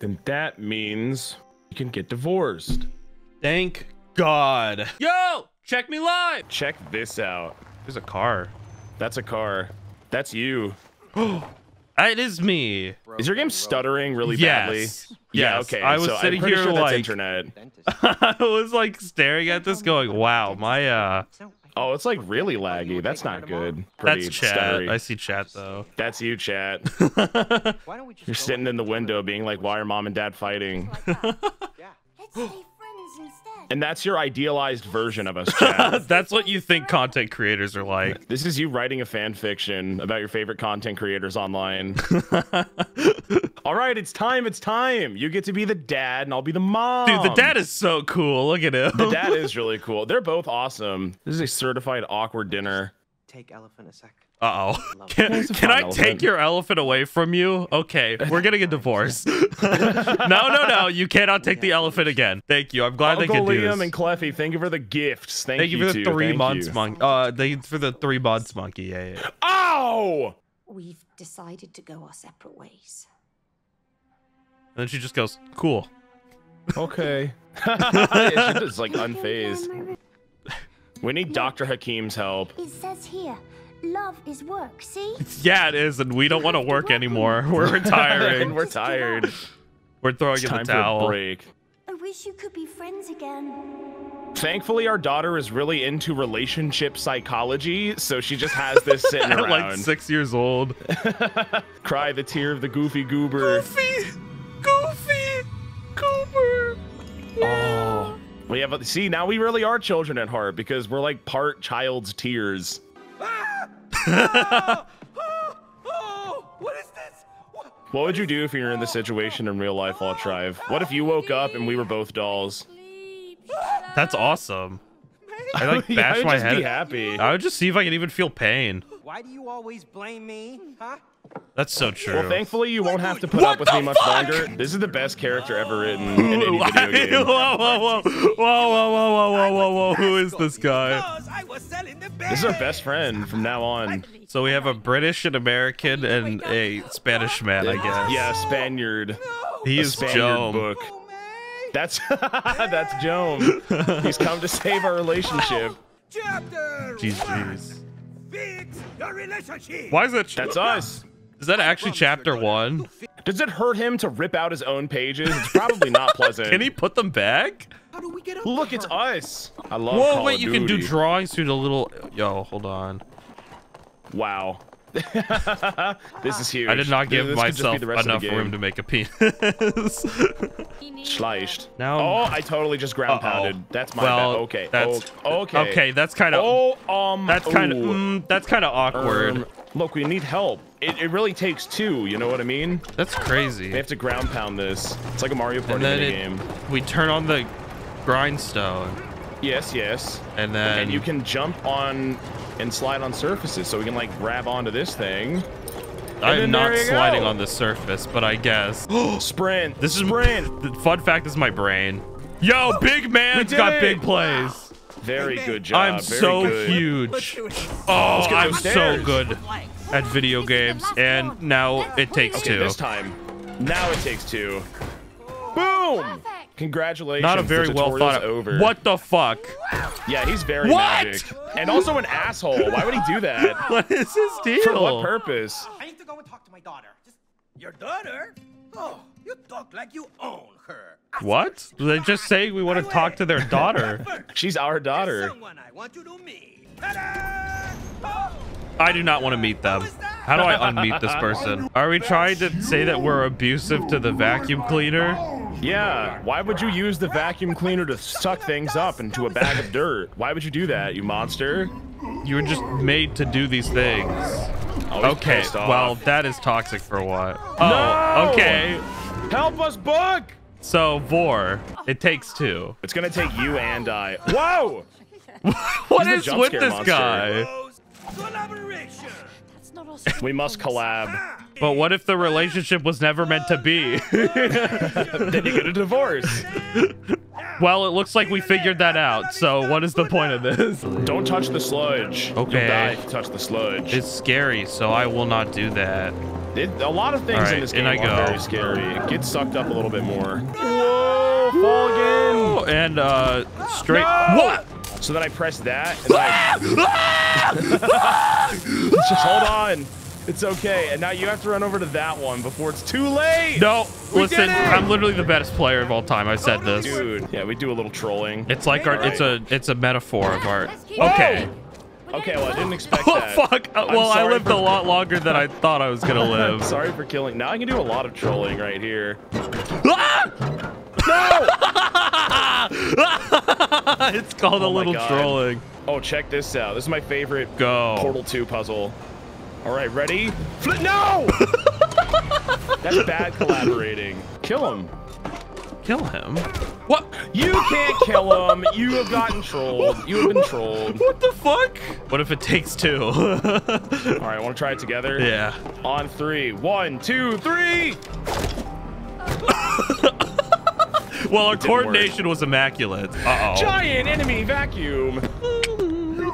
then that means you can get divorced. Thank God. Yo, check me live. Check this out. There's a car. That's a car. That's you. It is me. Is your game stuttering really badly? Yes. Yeah, okay. I was so sitting here sure like internet. I was like staring at this going, wow, my oh, it's like really laggy. That's not good. Pretty That's chat. Stuttery. I see chat though. That's you, chat. You're sitting in the window being like, why are mom and dad fighting? And that's your idealized version of us, chat. That's what you think content creators are like. This is you writing a fan fiction about your favorite content creators online. All right, it's time. It's time. You get to be the dad and I'll be the mom. Dude, the dad is so cool. Look at him. The dad is really cool. They're both awesome. This is a certified awkward dinner. Take elephant a sec. Uh-oh. Can I take your elephant away from you? Okay, we're getting a divorce. No, you cannot take the elephant again. Thank you. I'm glad Uncle they could do this. Liam and Cleffy, thank you for the gifts. Thank you for the 3 months monkey. Thank you for the 3 months monkey. Yeah. Oh! We've decided to go our separate ways. And then she just goes, cool. Okay. She's just like unfazed. We need Dr. Hakeem's help. It says here. Love is work, see? Yeah, it is, and we don't want to work anymore. We're retiring. We're tired. We're throwing in the towel. Break. I wish you could be friends again. Thankfully, our daughter is really into relationship psychology, so she just has this sitting around. Like 6 years old. Cry the tear of the goofy goober. Goofy goober. Yeah. Oh, we have. See, now we really are children at heart because we're like part child's tears. What is this? What would you do if you were in this situation in real life, I'll Drive? What if you woke up and we were both dolls? That's awesome. I like bash my head. Be happy. I would just see if I can even feel pain. Why do you always blame me? Huh? That's so true. Well, thankfully you won't have to put up with me much longer. This is the best character ever written in any video game. Whoa, who is this guy? This is our best friend from now on. So we have a British, an American, and a Spanish man, I guess. Yeah, Spaniard. He is Joan. That's Joan. He's come to save our relationship. Jeez. Fix your relationship. Why is that? That's us. Is that actually chapter one? Does it hurt him to rip out his own pages? It's probably not pleasant. Can he put them back? How do we get up? Look, it's us. I love. Whoa, Call wait! Of you Duty. Can do drawings through the little. Yo, hold on. Wow. This is huge. I did not give myself enough room to make a penis. Schleiched. Now I totally just ground pounded. That's my bad. Okay. That's, okay. That's kind of. That's kind of awkward. Look, we need help. It really takes two. You know what I mean? That's crazy. We have to ground pound this. It's like a Mario Party game. We turn on the grindstone. Yes. And then you can jump on and slide on surfaces, so we can like grab onto this thing. I'm not sliding on the surface, but I guess. Sprint. This is the fun fact is my brain. Yo, big man's got big plays. Very good job. I'm so huge. Oh, I'm so good at video games, and now it takes two. This time, now it takes two. Boom. Congratulations. Not a very well thought out. What the fuck? Yeah, he's very magic. And also an asshole. Why would he do that? What is his deal? For what purpose? I need to go and talk to my daughter. Just, your daughter? Oh, you talk like you own her. What? They just say we want to talk to their daughter. She's our daughter. I want you to meet. I do not want to meet them. How do I unmeet this person? Are we trying to say that we're abusive to the vacuum cleaner? Yeah, why would you use the vacuum cleaner to suck things up into a bag of dirt? Why would you do that, you monster? You were just made to do these things. Okay, well, that is toxic for what? Oh, no! Okay. Help us, Book! So, Vor, it takes two. It's gonna take you and I. Whoa! What is with this guy? Collaboration. We must collab. But what if the relationship was never meant to be? Then you get a divorce. Well, it looks like we figured that out. So what is the point of this? Don't touch the sludge. Okay. You'll die if you touch the sludge. It's scary, so I will not do that. A lot of things in this game are very scary. It gets sucked up a little bit more. Whoa! Fall again! And straight. No! What? So then I press that. And just hold on. It's okay. And now you have to run over to that one before it's too late. No, listen. I'm literally the best player of all time. I said this. Dude. Yeah, we do a little trolling. It's like our. Right. It's a metaphor of art. Okay. Okay, well, I didn't expect that. Oh, fuck. Well, I lived a lot longer than I thought I was going to live. Sorry for killing. Now I can do a lot of trolling right here. No! It's called a little trolling. Oh, check this out. This is my favorite Portal 2 puzzle. All right, ready? No! That's bad collaborating. Kill him. Kill him? What? You can't kill him. You have gotten trolled. You have been trolled. What the fuck? What if it takes two? All right, want to try it together? Yeah. On three. One, two, three. Well, our coordination was immaculate. Uh-oh. Giant enemy vacuum. I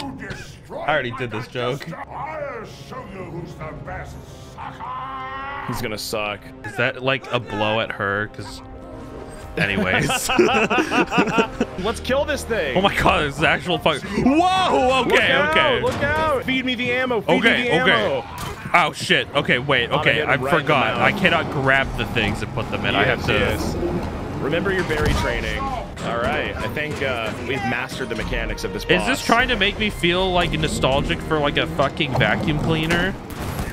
already did this joke. I'll show you who's the best sucker. He's gonna suck. Is that like a blow at her? Because. Anyways, let's kill this thing. Oh my god, this is actual fuck. Whoa, okay, okay. Look out. Feed me the ammo. Feed me the ammo. Oh shit. Okay, wait. Okay, I forgot. I cannot grab the things and put them in. Yes, I have to. Yes. Remember your berry training. All right. I think we've mastered the mechanics of this boss. Is this trying to make me feel like nostalgic for like a fucking vacuum cleaner?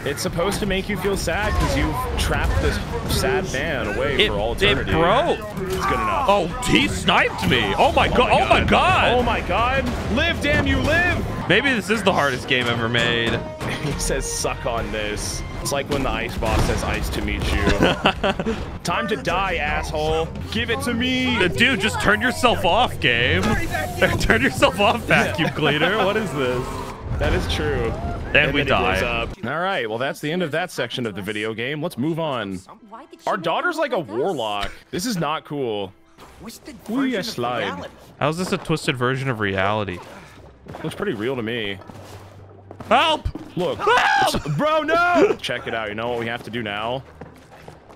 It's supposed to make you feel sad because you've trapped this sad man away for all eternity. It broke. It's good enough. Oh, he sniped me. Oh my god. Oh my god. Oh my god. Live, damn you, live. Maybe this is the hardest game ever made. He says, suck on this. It's like when the ice boss says ice to meet you. Time to die, asshole. Give it to me. Dude, just turn yourself off, game. Turn yourself off, vacuum cleaner. What is this? That is true. And we die. All right, well, that's the end of that section of the video game. Let's move on. Our daughter's like a warlock. This is not cool. Ooh, I slide. How's this a twisted version of reality? Looks pretty real to me. Help! Look. Help! Bro, no! Check it out. You know what we have to do now?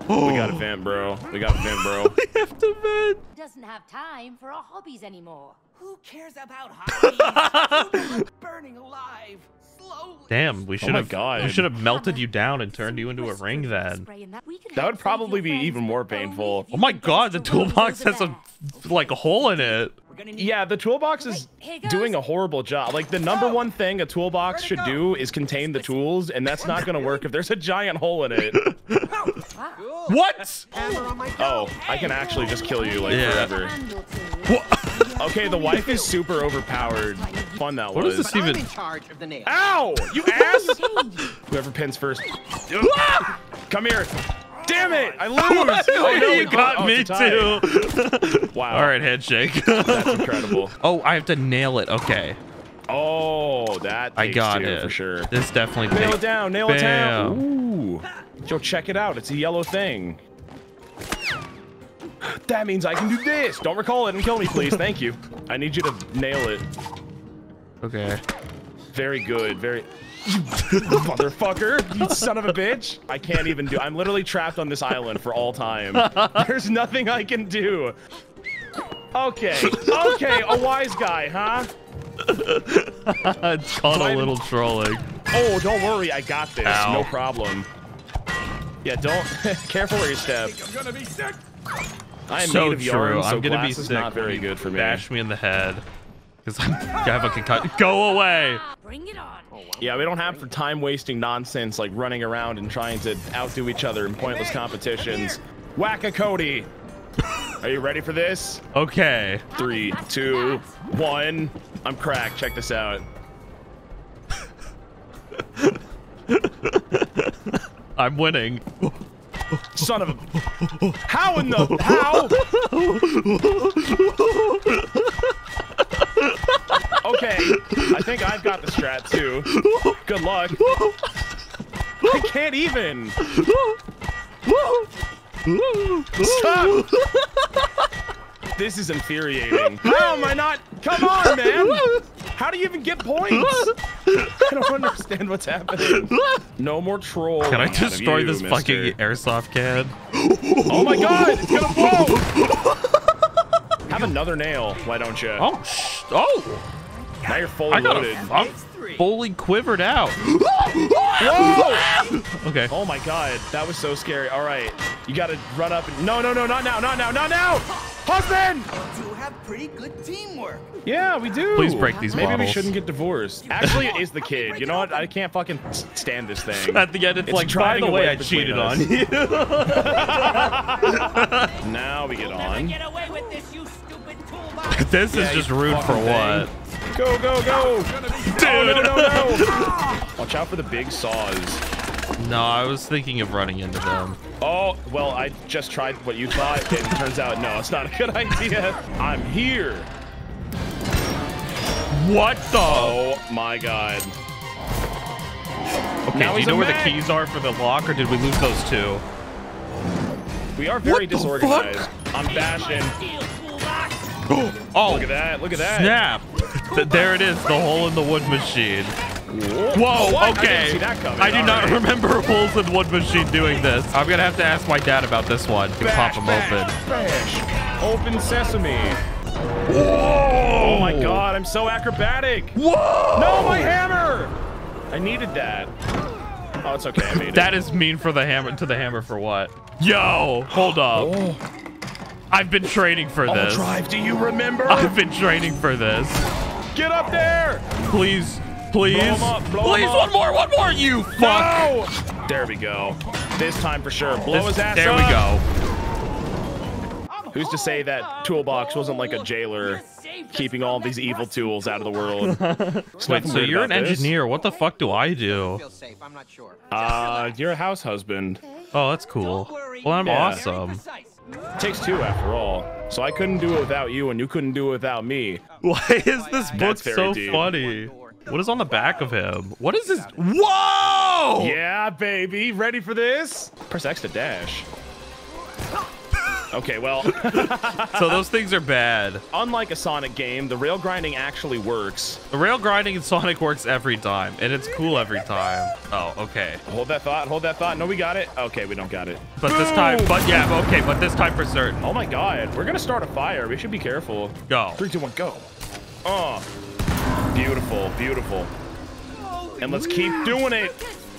We gotta vent, bro. We gotta vent, bro. We have to vent. Doesn't have time for our hobbies anymore. Who cares about hobbies? Burning alive. Damn, we should have melted you down and turned you into a ring then. That would probably be even more painful. Oh my god, the toolbox has a like a hole in it. Yeah, the toolbox is doing a horrible job. Like the number one thing a toolbox should do is contain the tools, and that's not gonna work if there's a giant hole in it. What? Oh, I can actually just kill you like forever. What? Okay, the wife is super overpowered. Fun that was. What is this even? Ow! You ass! Whoever pins first. Come here. Damn it! I lose! Oh, no, you got me too! Wow. All right, handshake. That's incredible. Oh, I have to nail it. Okay. Oh, that takes two for sure. This definitely nail it down. Nail it down. Ooh. Yo, check it out. It's a yellow thing. That means I can do this. Don't recall it and kill me, please. Thank you. I need you to nail it. Okay. Very good. Very. You motherfucker, you son of a bitch. I can't even do. I'm literally trapped on this island for all time. There's nothing I can do. Okay. Okay, a wise guy, huh? It's called a little trolling. Oh, don't worry. I got this. Ow. No problem. Yeah, don't. Careful where you step. I'm gonna be sick. I am made of yarn, so glass is not very good for me. Bash me in the head. Because I have a concussion. Go away. Bring it on. Yeah, we don't have for time-wasting nonsense like running around and trying to outdo each other in pointless competitions. Whack a Cody. Are you ready for this? Okay. 3, 2, 1. I'm cracked. Check this out. I'm winning. Son of a... How in the... How? Okay. I think I've got the strat, too. Good luck. I can't even. Stop. This is infuriating. How am I not... Come on, man. How do you even get points? I don't understand what's happening. No more trolls. Can I destroy this fucking airsoft can? Oh my god, it's gonna blow! Have another nail, why don't you? Oh, oh! Now you're fully loaded. I'm fully quivered out. Whoa! Okay. Oh my god, that was so scary. All right, you gotta run up. And... No, no, no, not now, not now, not now! Husband! You have pretty good teamwork. Yeah, we do. Please break these bottles. Maybe we shouldn't get divorced. Actually, it is the kid. You know what? I can't fucking stand this thing. At the end, it's like, by the way, I cheated on you. Now we get on. Get away with this, you stupid toolbox. This is just rude for what? Go, go, go! Dude. Oh, no, no, no! Watch out for the big saws. No, I was thinking of running into them. Oh, well, I just tried what you thought, and it turns out, no, it's not a good idea. I'm here. What the? Oh, my God. Okay, do you know where the keys are for the lock, or did we lose those two? We are very disorganized. Fuck? I'm bashing. Oh, look at that, look at that. Snap. There it is, the hole in the wood machine. Whoa, what? Okay. I didn't see that coming. I do not remember holes in wood machine doing this. I'm going to have to ask my dad about this one. Bash, pop them open. Bash. Open sesame. Whoa. Oh my god, I'm so acrobatic. Whoa. No, my hammer. I needed that. Oh, it's okay, I made it. That is mean for the hammer, to the hammer for what? Yo, hold up. Oh. I've been training for this. Drive, do you remember? I've been training for this. Get up there! Please, please, blow him up, blow him up. One more, you fuck! No! There we go. This time for sure. Blow his ass up. There we go. Who's to say that Toolbox wasn't like a jailer keeping all these evil tools out of the world? Wait, so you're an engineer. What the fuck do I do? You're a house husband. Oh, that's cool. Well, I'm awesome. It takes two after all, so I couldn't do it without you and you couldn't do it without me. Why is this book so funny? What is on the back of him? What is this? Whoa! Yeah, baby, ready for this? Press X to dash. Okay, well. So those things are bad. Unlike a Sonic game, the rail grinding actually works. The rail grinding in Sonic works every time, and it's cool every time. Oh, okay. Hold that thought, hold that thought. No, we got it. Okay, we don't got it. But this time, but yeah, okay, but this time for certain. Oh my god, we're gonna start a fire. We should be careful. Go. 3, 2, 1, go. Oh, beautiful, beautiful. And let's keep doing it.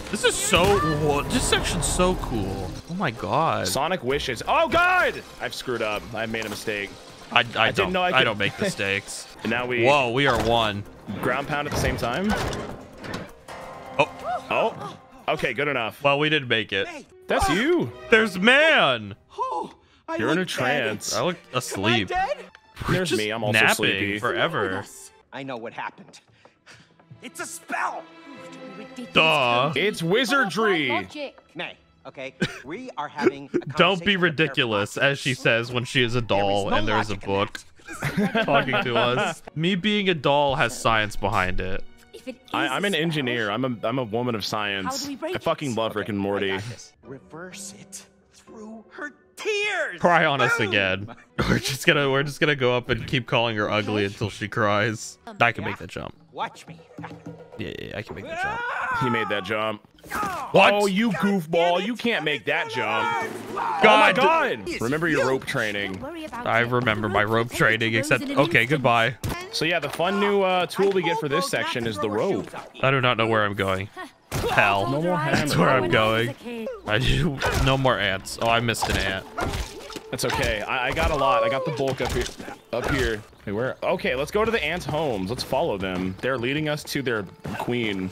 This is so, this section's so cool. Oh my god. Sonic wishes. Oh god! I've screwed up. I made a mistake. I didn't know I could... I don't make mistakes. And now we. Whoa, we are one. Ground pound at the same time. Oh. Oh. Okay, good enough. Well, we did make it. That's you. There's man. Oh, you're in a trance. I look asleep. There's me. I'm also sleepy forever. I know what happened. It's a spell. Duh. It's wizardry. May. Okay. We are having. Don't be ridiculous, as she says when she is a doll and there's a book talking to us. Me being a doll has science behind it. I'm an engineer. I'm a woman of science. I fucking love Rick and Morty. Reverse it through her tears. Cry on us again. We're just gonna go up and keep calling her ugly until she cries. I can make that jump. Watch me. Yeah, I can make that jump. He made that jump. What? Oh, you goofball. You can't make that jump. God. Oh god. Remember your rope training. I remember my rope training, except... Okay, goodbye. So yeah, the fun new tool we get for this section is the rope. I do not know where I'm going. Hell. No more hands. That's where I'm going. No more ants. Oh, I missed an ant. That's okay. I got a lot. I got the bulk up here. Hey, where? Okay, let's go to the ants' homes. Let's follow them. They're leading us to their queen.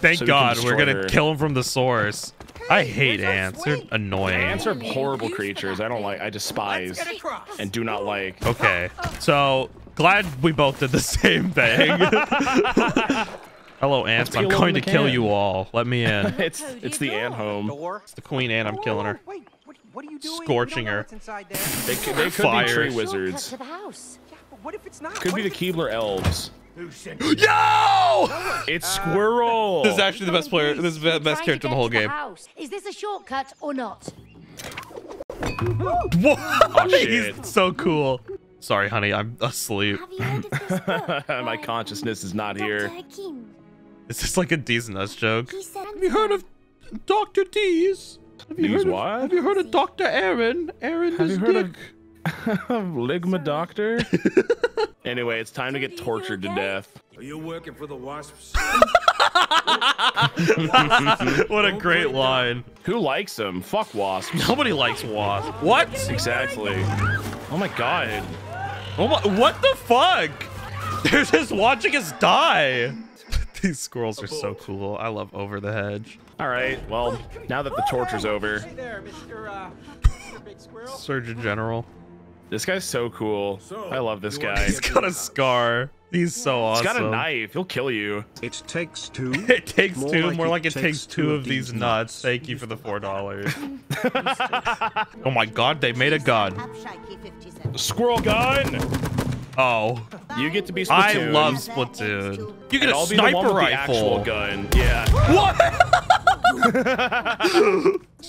Thank God we're gonna kill them from the source. I hate ants. They're annoying. Ants are horrible creatures. I don't like. I despise and do not like. Okay, so glad we both did the same thing. Hello, ants. I'm going to kill you all. Let me in. It's the ant home. It's the queen ant. I'm killing her. What are you doing? Scorching her. They could be tree wizards. Yeah, but what if it's not? Could be the Keebler elves. Yo! It's Squirrel. This is actually the best player. This is the best character in the whole game. Is this a shortcut or not? What? Oh, shit. He's so cool. Sorry, honey, I'm asleep. My consciousness is not here. Is this like a D's Nuts joke? Have you heard of Dr. D's? Have you heard what? Have you heard of Dr. Aaron? Aaron is dick. Ligma Doctor? Anyway, it's time to get tortured to death. Are you working for the Wasps? What a great line. Who likes him? Fuck Wasps. Nobody likes Wasps. What? Exactly. Oh my god. Oh my, what the fuck? They're just watching us die. These squirrels are so cool. I love Over the Hedge. All right, well, now that the torture's over. Surgeon General. This guy's so cool. I love this guy. He's got a scar. He's so awesome. He's got a knife. He'll kill you. It takes two. It takes more two. Like more like it takes two of these nuts. Thank you for the $4. Oh my god, they made a gun. Squirrel gun. Oh. You get to be Splatoon. I love Splatoon. You get a sniper rifle. Gun. Yeah. What? Is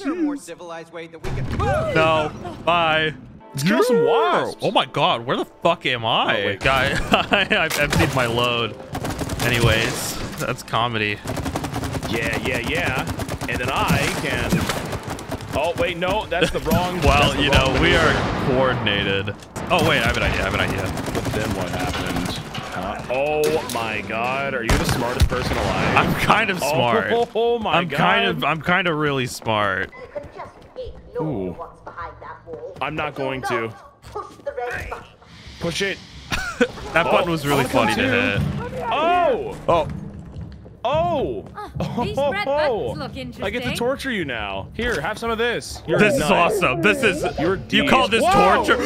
there a more civilized way that we can... No. Bye. Let's kill some wasps. Oh my god, where the fuck am I? Oh, wait. Guy, I've emptied my load. Anyways, that's comedy. Yeah, yeah, yeah. And then I can... Oh, wait, no, that's the wrong... Well, the wrong we are coordinated. Oh, wait, I have an idea, I have an idea. But then what happened? Oh my god, are you the smartest person alive? I'm kind of smart. Oh my god. I'm kind of really smart. Ooh. I'm not going to. Push it. That button was really funny to hit. Oh! Oh! Oh! I get to torture you now. Here, have some of this. You're this is awesome. This is... You call this torture?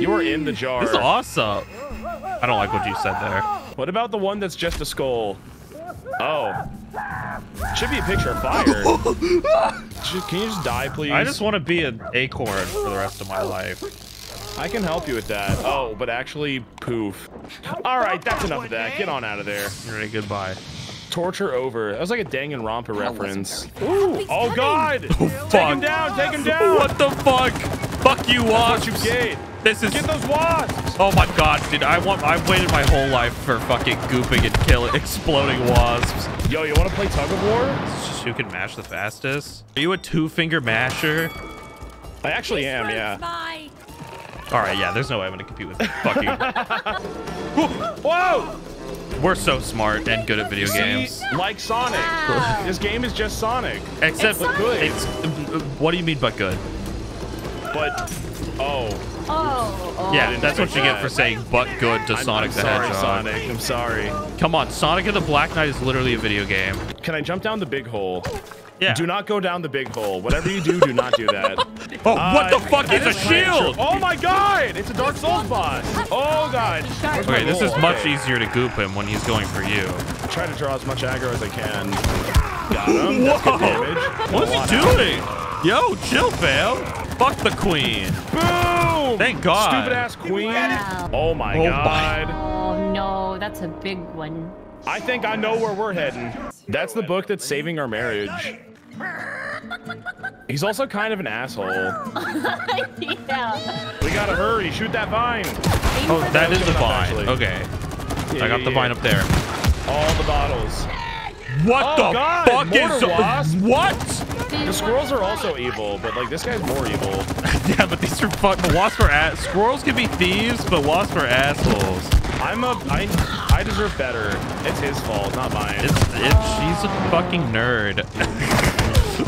You are in the jar. This is awesome. I don't like what you said there. What about the one that's just a skull? Oh. Should be a picture of fire. Can you just die, please? I just want to be an acorn for the rest of my life. I can help you with that. Oh, but actually, poof. All right, that's enough of that. Get on out of there. All right, goodbye. Torture over. That was like a Danganronpa reference. Ooh, oh, god. Oh, fuck. Take him down. Take him down. What the fuck? Fuck you, wasps. That's what you get. This is... Get those wasps! Oh my god, dude. I've waited my whole life for fucking gooping and killing exploding wasps. Yo, you want to play tug of war? It's just who can mash the fastest. Are you a two-finger masher? I actually am, yeah. Alright, yeah, there's no way I'm gonna compete with fucking... Whoa! We're so smart and good at video games. Like Sonic. Wow. This game is just Sonic. Except but good. It's... What do you mean but good? But... Oh... Oh, yeah, that's what you get for saying "but good" to Sonic the Hedgehog. Sonic, I'm sorry. Come on, Sonic and the Black Knight is literally a video game. Can I jump down the big hole? Yeah. Do not go down the big hole. Whatever you do, do not do that. Oh, what the fuck? It's a shield! Oh my god! It's a Dark Souls boss! Oh god! Okay, this is much easier to goop him when he's going for you. I try to draw as much aggro as I can. Got him. Whoa! What is he doing? Yo, chill, fam. Fuck the queen. Boom! Thank god. Stupid ass queen. Wow. Oh my god. Oh no, that's a big one. I think I know where we're heading. That's the book that's saving our marriage. He's also kind of an asshole. Yeah. We gotta hurry. Shoot that vine. Oh, that is the vine. Okay. Yeah, I got the vine up there. All the bottles. What the fuck is... What? The squirrels are also evil, but like this guy's more evil. Yeah, but these are fucking wasps are ass. Squirrels can be thieves, but wasps are assholes. I deserve better. It's his fault, not mine. She's a fucking nerd.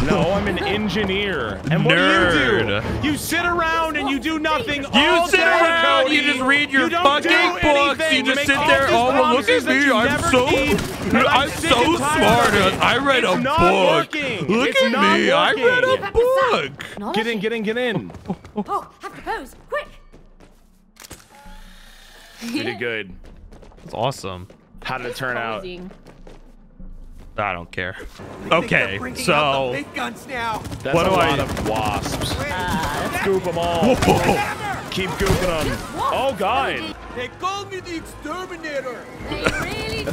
No, I'm an engineer. And what do? You sit around and you do nothing. You sit around, Cody. You just read your fucking books. You just sit there. Oh, look at me! I'm so smart. I read a book. Look at me! I read a book. Get in, get in, get in. Oh, have to pose quick. You did good. That's awesome. How did it turn out? I don't care. Okay, so what do I? Wasps. Goop them all. Keep gooping them. Oh god. They call me the exterminator. They really do.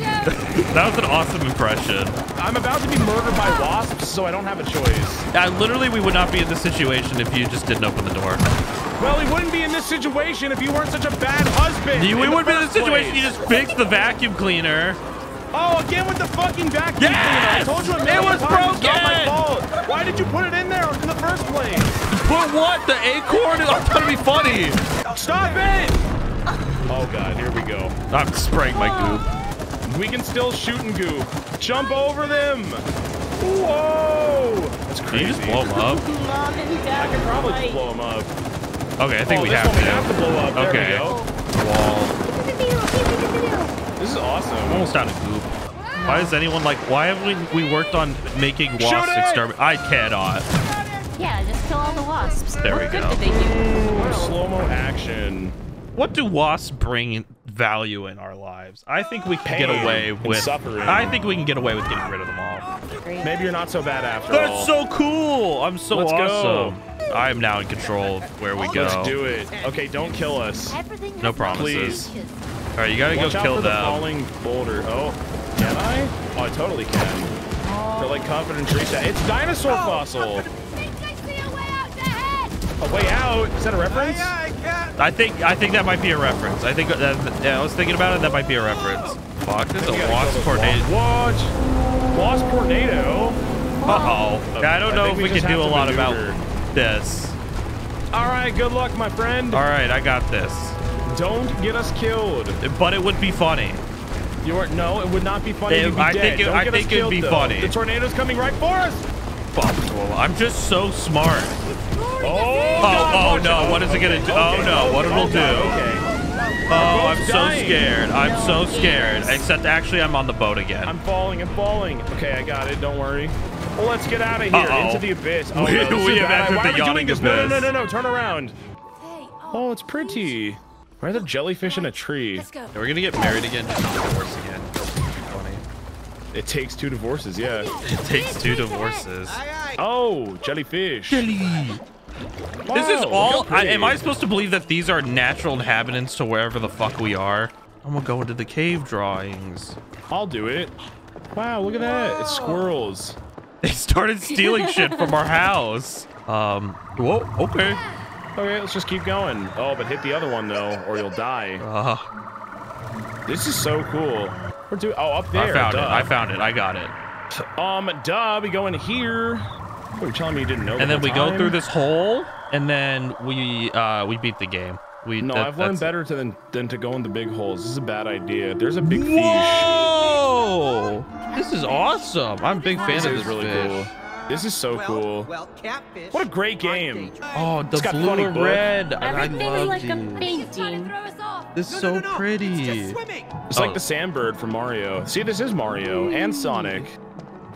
That was an awesome impression. I'm about to be murdered by wasps, so I don't have a choice. Literally, we would not be in this situation if you just didn't open the door. Well, we wouldn't be in this situation if you weren't such a bad husband. We wouldn't be in this situation if you just fixed the vacuum cleaner. Oh, again with the fucking vacuum cleaner. I told you it was broken. It's not my fault. Why did you put it in there in the first place? But what? The acorn is going to be funny. Stop it. Oh, God. Here we go. I'm spraying my goop. We can still shoot and goop. Jump over them. Whoa. That's crazy. Can you just blow them up? I can probably just blow them up. Okay, I think we have to. We have to blow up. There we go. Wall. This is awesome. I'm almost out of goop. Why is anyone like? Why have we worked on making wasps exterminate? I cannot. Yeah, just kill all the wasps. There we go. Slow-mo action. What do wasps bring value in our lives? I think we can get away with suffering. I think we can get away with getting rid of them all. Maybe you're not so bad after all. That's so cool. I'm so awesome. Go. I am now in control of where we go. Let's do it. Okay, don't kill us. No promises. Please. All right, you gotta go kill them. The falling boulder. Oh, can I? Oh, I totally can. They're like covered in tree sap. It's dinosaur fossil. A way out? Is that a reference? I think that might be a reference. I think that, yeah, I was thinking about it. That might be a reference. Fuck, there's a wasp tornado. Watch, wasp tornado. Uh oh. I don't know if we can do a lot about this. All right, good luck, my friend. All right, I got this. Don't get us killed. But it would be funny. No, it would not be funny. I think it'd be funny. The tornado's coming right for us. Fuck, I'm just so smart. Oh, no, what is it gonna do? Oh no, what it'll do? Oh, I'm so scared. I'm so scared. Except actually, I'm on the boat again. I'm falling. I'm falling. Okay, I got it. Don't worry. Well, let's get out of here, into the abyss. Oh, no, we have entered the yawning abyss. No, turn around. Oh, it's pretty. Why are there jellyfish in a tree? And we're gonna get married again, just divorced again. Funny. It takes two divorces, yeah. It takes two divorces. Oh, jellyfish. Jelly. Wow, this is all, am I supposed to believe that these are natural inhabitants to wherever the fuck we are? I'm gonna go into the cave drawings. I'll do it. Wow, look at that, it's squirrels. They started stealing shit from our house. Whoa, okay. Okay, let's just keep going. Oh, but hit the other one, though, or you'll die. This is so cool. We're doing, up there. I found it. I got it. Duh, we go in here. What, you're telling me you didn't know? And then we go through this hole, and then we beat the game. I've learned better than to go in the big holes. This is a bad idea. There's a big fish. Whoa! This is awesome. I'm a big fan of this really cool. This is so cool. What a great game. Oh, the blue and red. I love these. This is so pretty. It's like the sandbird from Mario. See, this is Mario and Sonic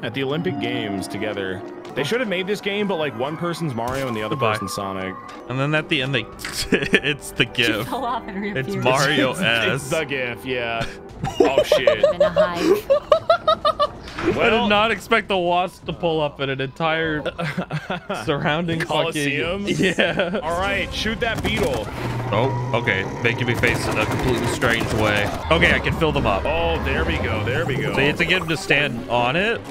at the Olympic Games together. They should have made this game, but like one person's Mario and the other person's Sonic. And then at the end, it's the GIF. It's Mario S. The GIF, yeah. Oh shit. Well, I did not expect the wasp to pull up in an entire surrounding Coliseum. Yeah. All right, shoot that beetle. Oh, okay. Making me face in a completely strange way. Okay, I can fill them up. Oh, there we go. There we go. So you have to get him to stand on it.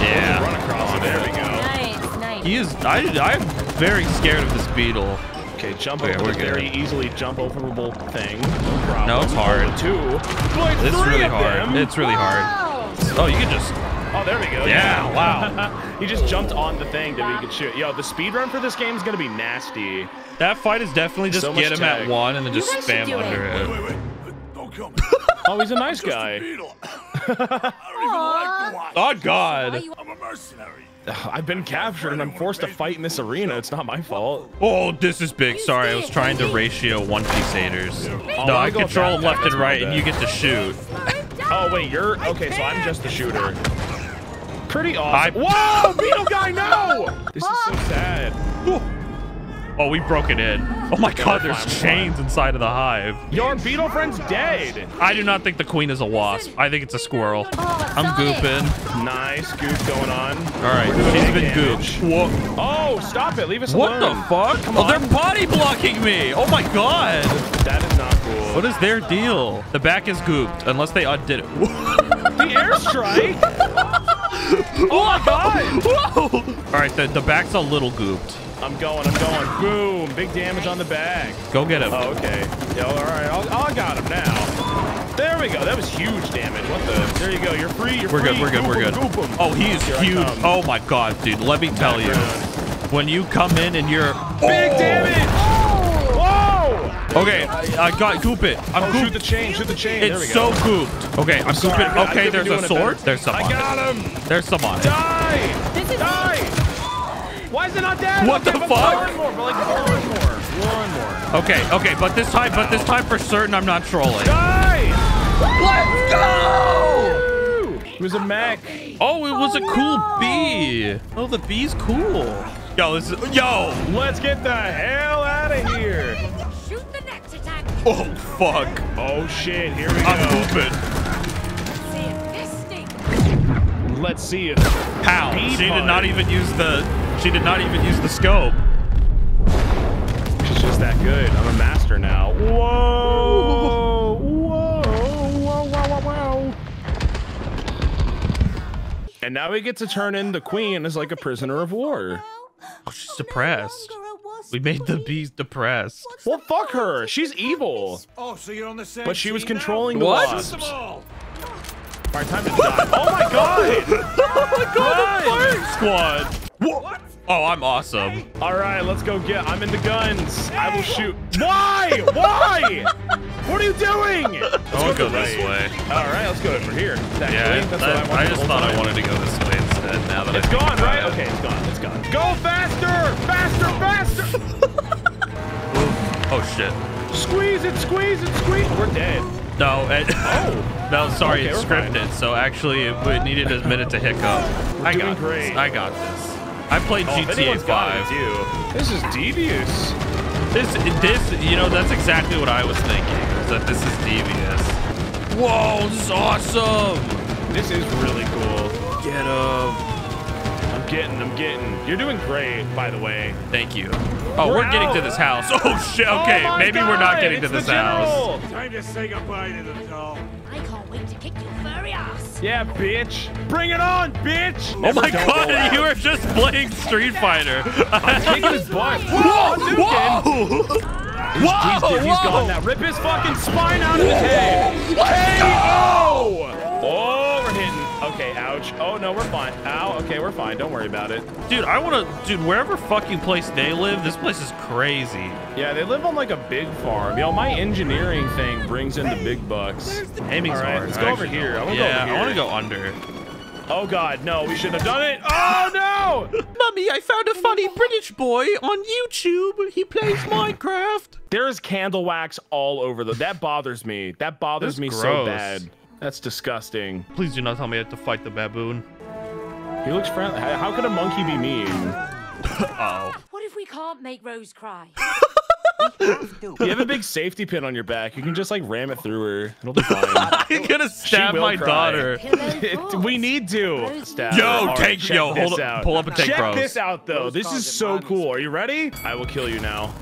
Yeah. Run across it. There we go. Nice, nice. He is. I'm very scared of this beetle. Okay, jump over the very easily jump overable thing. No problem. No, it's hard. It's really hard. It's really hard. Oh, you can just... Oh, there we go. Yeah, wow. He just jumped on the thing that we could shoot. Yo, the speedrun for this game is going to be nasty. That fight is definitely just so get him at one and then just spam under it. Wait. Don't kill me. Oh, he's a nice guy. I don't even like the watch. Oh, God. I'm a mercenary. I've been captured and I'm forced to fight in this arena. It's not my fault. Oh, this is big. Sorry, I was trying to ratio one-piece haters. No, I control them left and right and you get to shoot. Oh, wait, you're... Okay, so I'm just the shooter. Pretty awesome. Whoa, beetle guy, no! This is so sad. Oh, we broke it in. Oh my God, there's chains inside of the hive. Your beetle friend's dead. I do not think the queen is a wasp. I think it's a squirrel. I'm gooping. Nice goop going on. All right, she's been gooped. Whoa. Oh, stop it. Leave us alone. What the fuck? Oh, they're body blocking me. Oh my God. That is not cool. What is their deal? The back is gooped unless they undid it. The airstrike. Oh my God! Whoa! All right, the back's a little gooped. I'm going. Boom! Big damage on the back. Go get him. Oh, okay. Yo, all right, I got him now. There we go. That was huge damage. What the? There you go. You're free. You're free. We're good. Boom. Oh, he is huge. Oh my God, dude. Let me tell you, when you come in and you're big damage. Okay, I got goop it. I'm gooped. Shoot the chain. It's so gooped. Okay, I'm gooping. Okay, there's a sword. There's some on it. I got him. There's some on it. Die! Why is it not dead? What the fuck? One more. Okay, but this time for certain, I'm not trolling. Die! Let's go! It was a mech. Oh, it was a cool bee. Oh, the bee's cool. Yo, this is, let's get the hell out of here. Oh, fuck. Oh, shit. Here we go. I'm pooping. Let's see it. How? She did not even use the scope. She's just that good. I'm a master now. Whoa. Whoa. And now we get to turn in the queen as like a prisoner of war. Oh, she's depressed. We made the bees depressed. Well, fuck her. She's evil. Oh, so you're on the same. But she was controlling the wasps. All right, time to die. Oh my God. Oh my God. The fire squad. What? Oh, I'm awesome. All right, let's go get. I'm in the guns. I will shoot. Why? Why? What are you doing? Let's go this way. All right, let's go over here. Actually, yeah, I just thought I wanted to go this way instead. Now that it's gone, right? Okay, it's gone. It's gone. Go faster! Faster! Oh shit! Squeeze it! We're dead. No, sorry, okay, it's scripted. Fine. So actually, it needed a minute to hiccup. I got this. I played GTA 5. This is devious. This, you know, that's exactly what I was thinking. Is that this is devious. Whoa, this is awesome. This is really cool. Get him. I'm getting. You're doing great, by the way. Thank you. Oh, we're getting to this house. Oh shit. Okay, oh maybe God, we're not getting to this house. Time to say goodbye to the doll. I can't wait to kick you furry ass. Yeah, bitch. Bring it on, bitch. Oh my God, you were just playing Street Fighter. I'm kicking his butt. Whoa! He's gone now. Rip his fucking spine out of his head. KO! Oh, we're hitting. Okay, ouch. Oh, no, we're fine. Ow, okay, we're fine. Don't worry about it. Dude, wherever fucking place they live, this place is crazy. Yeah, they live on like a big farm. Yo, my engineering thing brings in the big bucks. Aiming's hard. Let's go over here. I want to go under. Oh, God, no, we shouldn't have done it. Oh, no! Mummy, I found a funny British boy on YouTube. He plays Minecraft. There's candle wax all over the... That bothers me. That bothers me so bad. That's disgusting. Please do not tell me I have to fight the baboon. He looks friendly. How could a monkey be mean? Uh-oh. What if we can't make Rose cry? You have a big safety pin on your back. You can just like ram it through her. It'll be fine. I'm gonna stab my daughter. We need to. Stab yo, take right, yo. Hold up. Pull up and take check Rose. Check this out though. Rose this is so cool. Are you ready? I will kill you now.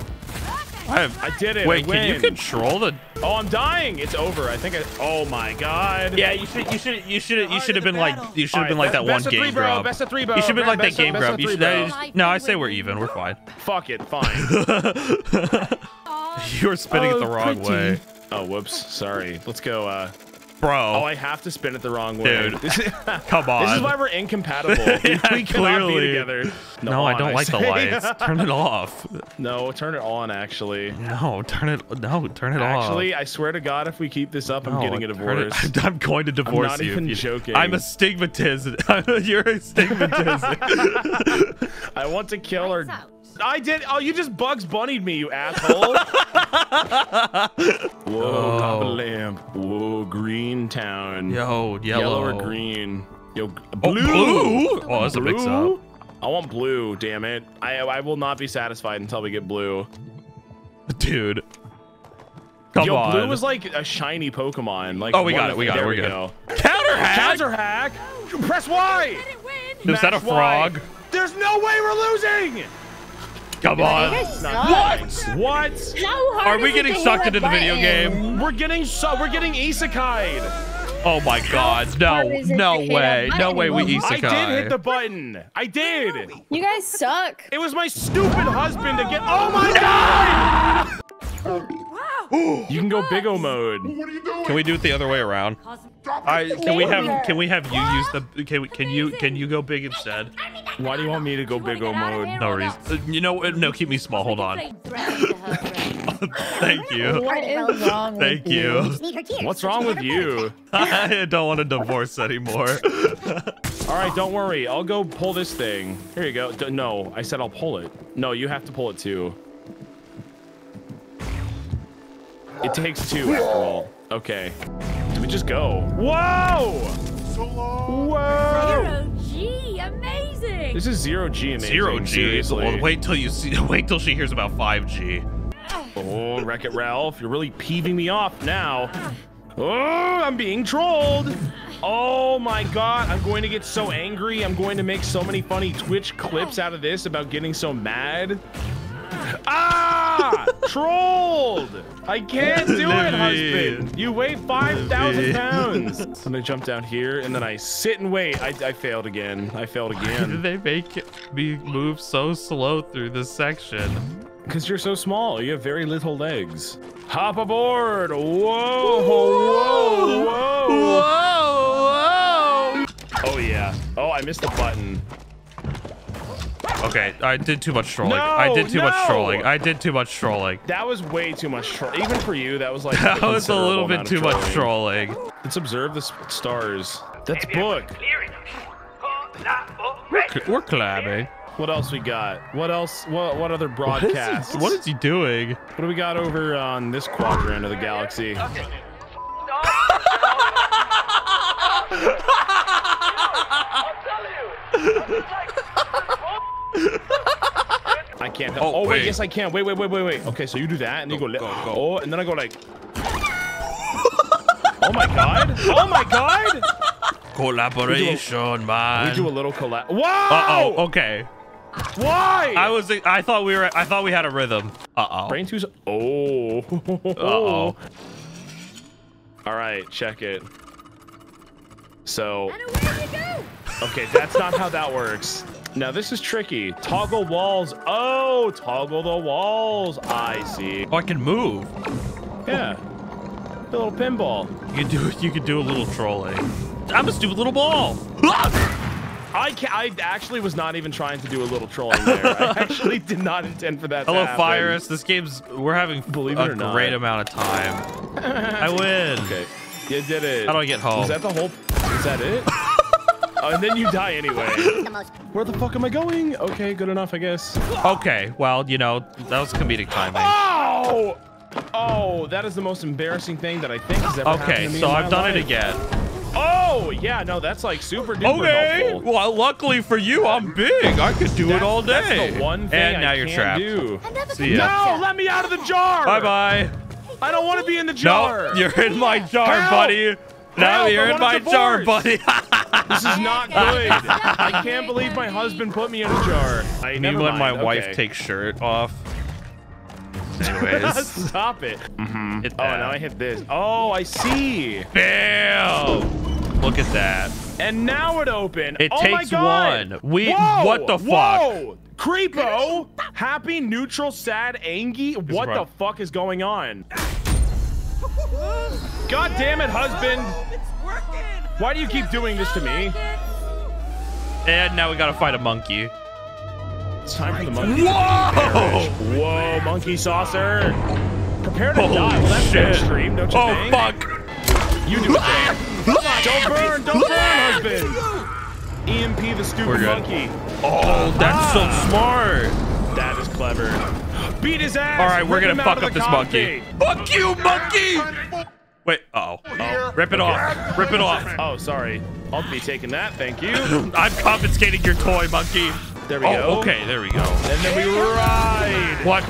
I did it. Wait, can you control the? Oh, I'm dying. It's over. I think. Oh my God. Yeah, you should have been like that one game grub. Best of three, bro. You should have been like that game grub. No, I say we're even. We're fine. Fuck it. Fine. You're spinning it the wrong way. Oh, whoops. Sorry. Let's go. Bro. Oh, I have to spin it the wrong way. Dude, come on. This is why we're incompatible. Yeah, we clearly be together. No, I don't like the lights. Turn it off. No, turn it on, actually. No, turn it off. Actually, I swear to God, if we keep this up, I'm getting a divorce. I'm going to divorce you. I'm not even joking. I'm astigmatism. You're astigmatism. I want to kill her. I did. Oh, you just Bugs Bunnied me, you asshole. Whoa, goblin lamp. Whoa, green town. Yo, yellow or green. Yo, blue. Oh, that's a mix up. I want blue, damn it. I will not be satisfied until we get blue. Dude. Come on. Blue is like a shiny Pokemon. Like, oh, we got it. We're good. Counter hack! Press Y! Is that a frog? Y. There's no way we're losing! Come on. What? Are we getting sucked into the video game? We're getting isekai'd. Oh my god, no way we isekai. I did hit the button. I did. You guys suck. It was my stupid husband to get, oh my god! Wow. You can go big O mode. What are you doing? Can we do it the other way around? Can you go big instead? Why do you want me to go big O mode? No reason. You know what? No, keep me small. Hold on. Thank you. What is wrong with you? What's wrong with you? I don't want a divorce anymore. All right, don't worry. I'll go pull this thing. Here you go. No, I said I'll pull it. No, you have to pull it too. It takes two after all. Okay. Do we just go? Whoa! So long. Whoa! Zero-G, amazing! This is zero-G amazing. Zero-G. Well, wait till she hears about 5G. Oh, Wreck-It Ralph, you're really peeving me off now. Oh, I'm being trolled. Oh my god, I'm going to get so angry. I'm going to make so many funny Twitch clips out of this about getting so mad. Ah! Trolled! I can't do it, husband! You weigh 5,000 pounds! I'm gonna jump down here, and then I sit and wait. I failed again. I failed again. Why did they make me move so slow through this section? Because you're so small. You have very little legs. Hop aboard! Whoa! Whoa! Whoa! Whoa! Whoa! Oh, yeah. Oh, I missed the button. Okay, I did too much trolling. I did too much trolling. That was way too much trolling. Even for you, that was like that was a little bit too much trolling. Let's observe the stars. That's book. We're collabing. What else we got? What else? What other broadcasts? What is he doing? What do we got over on this quadrant of the galaxy? Okay. I can't help. Oh, wait. Yes, I can. Wait. Okay, so you do that, and you go. Oh, and then I go like. Oh my god! Oh my god! Collaboration, man. We do a little collab. Whoa! Uh oh. Okay. Why? I thought we had a rhythm. Uh oh. Brain two's. Oh. Uh oh. All right, check it. So. Okay, that's not how that works. Now this is tricky. Toggle walls. Oh, toggle the walls. I see. Oh, I can move. Yeah. A little pinball. You could do a little trolling. I'm a stupid little ball. I actually was not even trying to do a little trolling there. I actually did not intend for that to happen. Hello, Fyrus. This game's we're having a great amount of time. I win. Okay. You did it. How do I get home? Is that it? And then you die anyway. Where the fuck am I going? Okay, good enough, I guess. Okay, well, you know, that was comedic timing. Oh! Oh, that is the most embarrassing thing that I think has ever happened to me in my life. Okay, so I've done it again. Oh, yeah, no, that's like super duper helpful. Okay, well, luckily for you, I'm big. I could do it all day. That's the one thing and now you're trapped. See ya. No, let me out of the jar. Bye-bye. I don't want to be in the jar. No, you're in my jar, buddy. Now you're in my jar, buddy. This is not good. I can't believe my husband put me in a jar. I need to let my wife take shirt off. Anyways. Stop it. Mm-hmm. Oh, now I hit this. Oh, I see. Bam. Look at that. And now it opened. It takes one. What the fuck? Whoa. Creepo. Happy, neutral, sad, angry. What the fuck is going on? God damn it, husband. Why do you keep doing this to me? And now we gotta fight a monkey. It's time for the monkey. Whoa! Whoa, monkey saucer. Prepare to die. Well, that's extreme, don't you think? Oh, fuck. You do it. Don't burn, husband. EMP the stupid monkey. Oh, that's so smart. That is clever. Beat his ass. All right, we're gonna fuck up this monkey. Fuck you, monkey! Wait, uh-oh. Rip it off. Rip it off. Oh, sorry. I'll be taking that, thank you. I'm confiscating your toy, monkey. There we go. Okay, there we go. And then we ride. What?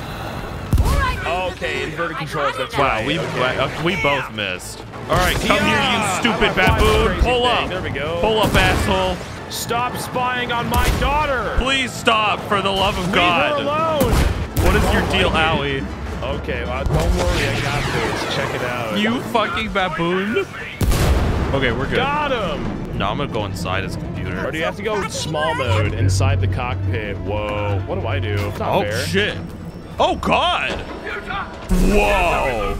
Okay, inverted controls. That's right. Wow, we both missed. All right, come here, you stupid baboon. Pull up. There we go. Pull up, asshole. Stop spying on my daughter. Please stop, for the love of God. Leave her alone. What is your deal, Owie? Okay, well, don't worry, I got this. Check it out. You fucking baboon. Okay, we're good. Got him. No, I'm gonna go inside his computer. Or do you have to go small mode inside the cockpit? Whoa. What do I do? It's not fair. Shit. Oh God. Whoa.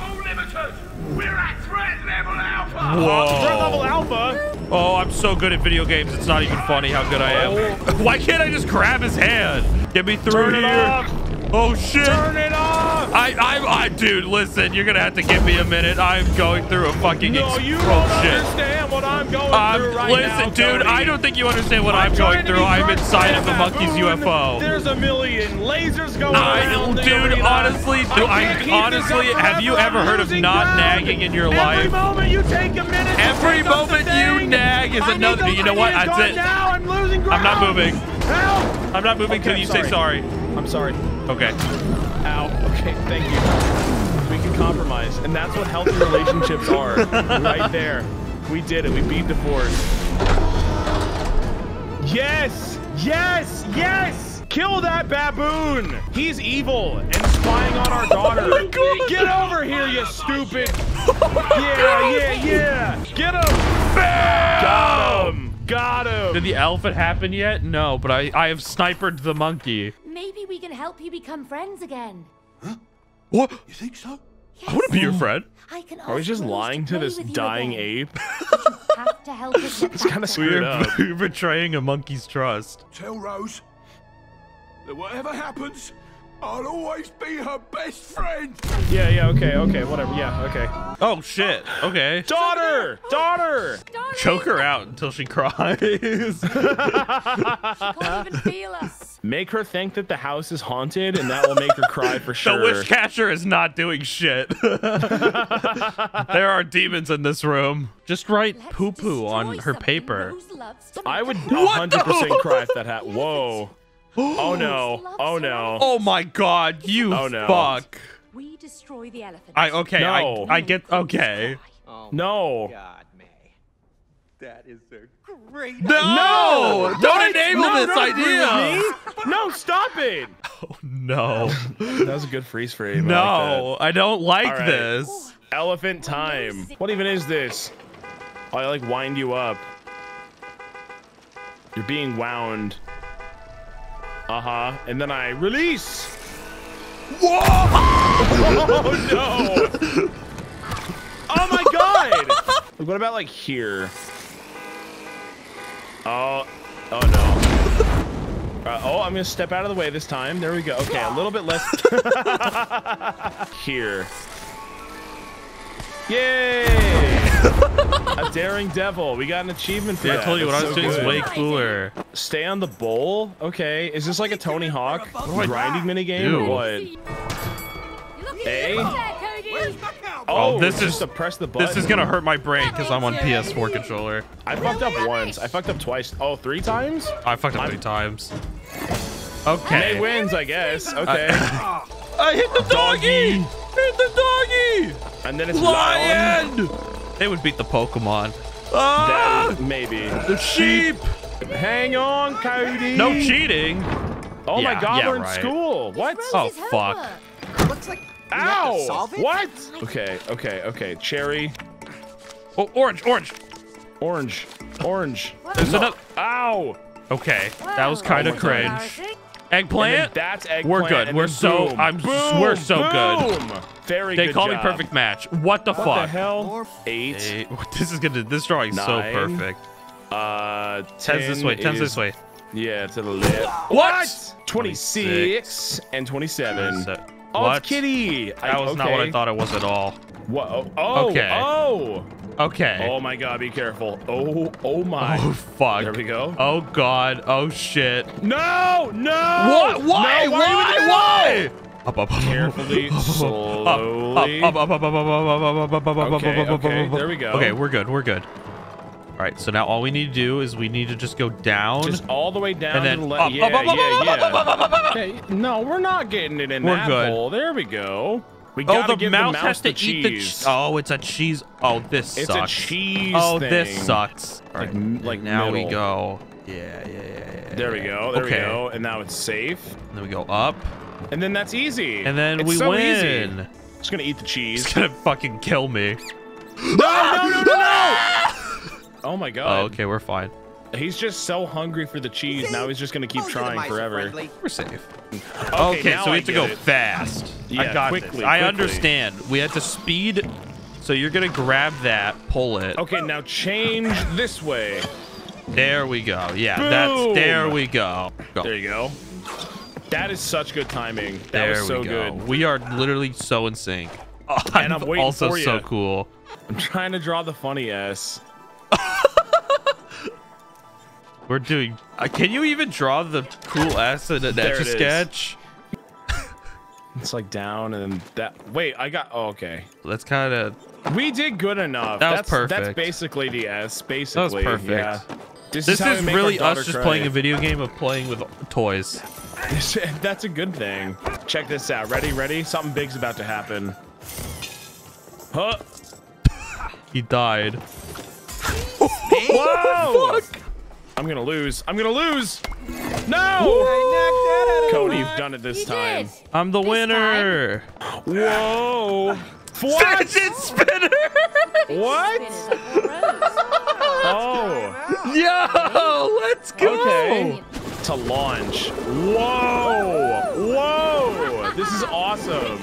We're at threat level alpha. Whoa. Threat level alpha. Oh, I'm so good at video games. It's not even funny how good I am. Why can't I just grab his hand? Get me through here. Oh shit. Turn it off. I dude, listen, you're gonna have to give me a minute. I'm going through a fucking understand what I'm going through right now. Listen, dude, I don't think you understand what I'm going through. I'm inside of the monkey's UFO. There's a million lasers going around. Dude, honestly, honestly, have you ever heard of not nagging in your life? Every moment you take a minute. Every moment you nag is another. You know what? That's it. I'm losing ground. I'm not moving. Help! I'm not moving till you say sorry. I'm sorry. Okay. Ow. Okay, thank you. We can compromise. And that's what healthy relationships are. Right there. We did it. We beat divorce. Yes! Yes! Yes! Kill that baboon! He's evil and spying on our daughter. Oh get over here, you stupid! Yeah! Get him! Bam! Got him! Got him! Did the elephant happen yet? No, but I have snipered the monkey. Maybe we can help you become friends again. Huh? What? You think so? Yes. I want to be your friend. Are we just lying to this dying ape? Have to help us. It's kind of screwed up. We're betraying a monkey's trust. Tell Rose that whatever happens, I'll always be her best friend. Yeah, okay, whatever. Yeah, okay. Oh, shit. Okay. Daughter! Choke her out until she cries. She can't even feel us. Make her think that the house is haunted, and that will make her cry for sure. The wish catcher is not doing shit. There are demons in this room. Just write poo-poo on her paper. I would 100% cry if that happened. Whoa. Oh no. Oh my God, you fuck. We destroy the elephant. I get God, May. That is their great No! Don't enable this idea! No, stop it! Oh no. That was a good freeze frame. No, I don't like this. Elephant time. What even is this? Oh, I like wind you up. You're being wound. And then I release. Whoa! Oh no! Oh my God! What about like here? Oh no! I'm gonna step out of the way this time. There we go. Okay, a little bit less. Here. Yay! A daring devil. We got an achievement for that. I told you what I was doing is way cooler. Stay on the bowl? Okay. Is this like a Tony Hawk grinding minigame or what? A? Oh, this is to press the button. This is gonna hurt my brain because I'm on PS4 controller. I fucked up once. I fucked up twice. Oh, three times? I fucked up 3 times. Okay. May wins, I guess. Okay. I hit the doggy! Hit the doggy! And then it's lion! They would beat the Pokemon. Maybe. The sheep! Hang on, Cody. No cheating. Oh my God, we're in school. What? Oh, fuck. Looks like ow! What? Okay. Cherry. Oh, orange. There's another. Ow! Okay, that was kind of cringe. Eggplant. That's eggplant. We're good. We're so. Boom. We're so good. Very good. They call me perfect match. What the fuck? What the hell? 8. This is gonna. This drawing's 9. So perfect. 10's this way. Yeah, to the left. What? 26 and 27. Oh, what? It's kitty. That was not what I thought it was at all. Whoa. Oh. Okay. Oh. Okay. Oh my God, be careful. Oh my. Oh fuck. There we go. Oh God. Oh shit. No. What? Why? No, why? Up. Carefully. Slowly. Up. Okay. There we go. Okay, we're good. All right, so now all we need to do is we need to just go down. Just all the way down and then up. Yeah. No, we're not getting it in that hole. There we go. We gotta give the mouse has to eat the cheese. Oh, it's a cheese. Oh, this sucks. It's a cheese thing. This sucks. All right, like now we go. Yeah. There we go. There we go. And now it's safe. And then we go up. And then that's easy. And then we win. Easy. It's gonna eat the cheese. It's gonna fucking kill me. No! Oh my god. Oh, okay, we're fine. He's just so hungry for the cheese. Now he's just gonna keep trying forever. We're safe. Okay, so we have to go fast. Yeah, I got quickly. I understand. We have to speed. So you're gonna grab that, pull it. Okay, now change this way. There we go. Yeah, boom. There we go. There you go. That is such good timing. That was so good. We are literally so in sync. Oh, and I'm waiting also for you. So cool. I'm trying to draw the funny ass. We're doing. Can you even draw the cool ass in an etch a sketch? It's like down and then that. Wait, I got. Oh, okay. That's kind of. We did good enough. That's perfect. That's basically the S. Basically. That was perfect. Yeah. This is really us just playing a video game of playing with toys. That's a good thing. Check this out. Ready? Something big's about to happen. Huh? He died. Whoa! What the fuck? I'm gonna lose. No! Cody, you've done it this time. I'm the winner. Whoa! What? Fidget spinner! What? Oh! Yo! Let's go! Okay. To launch. Whoa! This is awesome.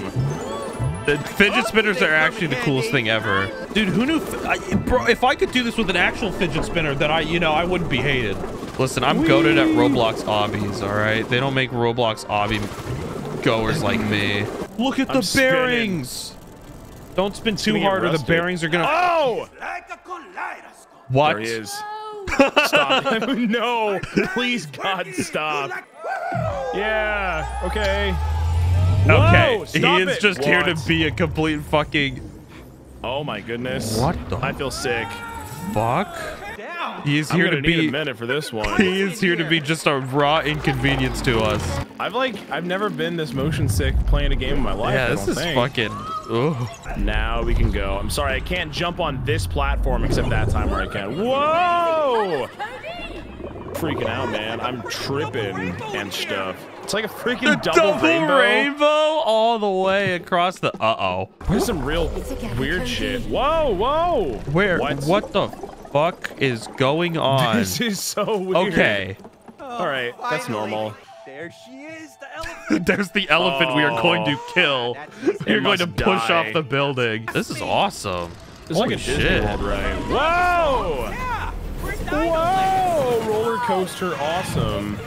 The fidget spinners are actually the coolest thing ever. Dude, who knew? Bro, if I could do this with an actual fidget spinner, then I wouldn't be hated. Listen, I'm goated at Roblox obbies, all right? They don't make Roblox obby goers like me. Look at the bearings. Spinning. Don't spin too hard or the bearings are gonna. Oh! What? There he is. Stop. No, please, God, stop. Yeah, okay. Whoa, he is just here to be a complete fucking... Oh my goodness. What the... I feel sick. Fuck. He is here to be... need a minute for this one. He is here to be just a raw inconvenience to us. I've never been this motion sick playing a game in my life. Yeah, this is fucking... Oh. Now we can go. I'm sorry, I can't jump on this platform except that time where I can. Whoa! Freaking out, man. I'm tripping and stuff. It's like a freaking double rainbow all the way across the... Uh-oh. There's some real weird shit. Whoa. Where? What the fuck is going on? This is so weird. Okay. All right, that's normal. There she is, the elephant. There's the elephant we are going to kill. You're going to push off the building. This is awesome. This is like a shit. Right. Whoa! Yeah, whoa! Roller coaster, awesome.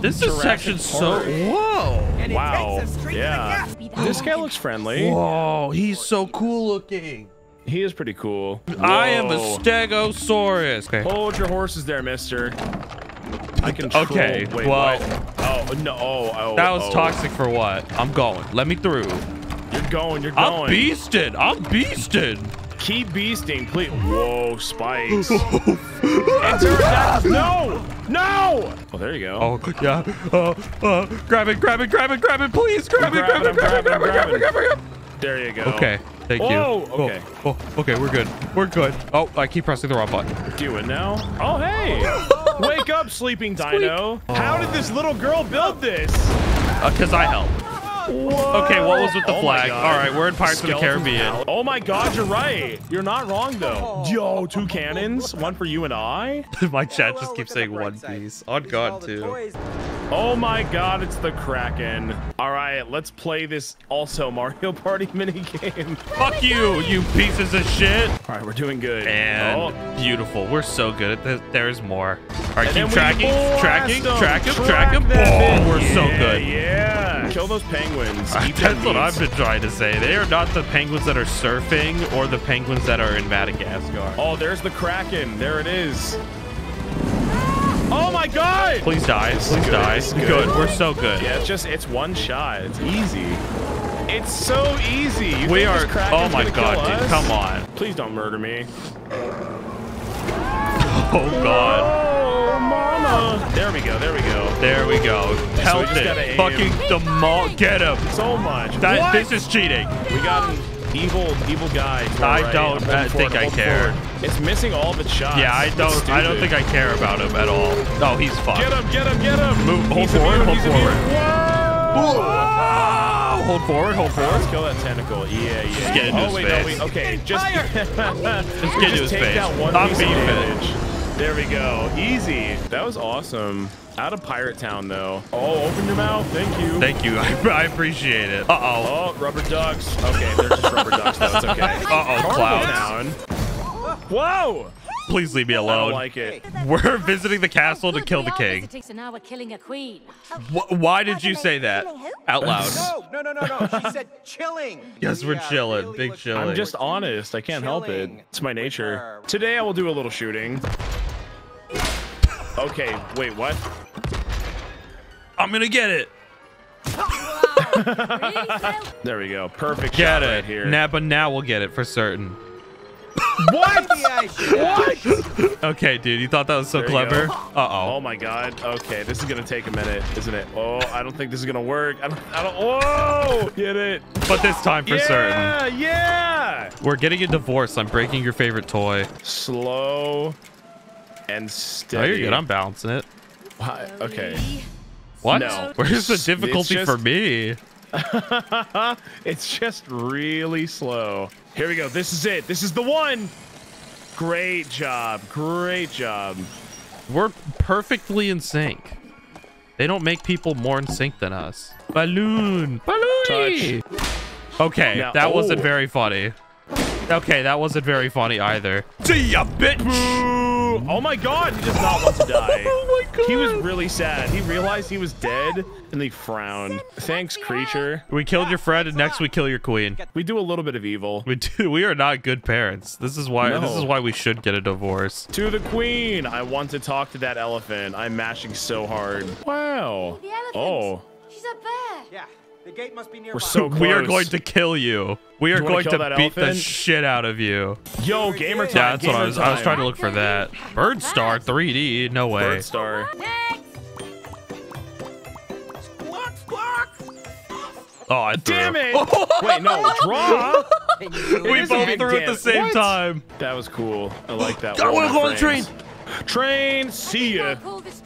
This is section so. Whoa! Wow. Yeah. This guy looks friendly. Whoa! He's so cool looking. He is pretty cool. Whoa. I am a stegosaurus. Okay. Hold your horses there, mister. I can okay. Wait, well, oh no! Oh, that was toxic for what? I'm going. Let me through. You're going. I'm beasted. Keep beasting, please. Whoa, spikes. No! Oh, there you go. Oh yeah. Grab it, please. Grab it. There you go. Okay. Thank you. Okay. Okay. We're good. Oh, I keep pressing the wrong button. Do it now. Oh, hey. Wake up, sleeping dino. How did this little girl build this? Because I helped. What? Okay, what was with the flag? All right, we're in Pirates of the Caribbean. Out. Oh my God, you're right. You're not wrong though. Yo, 2 cannons, one for you and I. My chat just keeps saying one piece. On God too. Oh my God, it's the Kraken. All right, let's play this also Mario Party minigame. Fuck you, you pieces of shit. All right, we're doing good. And beautiful, we're so good at this. There's more. All right, keep tracking. Oh, we're so good. Yeah. Kill those penguins. That's what I've been trying to say. They are not the penguins that are surfing or the penguins that are in Madagascar. Oh, there's the Kraken. There it is. Oh my God! Please die. Good. We're so good. Yeah, it's one shot. It's easy. It's so easy. We are. Oh my God, dude. Come on. Please don't murder me. Oh God. Oh, mama. There we go. There we go. There we go. Help so it. Fucking demol. Get him. So much. That, this is cheating. We got him. Evil guy. I don't think I care. It's missing all the shots. Yeah, I don't think I care about him at all. Oh, he's fucked. Get him, get him, get him. Move, hold forward, hold forward. Hold forward, hold forward. Let's kill that tentacle. Yeah, yeah. Just get into his face. Okay, just get into his face. Not being finished. There we go. Easy. That was awesome. Out of Pirate Town, though. Oh, open your mouth. Thank you. Thank you. I appreciate it. Uh-oh. Oh, rubber ducks. Okay, they're just rubber ducks, though. It's okay. Uh-oh, clouds. Whoa! Please leave me alone. I don't like it. We're visiting the castle to kill the king. Why did you say that out loud? No. She said chilling. Yes, we're chilling. Big chilling. I'm just honest. I can't help it. It's my nature. Today, I will do a little shooting. Okay, wait, what? I'm gonna get it. There we go. Perfect shot right here. Napa now will get it for certain. What? What? Okay, dude, you thought that was so clever? Uh-oh. Oh, my God. Okay, this is going to take a minute, isn't it? Oh, I don't think this is going to work. I don't. Oh, get it. But this time for certain. Yeah, yeah. We're getting a divorce. I'm breaking your favorite toy. Slow and steady. Oh, you're good. I'm balancing it. Why? Okay. What? No. Where's the difficulty for me? It's just really slow. Here we go. This is it. This is the one. Great job. Great job. We're perfectly in sync. They don't make people more in sync than us. Balloon. Balloon. Okay, now, that wasn't very funny. Okay, that wasn't very funny either. See ya, bitch. Boo. Oh my God, he does not want to die. Oh my God. He was really sad. He realized he was dead and he frowned. Thanks, creature. We killed your friend and next we kill your queen. We do a little bit of evil. We do. We are not good parents. This is why. No. This is why we should get a divorce. To the queen. I want to talk to that elephant. I'm mashing so hard. Wow. Oh. She's up there. Yeah. The gate must be nearby. We're so close. We are going to kill you. We are going to beat the shit out of you. Yo, gamer time. Yeah, that's what I was trying to look for that. Birdstar 3D. No way. Birdstar. Oh, I threw. Damn it. Wait, no. Draw. We both threw at the same time. That was cool. I like that one. I want to go on the train. Train, see ya.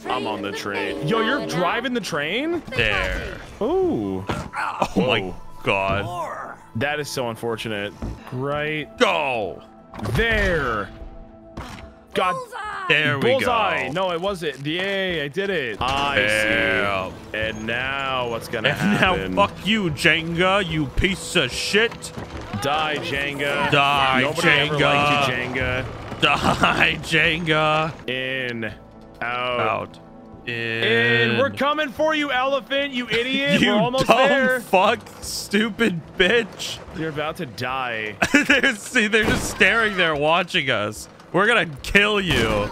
I'm on the train. Yo, you're driving the train? There. Ooh. Oh my God. That is so unfortunate. Right. Go. There. God. There we go. No, it wasn't. Yay, I did it. I see. And now what's gonna happen? And now fuck you, Jenga, you piece of shit. Die, Jenga. Die, Jenga. Nobody ever liked you, Jenga. Die, Jenga. In, out, in. We're coming for you, elephant, you idiot. You we're almost dumb there. Fuck, stupid bitch. You're about to die. they're just staring there watching us. We're gonna kill you.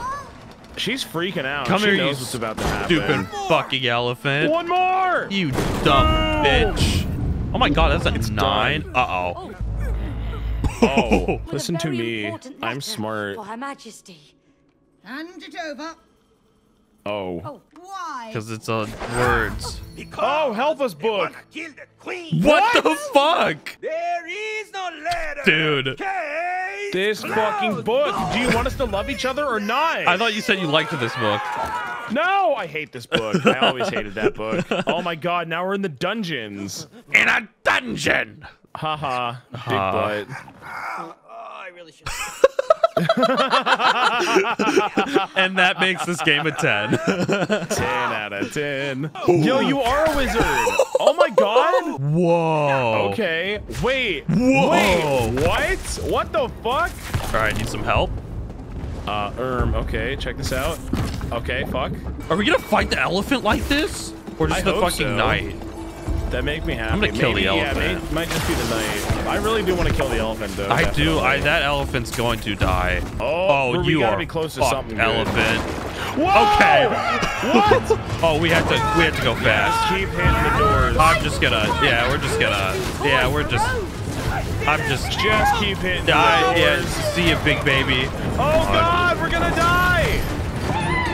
She's freaking out. Come she here, knows you what's about to happen. Stupid fucking elephant. One more. You dumb bitch. Oh my God, that's a it's 9. Done. Uh-oh. Oh. Oh, listen to me. I'm smart. Hand it over. Oh. Why? Because it's on words. Oh, help us, book. What the fuck? There is no letter. Dude. This fucking book. Do you want us to love each other or not? I thought you said you liked this book. No, I hate this book. I always hated that book. Oh my God, now we're in the dungeons. In a dungeon. Haha, big butt. I really should. And that makes this game a 10. 10 out of 10. Yo, you are a wizard. Oh my God. Whoa. Okay. Wait. Whoa. Wait. What? What the fuck? All right, need some help. Okay, check this out. Okay, fuck. Are we gonna fight the elephant like this, or just the fucking knight? That make me happy. I'm gonna kill the elephant. Yeah, might just be the knight. I really do want to kill the elephant, though. I definitely do. That elephant's going to die. Oh, you gotta be close to something. Elephant. Whoa! Okay. What? Oh, we had to go fast. Keep hitting the doors. I'm just gonna. Yeah, we're just gonna. Yeah, we're just. I'm just. Just keep hitting. Die. Yeah. See you, big baby. Oh God, we're gonna die.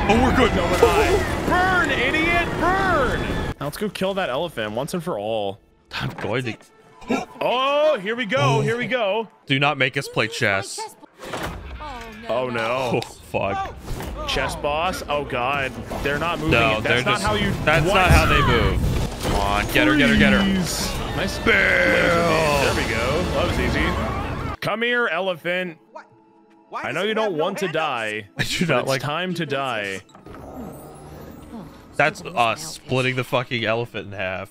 Oh, we're good. No, we're not. Burn, idiot, burn. Now let's go kill that elephant once and for all. I'm going to... Oh, here we go. Here we go. Do not make us play chess. Oh, no. Oh, fuck. Chess boss? Oh, God. They're not moving. No, that's not just how you... That's what? Not how they move. Come on. Get her, get her, get her. Nice. Bam. There we go. That was easy. Come here, elephant. What? I know you don't want to die. I do not like... It's time to die. That's us splitting the fucking elephant in half.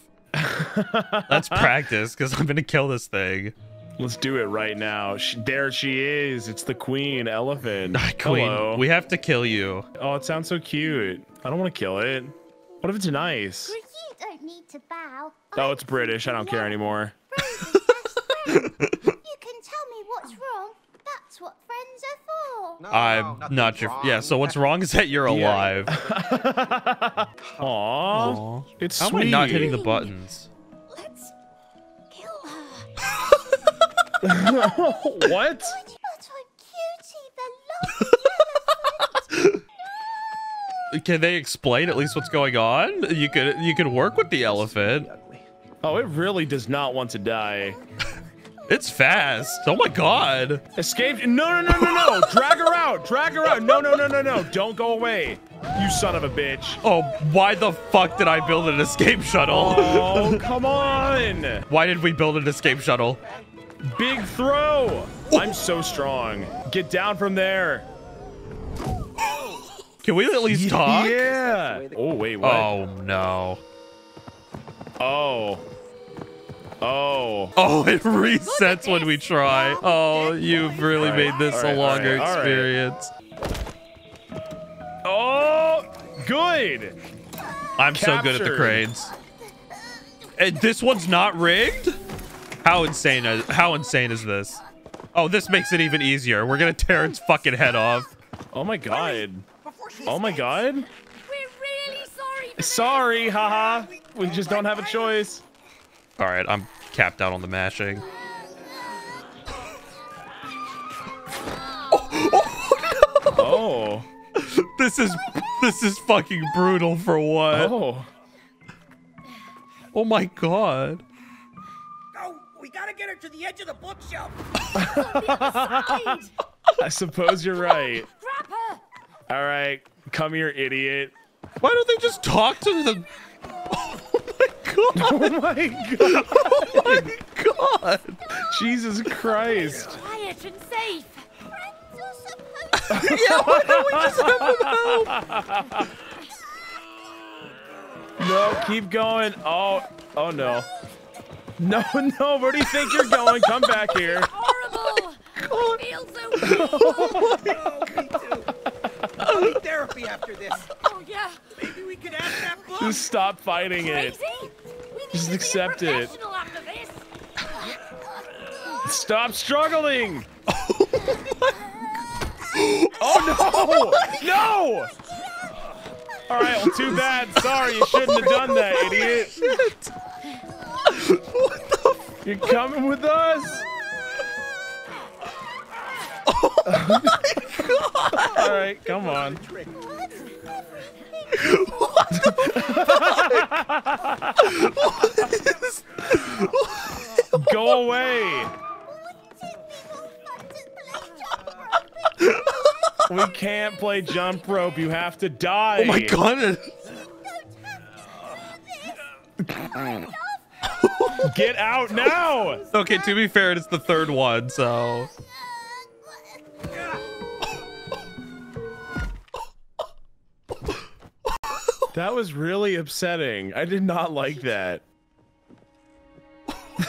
Let's practice, because I'm going to kill this thing. Let's do it right now. There she is. It's the queen elephant. Queen, hello. We have to kill you. Oh, it sounds so cute. I don't want to kill it. What if it's nice? You don't need to bow. Oh, it's British. I don't care anymore. Friends, you can tell me what's wrong. That's what friends are for. No, I'm not your... Wrong. Yeah, so what's wrong is that you're alive. Aww. Aww. It's sweet. How am I not hitting the buttons? Let's kill her. What? Can they explain at least what's going on? You could work with the elephant. Oh, it really does not want to die. It's fast. Oh my God. Escaped. No, no, no, no, no. Drag her out. Drag her out. No, no, no, no, no. Don't go away. You son of a bitch. Oh, why the fuck did I build an escape shuttle? Oh, come on. Why did we build an escape shuttle? Big throw. I'm so strong. Get down from there. Can we at least talk? Yeah. Oh, wait, what? Oh, no. Oh. Oh. Oh, it resets when we try. Oh, you've really made this a longer experience. Oh, good. I'm so good at the cranes. And this one's not rigged? How insane is this? Oh, this makes it even easier. We're gonna tear its fucking head off. Oh my God. Oh my God. We're really sorry. Sorry, haha. We just don't have a choice. All right, I'm capped out on the mashing. Oh, no. Oh. This is fucking brutal for what? Oh. Oh my God. We gotta get her to the edge of the bookshelf. I suppose you're right. All right, come here, idiot. Why don't they just talk to them? Oh my God. Oh my God. Oh my God. Jesus Christ. Quiet and safe. Friends are supposed to. Yeah, why don't we just have them help? No, keep going. Oh, oh no. No, no, where do you think you're going? Come back here. Horrible. Oh, I feel so weak. Oh, me too. I'll need therapy after this. Oh, yeah. Maybe we could ask that book. Just stop fighting it. Just accept it. Stop struggling. Oh, my God. Oh, no. No. All right, well, too bad. Sorry, you shouldn't have done that, idiot. Shit. What the fuck? You're coming with us? Oh my God! All right, come on. What the fuck? Go away! We can't play jump rope. You have to die. Oh my God! Get out now! Okay, to be fair, it's the third one, so... That was really upsetting. I did not like that.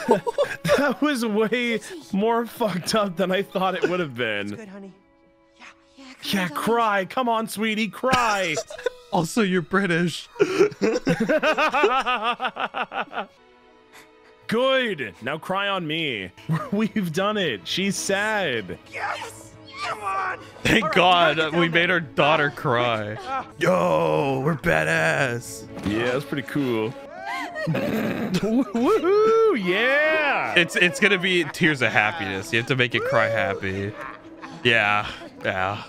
That was way more fucked up than I thought it would have been. It's good, honey. Yeah, cry. Come on, sweetie, cry. Also, you're British. Good. Now cry on me. We've done it. She's sad. Yes. Come on. Thank God we made our daughter cry. Yo, we're badass. Yeah, that's pretty cool. Woohoo! Yeah. It's gonna be tears of happiness. You have to make it cry happy. Yeah. Yeah.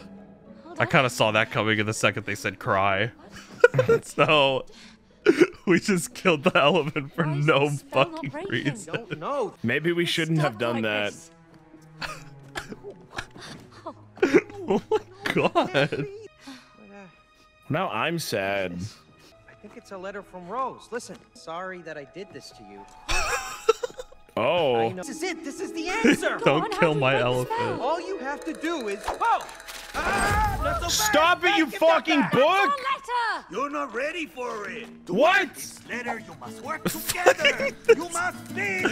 I kind of saw that coming in the second they said cry. So we just killed the elephant for no fucking reason. Maybe we shouldn't have done that. Oh my god. Now I'm sad. I think it's a letter from Rose. Listen, sorry that I did this to you. Oh. This is it. This is the answer. Don't kill my elephant. All you have to do is... Oh! Ah, so stop it, you fucking book! You're not ready for it. To what? This letter, you must work together. You must be.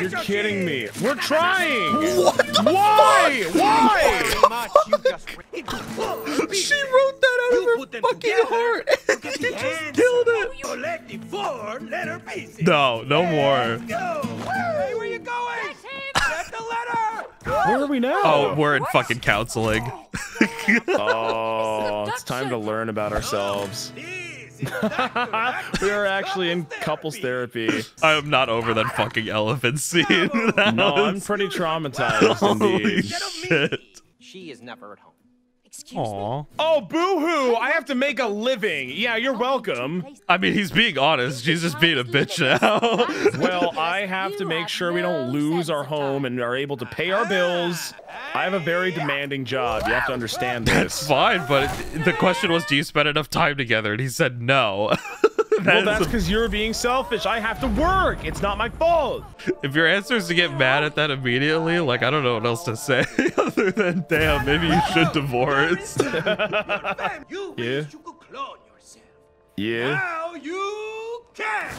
You're kidding me. We're trying. What? Why? Fuck? Why? She wrote that out of her fucking heart. She just killed it. No, no more. Hey, where you going? Get the letter. Where are we now? Oh, we're in fucking counseling. Oh, it's time to learn about ourselves. We are actually in couples therapy. I am not over that fucking elephant scene. No, I'm pretty traumatized. Holy shit. She is never at home. Excuse me. Oh, boo-hoo! I have to make a living. Yeah, you're welcome. I mean, he's being honest. She's just being a bitch now. Well, I have to make sure we don't lose our home and are able to pay our bills. I have a very demanding job. You have to understand this. That's fine, but the question was, do you spend enough time together? And he said no. Well, that's because you're being selfish. I have to work. It's not my fault. If your answer is to get mad at that immediately, like, I don't know what else to say other than, damn, maybe you should divorce. Yeah. Yeah. Now you can.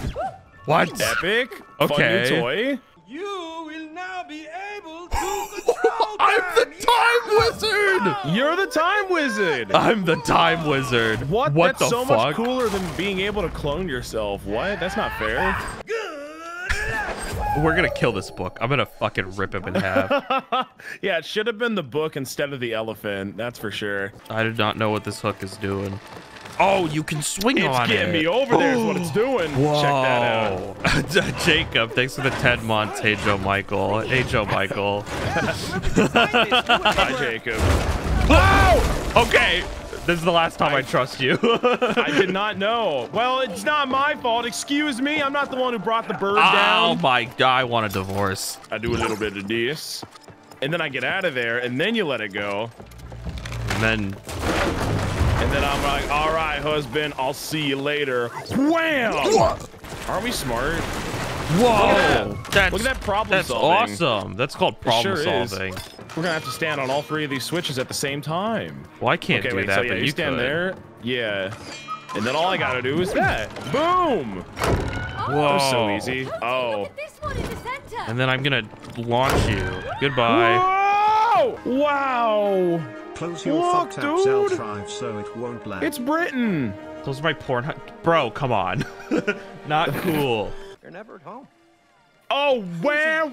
What? Epic. Okay. Fun new toy. You will now be able to control. I'm the time wizard. You're the time wizard. I'm the time wizard. What? What the fuck? That's so much cooler than being able to clone yourself. What? That's not fair. We're gonna kill this book. I'm gonna fucking rip him in half. Yeah, it should have been the book instead of the elephant. That's for sure. I did not know what this hook is doing. Oh, you can swing on it. It's getting me over there is what it's doing. Whoa. Check that out. Jacob, thanks for the 10 months. Hey, Joe Michael. Hey, Joe Michael. Hi, Jacob. Whoa! Okay. This is the last time I trust you. I did not know. Well, it's not my fault. Excuse me. I'm not the one who brought the bird down. Oh, my God. I want a divorce. I do a little bit of this. And then I get out of there. And then you let it go. And then... And then I'm like, all right, husband, I'll see you later. Wham! Aren't we smart? Whoa! Look at that, problem solving. That's awesome. That's called problem solving. Is. We're gonna have to stand on all three of these switches at the same time. Well, I can't do that, so but you stand there. Yeah. And then all I gotta do is that. Boom! Whoa! That was so easy. Oh. And then I'm gonna launch you. Goodbye. Whoa! Wow! Close your fucked-up drive so it won't lag. It's Britain. Those are my porn. Bro, come on. Not cool. You're never at home. Oh, where?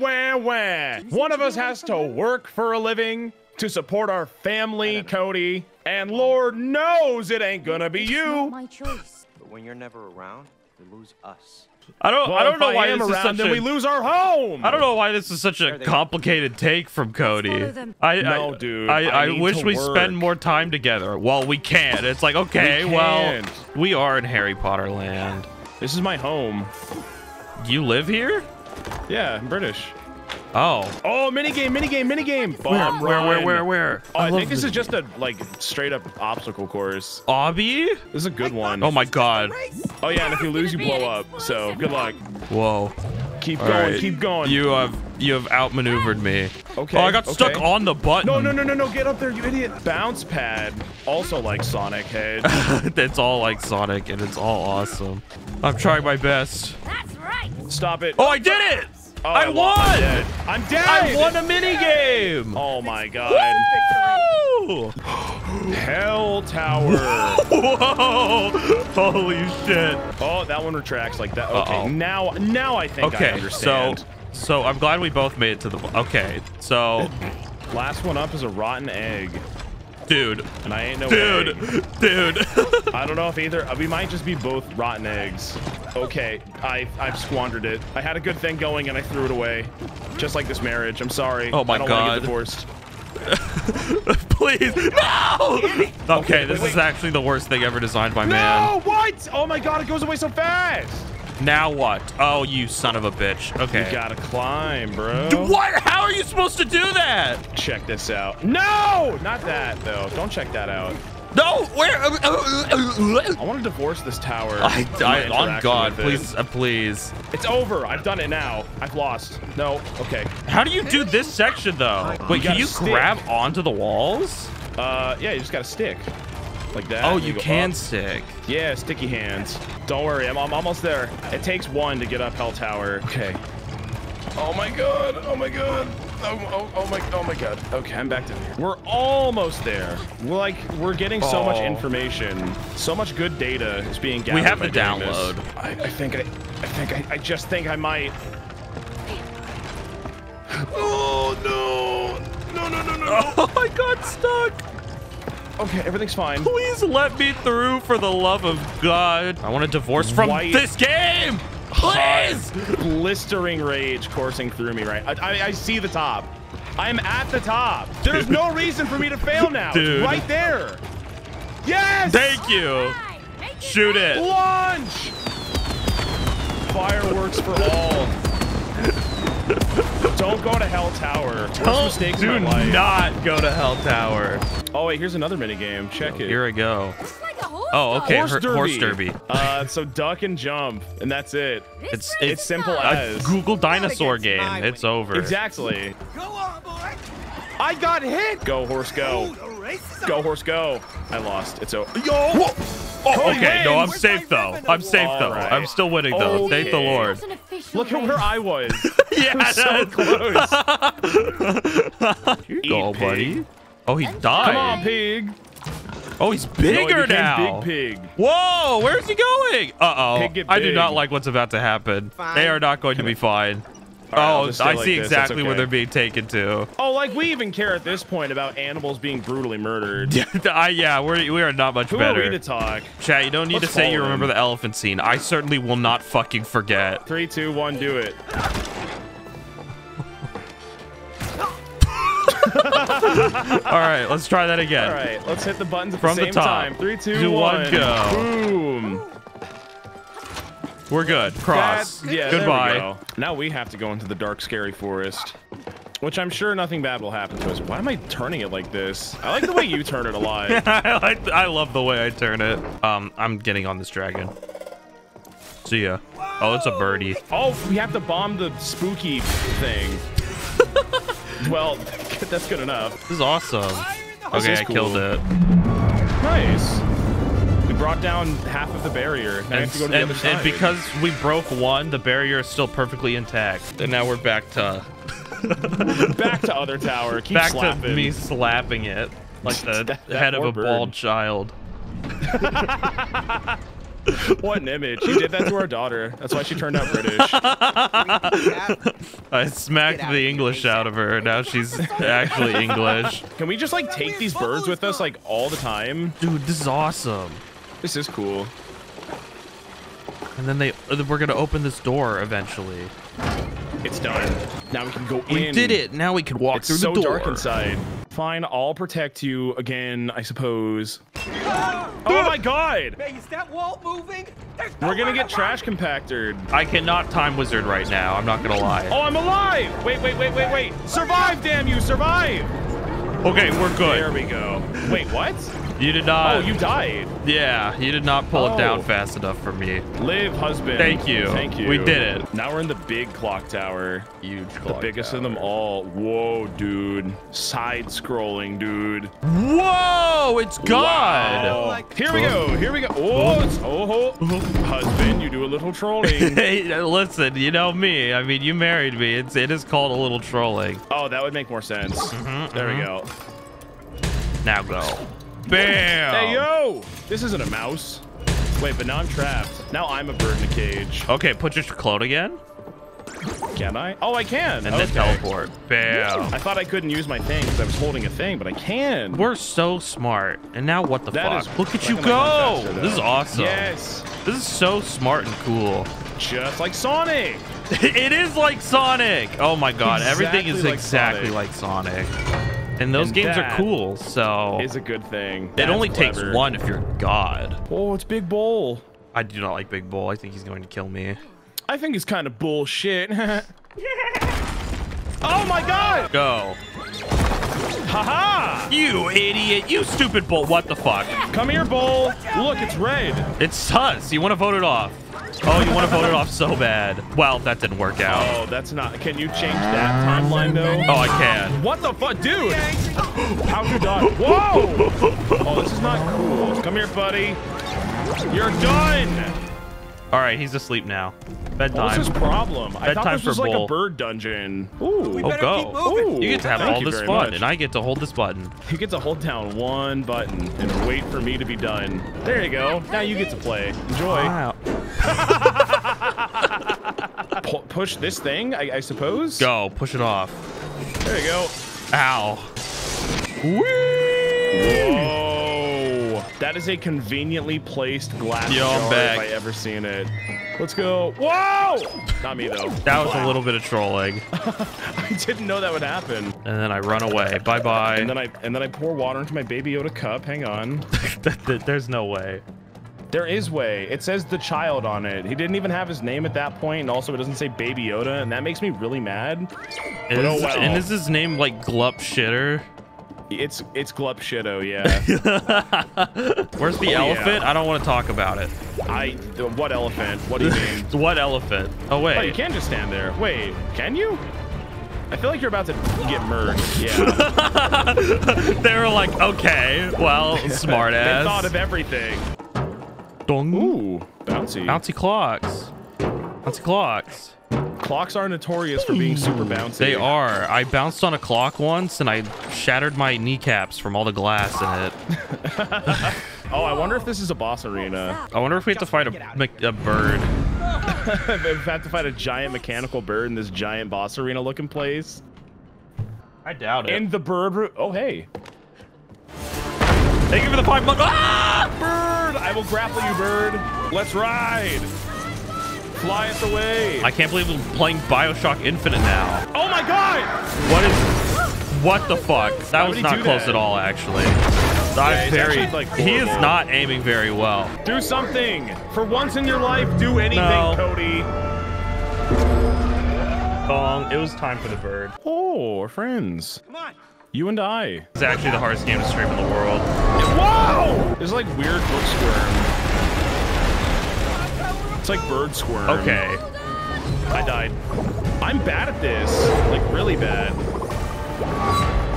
One of us has to work for a living to support our family, Cody. And Lord knows it ain't gonna be you. It's not my choice. But when you're never around, you lose us. I don't know why this is such a, we lose our home. I don't know why this is such a complicated take from Cody. I wish we spend more time together. Well, we can't. It's like, okay, well, we are in Harry Potter land. This is my home. You live here? Yeah, I'm British. Oh. Oh, minigame. Bomb, where? Oh, I think this is just a, like, straight-up obstacle course. Obby? This is a good one. Oh, my God. Oh, yeah, and if you lose, you blow up. So, good luck. Whoa. Keep going, keep going. You have outmaneuvered me. Okay. Oh, I got stuck on the button. No, get up there, you idiot. Bounce pad. Also like Sonic Hedge. It's all like Sonic, and it's all awesome. I'm trying my best. That's right. Stop it. Oh, I did it! Oh, I won! I'm dead! I won a minigame! Oh my god. Woo! Hell Tower. Whoa! Holy shit. Oh, that one retracts like that. Okay, now I think I understand. So I'm glad we both made it to the... Okay, so... Last one up is a rotten egg. Dude. And I ain't no Dude. I don't know if either. We might just be both rotten eggs. Okay. I've squandered it. I had a good thing going and I threw it away. Just like this marriage. I'm sorry. Oh my God. I don't want to get divorced. Please. No! Okay, this is actually the worst thing ever designed by man. No, what? Oh my god, it goes away so fast. Now what? Oh, you son of a bitch. Okay. You gotta climb, bro. What? How are you supposed to do that? Check this out. No! Not that, though. Don't check that out. No! Where? I want to divorce this tower. On God, please. Please. It's over. I've done it now. I've lost. No. Okay. How do you do this section, though? Wait, can you grab onto the walls? Yeah, you just gotta stick. Like that. Oh, you can stick. Yeah, sticky hands. Don't worry, I'm almost there. It takes one to get up Hell Tower. Okay. Oh my god, oh my god. Oh my god. Okay, I'm back down here. We're almost there. We're like, we're getting so much information. So much good data is being gathered. We have to download. I just think I might. Oh no. No. I got stuck. Okay, everything's fine. Please let me through, for the love of God. I want a divorce from this game. Please! Blistering rage coursing through me right. I see the top. I'm at the top. There's no reason for me to fail now. Dude. It's right there. Yes! Thank you. Right. Shoot it. Launch! Fireworks for all. Don't go to Hell Tower. Do not go to Hell Tower. Oh wait, here's another minigame. Check it. Here I go. It's like a horse derby. So duck and jump, and that's it. It's simple as a Google dinosaur game. It's over. Exactly. Go on, boy. I got hit. Go horse, go. Go horse, go. I lost. It's over. Yo. Whoa. Oh, okay. No, I'm safe though. I'm safe though. Right. I'm still winning though. Thank the Lord. Look at where I was. Yeah, was so close. Here you go, buddy. Oh, he died. Come on, pig. Oh, he's bigger now. Big pig. Whoa, where's he going? Uh-oh. I do not like what's about to happen. Fine. They are not going to be fine. Right, oh, I see exactly where they're being taken to. Oh, like we even care at this point about animals being brutally murdered. Yeah, we are not much better. Who are we to talk? Chat, you don't need to say you remember the elephant scene. I certainly will not fucking forget. 3, 2, 1, do it. All right, let's try that again. All right, let's hit the buttons at the same time. 3, 2, 1, go. Boom. We're good. Cross. Yeah, goodbye. There we go. Now we have to go into the dark, scary forest, which I'm sure nothing bad will happen to us. Why am I turning it like this? I like the way you turn it a lot. I love the way I turn it. I'm getting on this dragon. See ya. Oh, it's a birdie. Oh, we have to bomb the spooky thing. Well, that's good enough. This is awesome. Okay, I killed it. Nice. We brought down half of the barrier. Now we have to go to the other side. And because we broke one, the barrier is still perfectly intact. And now we're back to... back to other tower. Keep back slapping. Back to me slapping it. Like the head of a bald child. What an image. She did that to our daughter. That's why she turned out British. I smacked the English out of her. Now she's actually English. Can we just like take these birds with us like all the time? Dude, this is awesome. This is cool. And then we're gonna open this door eventually. It's done. Now we can go in. We did it. Now we can walk through the door. It's so dark inside. Fine, I'll protect you again, I suppose. Oh my god! Hey, is that wall moving? We're gonna get trash compactored. I cannot time wizard right now, I'm not gonna lie. Oh, I'm alive! Wait. Survive, damn you, survive! Okay, we're good. There we go. Wait, what? You did not. Oh, you died. Yeah, you did not pull it down fast enough for me. Live, husband. Thank you. Thank you. We did it. Now we're in the big clock tower. Huge clock tower. The biggest of them all. Whoa, dude. Side-scrolling, dude. Whoa, it's God. Wow. Here we go. Here we go. Oh, it's, husband, you do a little trolling. Hey, listen, you know me. I mean, you married me. It is called a little trolling. Oh, that would make more sense. Mm-hmm, there we go. Now go. Bam! Hey, yo! This isn't a mouse. Wait, but now I'm trapped. Now I'm a bird in a cage. Okay, put your clone again. Can I? Oh, I can. And then teleport. Bam. I thought I couldn't use my thing because I was holding a thing, but I can. We're so smart. And now what the fuck? Look at you go! This is awesome. Yes. This is so smart and cool. Just like Sonic. It is like Sonic. Oh my god, everything is exactly like Sonic. And those games are cool, so... It's a good thing. It only takes one if you're God. Oh, it's Big Bull. I do not like Big Bull. I think he's going to kill me. I think he's kind of bullshit. Oh my God! Go. Haha! You idiot! You stupid bull! What the fuck? Come here, bull! Look, it's red. It's sus. You want to vote it off? Oh, you want to vote it off so bad. Well, that didn't work out. Oh, that's not. Can you change that timeline though? Oh, I can. What the fuck, dude? How'd you die? Whoa! Oh, this is not cool. Come here, buddy. You're done. All right, he's asleep now. Bedtime. What's his problem? I thought this was like a bird dungeon. Ooh, oh, go. Ooh, you get to have all this fun, and I get to hold this button. You get to hold down one button and wait for me to be done. There you go. Now you get to play. Enjoy. Wow. Push this thing, I suppose? Go. Push it off. There you go. Ow. Whee! Whoa. That is a conveniently placed glass jar if I ever seen it. Let's go. Whoa! Not me, though. That was a little bit of trolling. I didn't know that would happen. And then I run away. Bye-bye. And then I pour water into my Baby Yoda cup. Hang on. There's no way. There is way. It says the child on it. He didn't even have his name at that point, and also it doesn't say Baby Yoda, and that makes me really mad. And is his name like Glup Shitter? It's Glup Shitter, yeah. Where's the elephant? Yeah. I don't want to talk about it. What elephant? What do you mean? What elephant? Oh, wait. Oh, you can't just stand there. Wait, can you? I feel like you're about to get murdered. Yeah. They were like, okay, well, smartass. They thought of everything. Dong. Ooh, bouncy. Bouncy clocks. Bouncy clocks. Clocks are notorious for being super bouncy. They are. I bounced on a clock once and I shattered my kneecaps from all the glass in it. Oh, I wonder if this is a boss arena. I wonder if we have to fight a bird. We have to fight a giant mechanical bird in this giant boss arena looking place. I doubt it. In the bird. Oh, hey. Thank you for the $5. Ah, bird! I will grapple you, bird. Let's ride. Fly it away. I can't believe we're playing Bioshock Infinite now. Oh my God! What the fuck? That was not close at all, actually. I'm very, he is not aiming very well. Do something. For once in your life, do anything, Cody. It was time for the bird. Oh, we're friends. Come on. You and I. It's actually the hardest game to stream in the world. Whoa! There's like weird book squirm. It's like bird squirm. Okay. I died. I'm bad at this. Like, really bad.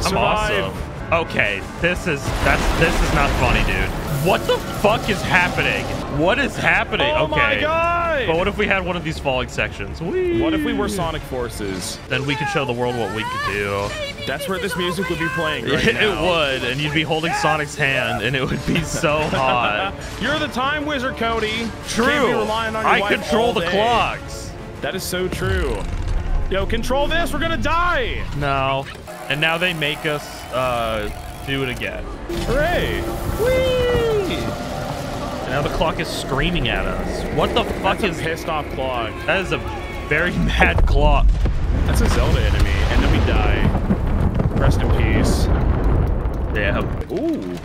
Survive. I'm awesome. Okay, this is not funny, dude. What the fuck is happening? What is happening? Oh my God. But what if we had one of these falling sections? Whee. What if we were Sonic Forces? Then we could show the world what we could do. That's where this music would be playing right now. It would, and you'd be holding Sonic's hand, and it would be so hot. You're the time wizard, Cody. True. Can't be relying on your I control the clocks. That is so true. Yo, control this. We're gonna die. No. And now they make us do it again. Hooray! Whee! And now the clock is screaming at us. What the fuck is a pissed off clock? That is a very mad clock. That's a Zelda enemy, and then we die. Rest in peace. Yeah. Ooh.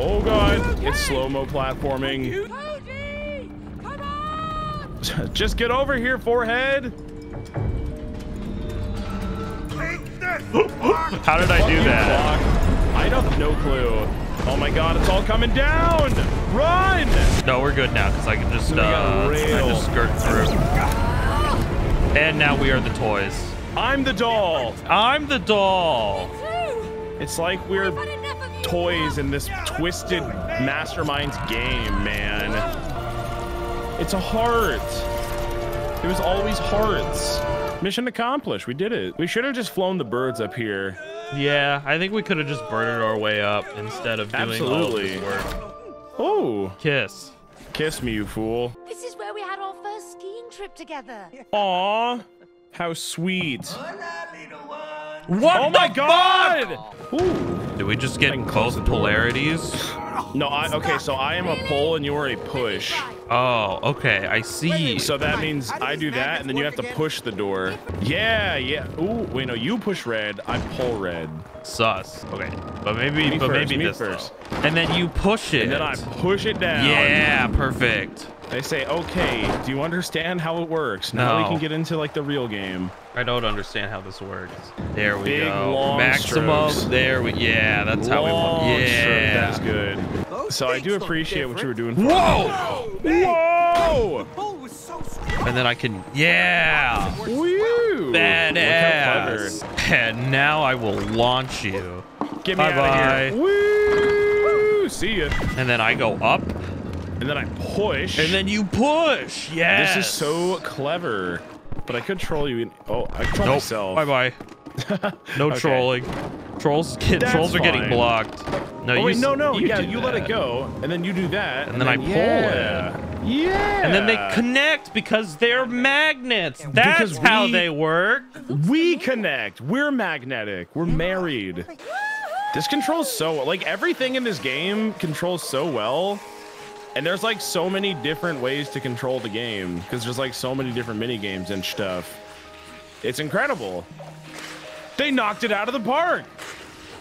Oh God! It's slow-mo platforming. Come on! Just get over here, forehead. How did I do that? I have no clue. Oh my God, it's all coming down! Run! No, we're good now because I can just skirt through. And now we are the toys. I'm the doll. I'm the doll. It's like we're toys in this twisted mastermind's game, man. It's a heart. It was always hearts. Mission accomplished. We did it. We should have just flown the birds up here. Yeah, I think we could have just birded our way up instead of doing all of this work. Oh, kiss. Kiss me, you fool. This is where we had our first skiing trip together. Aw, how sweet. What? Oh my God! Ooh. Did we just get both polarities? No, okay, so I am a pull and you are a push. Oh, okay, I see. So that means I do that and then you have to push the door. Yeah, yeah. Ooh, wait, no, you push red, I pull red. Sus. Okay, but maybe this first. And then you push it. And then I push it down. Yeah, perfect. They say, okay, do you understand how it works? Now we can get into like the real game. I don't understand how this works. There we go. Long maximum. Strokes. There we. Yeah, that's long how we. Yeah, stroke. That's good. Those so I do appreciate what you were doing. For whoa! Me. Whoa! Whoa! And then I can. Yeah. Woo! Badass. And now I will launch you. Get me out of here. Woo! See ya. And then I go up. And then I push. And then you push. Yes. This is so clever. But I could troll you. Oh, I troll myself. Bye-bye. No okay. Trolling. Trolls are getting blocked. No, oh, wait, no. You you let it go. And then you do that. And then I pull it. Yeah. And then they connect because they're magnets. That's how they work. We connect. We're magnetic. We're married. This controls so... Like, everything in this game controls so well. And there's like so many different ways to control the game because there's like so many different mini games and stuff. It's incredible. They knocked it out of the park.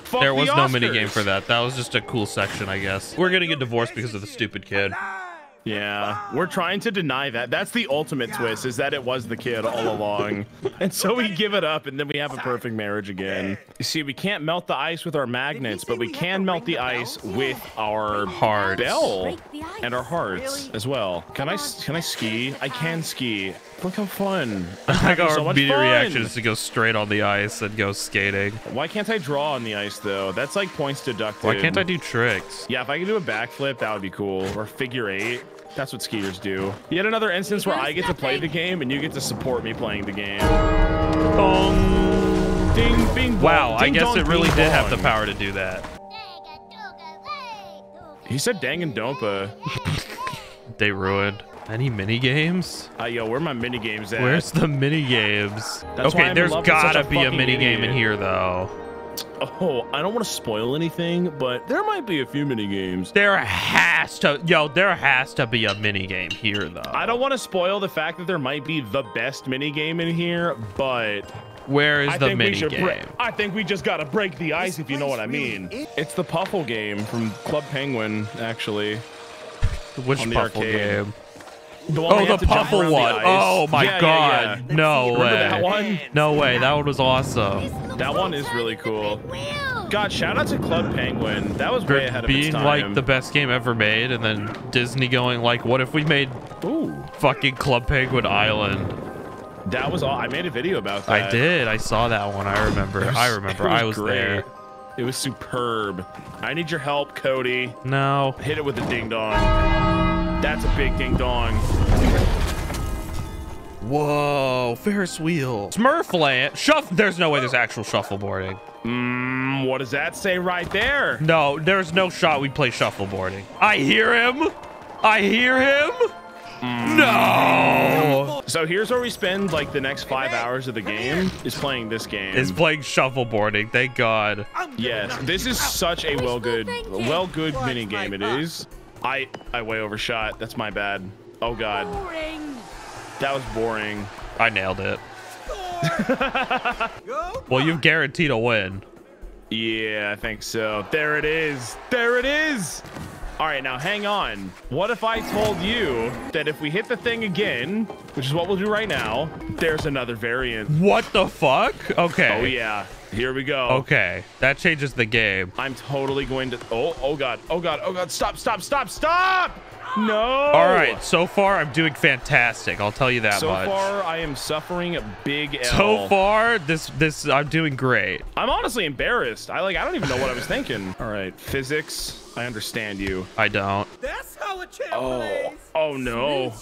Fuck there was the no mini game for that. That was just a cool section, I guess. We're gonna get divorced because of the stupid kid. Yeah, we're trying to deny that. That's the ultimate twist, is that it was the kid all along. And so we give it up and then we have a perfect marriage again. You see, we can't melt the ice with our magnets, but we can melt the ice with our hearts. Bell and our hearts as well. Can I ski? I can ski. Look how fun. I got our immediate reaction is to go straight on the ice and go skating. Why can't I draw on the ice though? That's like points deducted. Why can't I do tricks? Yeah, if I could do a backflip, that would be cool. Or figure eight. That's what skiers do. Yet another instance where I get to play the game and you get to support me playing the game. Bong. Ding, bing, bong. Wow, I guess it really did have the power to do that. He said Danganronpa. They ruined. Any mini games? Yo, where are my mini games at? Where's the mini games? That's okay, there's gotta be a mini game in here though. Oh, I don't want to spoil anything, but there might be a few mini games. There has to be a mini game here though. I don't want to spoil the fact that there might be the best mini game in here, but where is the mini game? I think we just gotta break the ice, if you know what I mean. It's the Puffle game from Club Penguin, actually. Which Puffle game? The one the Puffle one. Oh my god. Yeah. No way. That one? No way. That one was awesome. That one is really cool. God, shout out to Club Penguin. That was way ahead of its time. Being like the best game ever made, and then Disney going like, what if we made fucking Club Penguin Island? That was all. I made a video about that. I did. I saw that one. I remember. I was great. There. It was superb. I need your help, Cody. No. Hit it with a ding dong. That's a big ding dong. Whoa, Ferris wheel. Smurfland. Shuffle. There's no way there's actual shuffleboarding. What does that say right there? No, there's no shot we play shuffleboarding. I hear him. No. So here's where we spend like the next 5 hours of the game is playing this game. Is playing shuffleboarding. Thank God. Yes, this is such a well good mini game. It is. I way overshot. That's my bad. Oh god. Boring. That was boring. I nailed it. Well, you've guaranteed a win. Yeah, I think so. There it is. There it is. All right, now hang on. What if I told you that if we hit the thing again, which is what we'll do right now, there's another variant. What the fuck? Okay. Oh yeah. Here we go. Okay, that changes the game. I'm totally going to... Oh god, stop. No. All right, so far I'm doing fantastic, I'll tell you that much. So far I am suffering a big L. So far this I'm doing great. I'm honestly embarrassed. I don't even know what I was thinking. All right, physics, I understand you. I don't. That's how a champ plays. Oh no.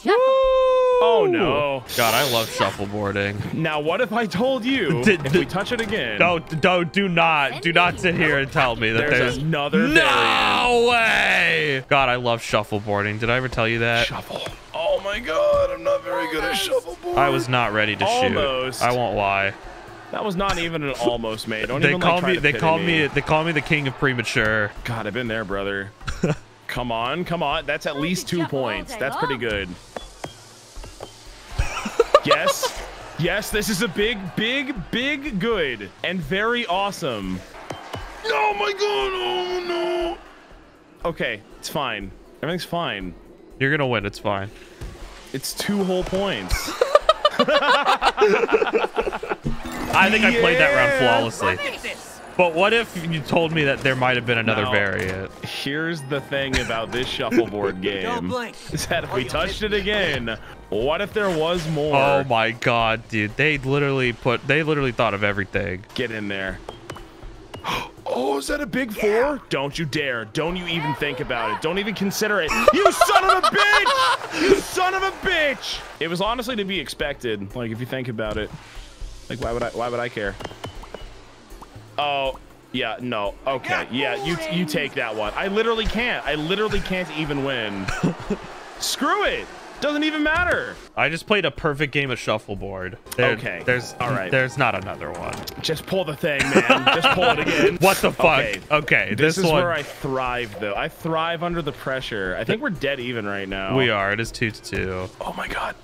Oh no. God, I love shuffleboarding. Now, what if I told you if we touch it again? Do not sit here and tell me that there's another. No way. God, I love shuffleboarding. Did I ever tell you that? Shuffle. Oh my God, I'm not very good at shuffleboarding. I was not ready to shoot. I won't lie. That was not even an almost made. Don't even like try to pity me. They call me the king of premature. God, I've been there, brother. Come on, come on. That's at least 2 points. That's pretty good. Yes. Yes, this is a big good and very awesome. Oh my god, oh no. Okay, it's fine. Everything's fine. You're gonna win, it's fine. It's 2 whole points. I think I played that round flawlessly. But what if you told me that there might have been another variant? Here's the thing about this shuffleboard game. Is that if we touched it again, what if there was more? Oh my god, dude. They literally thought of everything. Get in there. Oh, is that a big four? Don't you dare. Don't you even think about it. Don't even consider it. You son of a bitch! You son of a bitch! It was honestly to be expected. Like, if you think about it. Like, why would I care? Oh, yeah, no. Okay, yeah, you take that one. I literally can't. I literally can't even win. Screw it. Doesn't even matter. I just played a perfect game of shuffleboard. Okay. There's not another one. Just pull the thing, man. Just pull it again. What the fuck? Okay. This is where I thrive, though. I thrive under the pressure. I think we're dead even right now. We are. It is 2-2. Oh my god.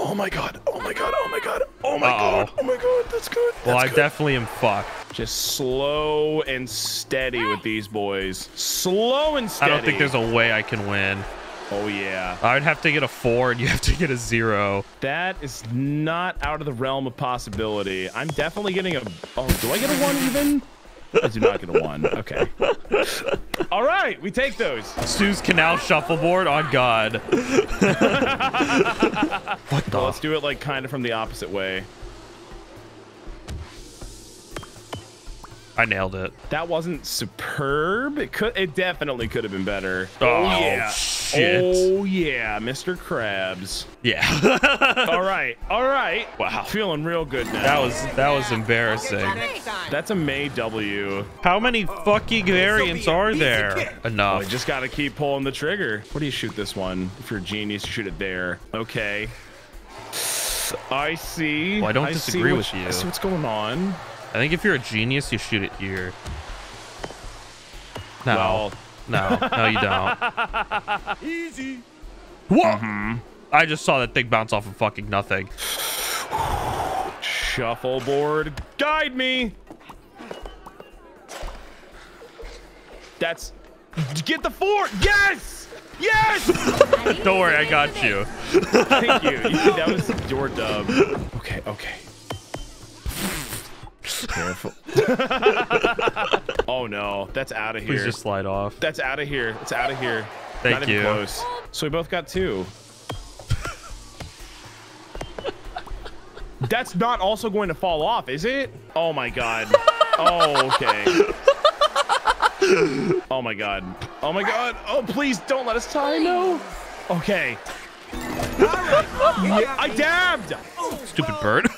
Oh my god. Oh my god. Oh my god. Oh my god. Oh my god. That's good. That's well, I definitely am fucked. Just slow and steady with these boys. Slow and steady. I don't think there's a way I can win. Oh yeah. I would have to get a 4 and you have to get a 0. That is not out of the realm of possibility. I'm definitely getting a... Oh, do I get a 1 even? I do not get a 1. Okay. All right, we take those. Sue's Canal Shuffleboard on God. What the... Well, let's do it like kind of from the opposite way. I nailed it. That wasn't superb. It definitely could have been better. Oh yeah. Shit. Oh yeah, Mr. Krabs. Yeah. All right. All right. Wow. Feeling real good now. That was embarrassing. That's a May W. How many fucking variants are there? Enough. We just got to keep pulling the trigger. What do you shoot this one? If you're a genius, you shoot it there. Okay. I see. Well, I don't disagree with you. I see what's going on. I think if you're a genius, you shoot it here. No, well. no, you don't. Easy. What? Mm-hmm. I just saw that thing bounce off of fucking nothing. Shuffleboard, guide me. That's... Get the 4. Yes. Yes. Don't worry, I got you. Thank you. That was your dub. Okay. Okay. Careful. Oh no, that's out of here. Please just slide off. That's out of here. It's out of here. Thank Not you. Even close. So we both got 2. That's not also going to fall off, is it? Oh my god. Oh, okay. Oh my god. Oh my god. Oh, please don't let us tie. No. Okay. I dabbed. Stupid bird.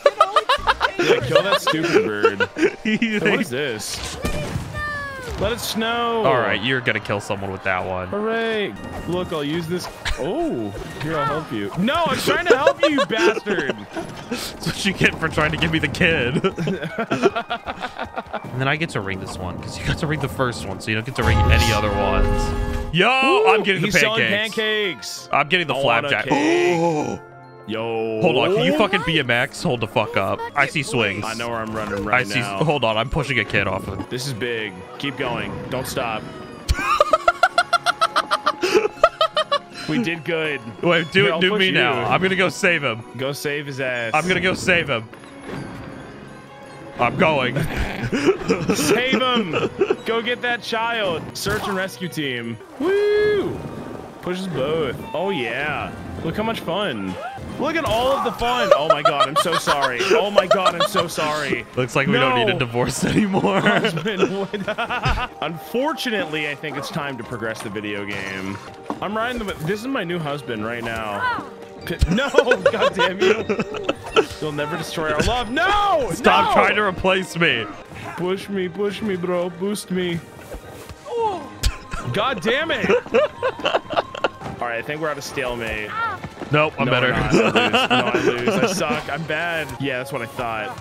Yeah, kill that stupid bird. What is this? Let it snow. All right, you're gonna kill someone with that one. Hooray! Look, I'll use this. Oh, here, I'll help you. No, I'm trying to help you, you bastard. That's what you get for trying to give me the kid. And then I get to ring this one because you got to ring the first one, so you don't get to ring any other ones. Yo, ooh, I'm getting the pancakes. Selling pancakes. I'm getting the flapjack. Yo. Hold on, can you fucking BMX? Hold the fuck up. I see swings. I know where I'm running right now. Hold on, I'm pushing a kid off of. This is big. Keep going. Don't stop. We did good. Wait, do me now. I'm gonna go save him. Go save his ass. I'm gonna go save him. I'm going. Save him. Go get that child. Search and rescue team. Woo! Push us both. Oh yeah. Look how much fun. Look at all of the fun. Oh my god, I'm so sorry. Oh my god, I'm so sorry. Looks like we don't need a divorce anymore. Unfortunately, I think it's time to progress the video game. I'm riding the... This is my new husband right now. No, god damn you. You'll never destroy our love. No! Stop trying to replace me. Push me, bro. Boost me. God damn it. All right, I think we're out of stalemate. Nope, I'm better. I lose. I suck. I'm bad. Yeah, that's what I thought.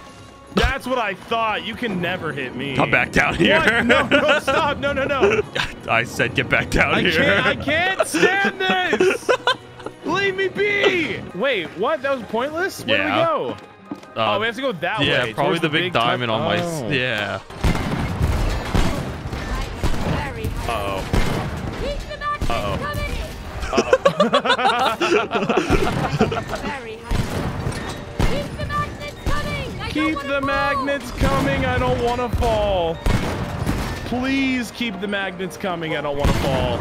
That's what I thought. You can never hit me. Come back down here. What? No, no, stop. No, no, no. I said get back down here. I can't stand this. Leave me be. Wait, what? That was pointless? Where do we go? Oh, we have to go that way. Yeah, probably the big diamond on my... Yeah. Uh-oh. Uh-oh. Uh-oh. Keep the magnets coming. I don't want to fall. Please keep the magnets coming. I don't want to fall.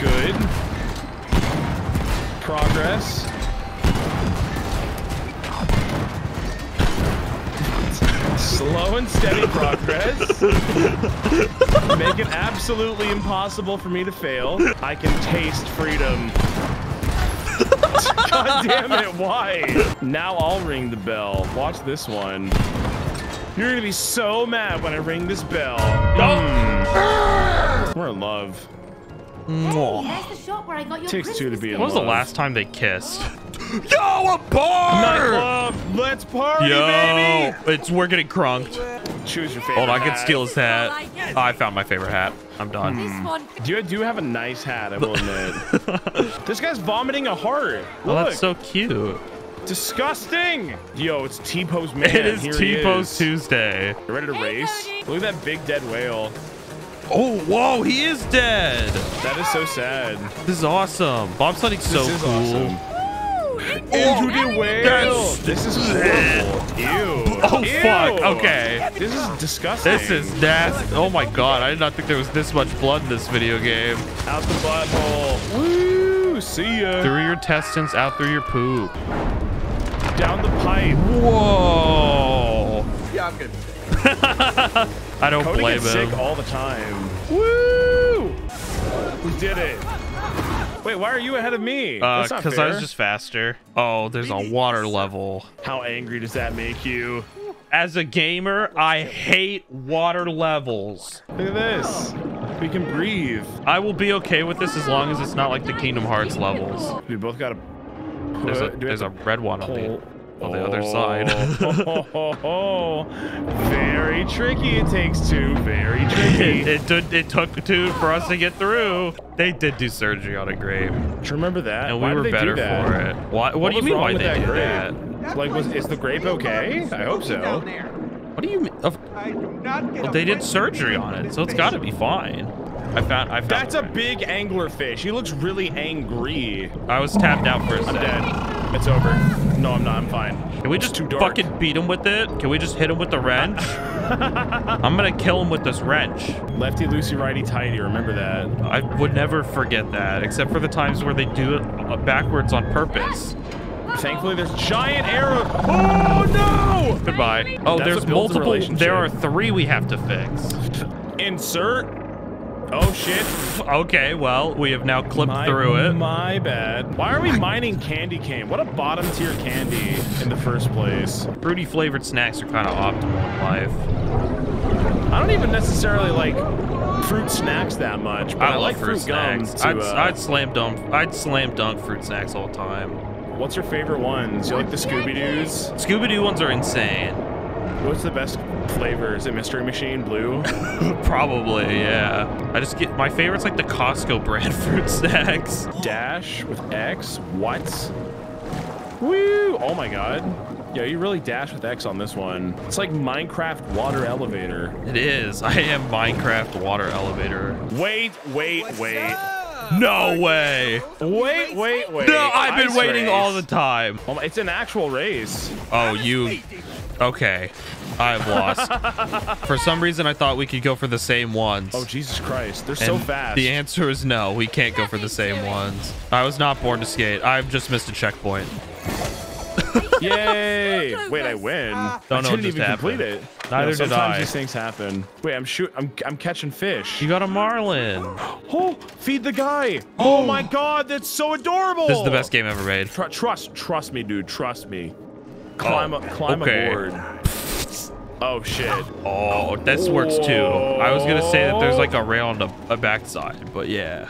Good. Progress. Slow and steady progress. Make it absolutely impossible for me to fail. I can taste freedom. God damn it, why? Now I'll ring the bell. Watch this one. You're gonna be so mad when I ring this bell. Oh. We're in love. Hey, the shop where I got your Takes two to be in love. When was the last time they kissed? Yo, a bar! Nightclub, let's party, baby! It's, we're getting crunked. Choose your favorite Hold on, I can steal his hat. Oh, I found my favorite hat. I'm done. You do have a nice hat, I will admit. This guy's vomiting a heart. Look. Oh, that's so cute. Disgusting. Yo, it's T-Pose, man. It is T-Pose Tuesday. You ready to race? Look at that big dead whale. Oh, whoa, he is dead. That is so sad. This is awesome. Bobsledding's so cool. Into the whale. This is horrible. Ew. Oh, ew. Fuck. Okay. This is disgusting. This is nasty. Oh, my God. I did not think there was this much blood in this video game. Out the butthole. Woo. See ya. Through your intestines, out through your poop. Down the pipe. Whoa. Yeah, I'm good. I don't blame him. Sick all the time. Woo. We did it. Wait, why are you ahead of me? Because I was just faster. Oh, there's a water level. How angry does that make you? As a gamer, I hate water levels. Look at this. We can breathe. I will be okay with this as long as it's not like the Kingdom Hearts levels. We both got a... There's a red one on the other side. Very tricky. It takes two. Very tricky. It took two for us to get through. They did do surgery on a grave. Do you remember that? And we were better for it. What do you mean why they did that? Like, is the grape okay? I hope so. What do you mean? Well, they did surgery on it, so it's got to be fine. I found that's a big anglerfish. He looks really angry. I was tapped out for a second. I'm dead. It's over. No, I'm not. I'm fine. Can we just fucking beat him with it? Can we just hit him with the wrench? I'm going to kill him with this wrench. Lefty, loosey, righty, tighty. Remember that. I would never forget that, except for the times where they do it backwards on purpose. Thankfully, there's giant arrows. Oh, no. Goodbye. Oh, there's multiple. There are three we have to fix. Insert. Oh, shit. Okay, well, we have now clipped through it. My bad. Why are we mining candy cane? What a bottom tier candy in the first place. Fruity flavored snacks are kind of optimal in life. I don't even necessarily like fruit snacks that much, but I like fruit snacks. I'd slam dunk fruit snacks all the time. What's your favorite ones? You like the Scooby-Doo's? Scooby-Doo ones are insane. What's the best flavor? Is it Mystery Machine Blue? Probably, yeah. I just get my favorite's like the Costco brand fruit snacks. Dash with X. What? Woo! Oh my god. Yeah, you really dash with X on this one. It's like Minecraft water elevator. It is. I am Minecraft water elevator. Wait. No way. Wait. No, I've been waiting all the time. It's an actual race. Oh, you... Okay, I've lost. For some reason, I thought we could go for the same ones. Oh, Jesus Christ. They're so fast. The answer is no. We can't go for the same ones. I was not born to skate. I've just missed a checkpoint. Yay. Wait, I win. Don't know what just happened. It. Neither did I. Sometimes these things happen. Wait, I'm catching fish. You got a marlin. Oh, feed the guy. Oh, my God. That's so adorable. This is the best game ever made. Trust me, dude. Trust me. Climb aboard. Oh, shit. Oh, this works, too. I was going to say that there's, like, a rail on the backside, but yeah.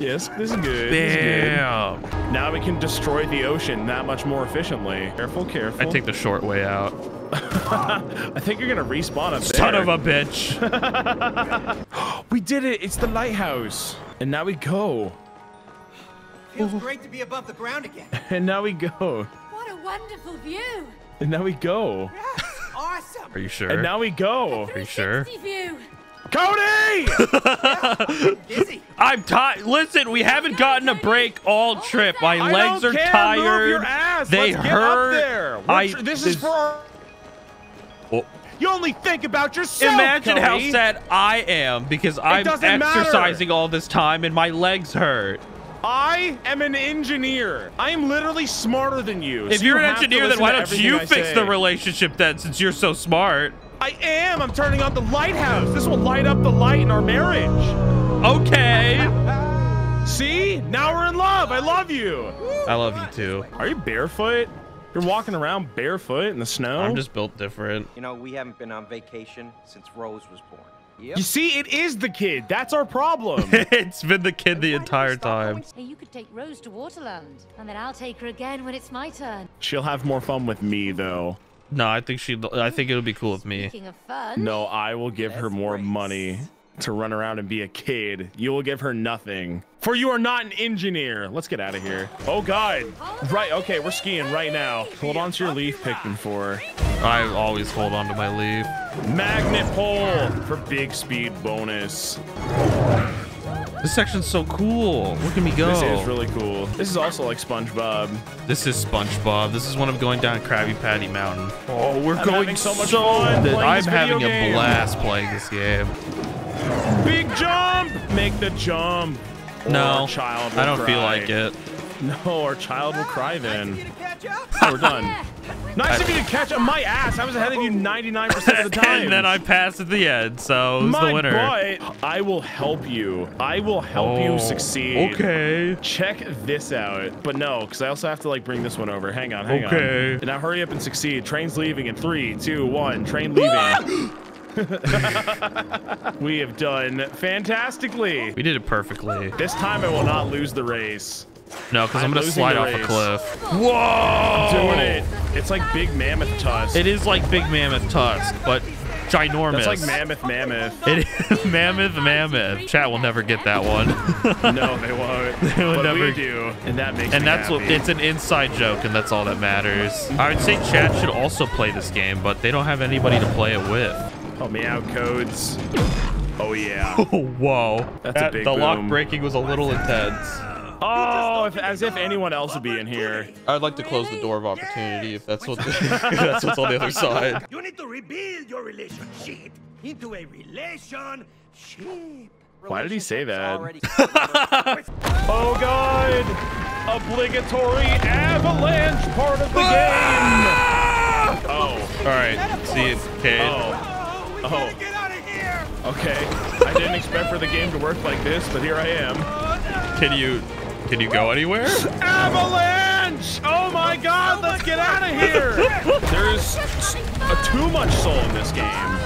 Yes, this is good. Damn. This is good. Now we can destroy the ocean that much more efficiently. Careful, careful. I take the short way out. I think you're gonna respawn up there. Son of a bitch. We did it. It's the lighthouse. And now we go. Feels great to be above the ground again. And now we go. What a wonderful view. And now we go. That's awesome. Are you sure? And now we go. Are you sure? View. Cody! I'm tired. Listen, we haven't gotten a break all trip. My legs are tired. Move your ass. They hurt. Get up there. This is for our... You only think about yourself. Imagine Cody. How sad I am because I'm exercising all this time and my legs hurt. I am an engineer. I am literally smarter than you. If you're an engineer, then why don't you fix the relationship then since you're so smart? I am. I'm turning on the lighthouse. This will light up the light in our marriage. Okay. See? Now we're in love. I love you. I love you too. Are you barefoot? You're walking around barefoot in the snow? I'm just built different. You know, we haven't been on vacation since Rose was born. Yep. You see, it is the kid. That's our problem. It's been the kid the entire time. Hey, you could take Rose to Waterland, and then I'll take her again when it's my turn. She'll have more fun with me, though. No, I think it'll be cool with me. Speaking of fun, no, I will give her more money to run around and be a kid. You will give her nothing. For you are not an engineer. Let's get out of here. Oh, God. Right. Okay, we're skiing right now. Hold on to your leaf Pikmin 4. I always hold on to my leaf. Magnet pole for big speed bonus. This section's so cool. Look at me go. This is really cool. This is also like SpongeBob. This is SpongeBob. This is when I'm going down Krabby Patty Mountain. Oh, we're going so much fun. I'm having a blast playing this game. Big jump. Make the jump. No, child, I don't feel like it. No, our child will cry then. We're done. Nice of you to catch up my ass. I was ahead of you 99% of the time. And then I passed at the end, so who's the winner? I will help you. I will help you succeed. Okay. Check this out. But no, because I also have to like bring this one over. Hang on, hang on. Okay. And now hurry up and succeed. Train's leaving in 3, 2, 1. Train leaving. We have done fantastically. We did it perfectly. This time I will not lose the race. No, because I'm going to slide off a cliff. Whoa! I'm doing it. It's like Big Mammoth Tusk. It is like Big Mammoth Tusk, but ginormous. It's like Mammoth Mammoth. It is Mammoth Mammoth. Chat will never get that one. No, they won't. They will never. We do, and that makes me happy. What, it's an inside joke, and that's all that matters. I would say chat should also play this game, but they don't have anybody to play it with. Help me out, codes. Oh, yeah. Whoa. That's a big boom. The lock breaking was a little intense. Oh, as if anyone else would be in here. I'd like to close the door of opportunity if that's what's on the other side. You need to rebuild your relationship into a relationship. Why did he say that? Oh, God. Obligatory avalanche part of the game. Oh. All right. See you, Cade. Oh. Oh. Get out of here. Okay. I didn't expect for the game to work like this, but here I am. Oh, no. Can you go anywhere? Avalanche! Oh my God! So let's get out of here. There's too much soul in this game.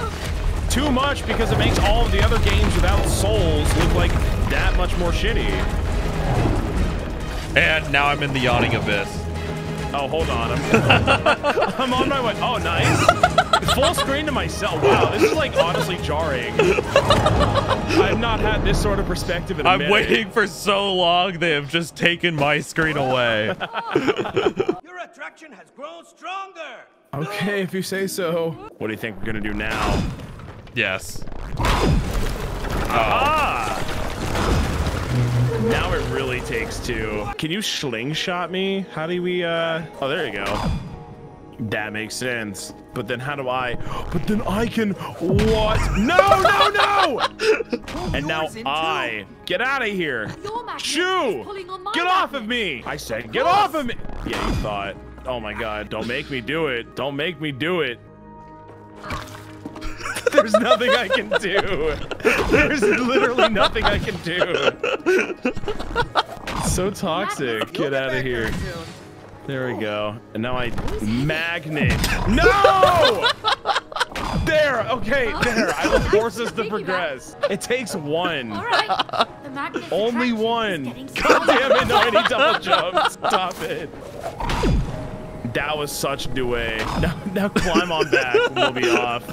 Too much because it makes all of the other games without souls look like that much more shitty. And now I'm in the yawning abyss. Oh, hold on. I'm on my way. Oh, nice. Full screen to myself. Wow, this is like honestly jarring. I've not had this sort of perspective in a minute. I'm waiting for so long. They have just taken my screen away. Your attraction has grown stronger. Okay, if you say so. What do you think we're gonna do now? Yes. Now it really takes two. Can you slingshot me? How do we? Oh, there you go. That makes sense. But then how do I? But then I can. What? No, no, no! And now I. Get out of here. Shoo! Get off of me. I said, get off of me. Yeah, you thought. Oh my God. Don't make me do it. Don't make me do it. There's nothing I can do. There's literally nothing I can do. It's so toxic. Get out of here. There we go. And now I magnet. No! There! Okay, there. I will force us to progress. It takes one. All right. The only one. God damn it, no, I need double jump. Stop it. That was such duet. Now climb on back, we'll be off.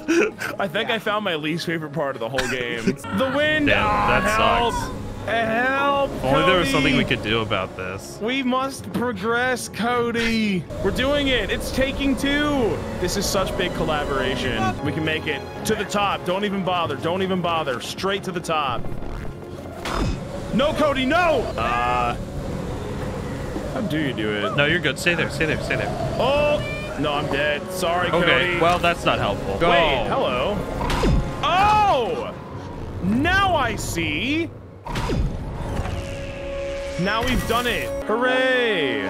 I think I found my least favorite part of the whole game. The wind! Damn, that sucks. Help, Cody. Only there was something we could do about this. We must progress, Cody. We're doing it. It's taking two. This is such big collaboration. We can make it to the top. Don't even bother. Don't even bother. Straight to the top. No, Cody, no. How do you do it? No, you're good. Stay there. Stay there. Stay there. Oh, no, I'm dead. Sorry, Cody. Okay, well, that's not helpful. Go. Wait, hello. Oh, now I see. Now we've done it. Hooray.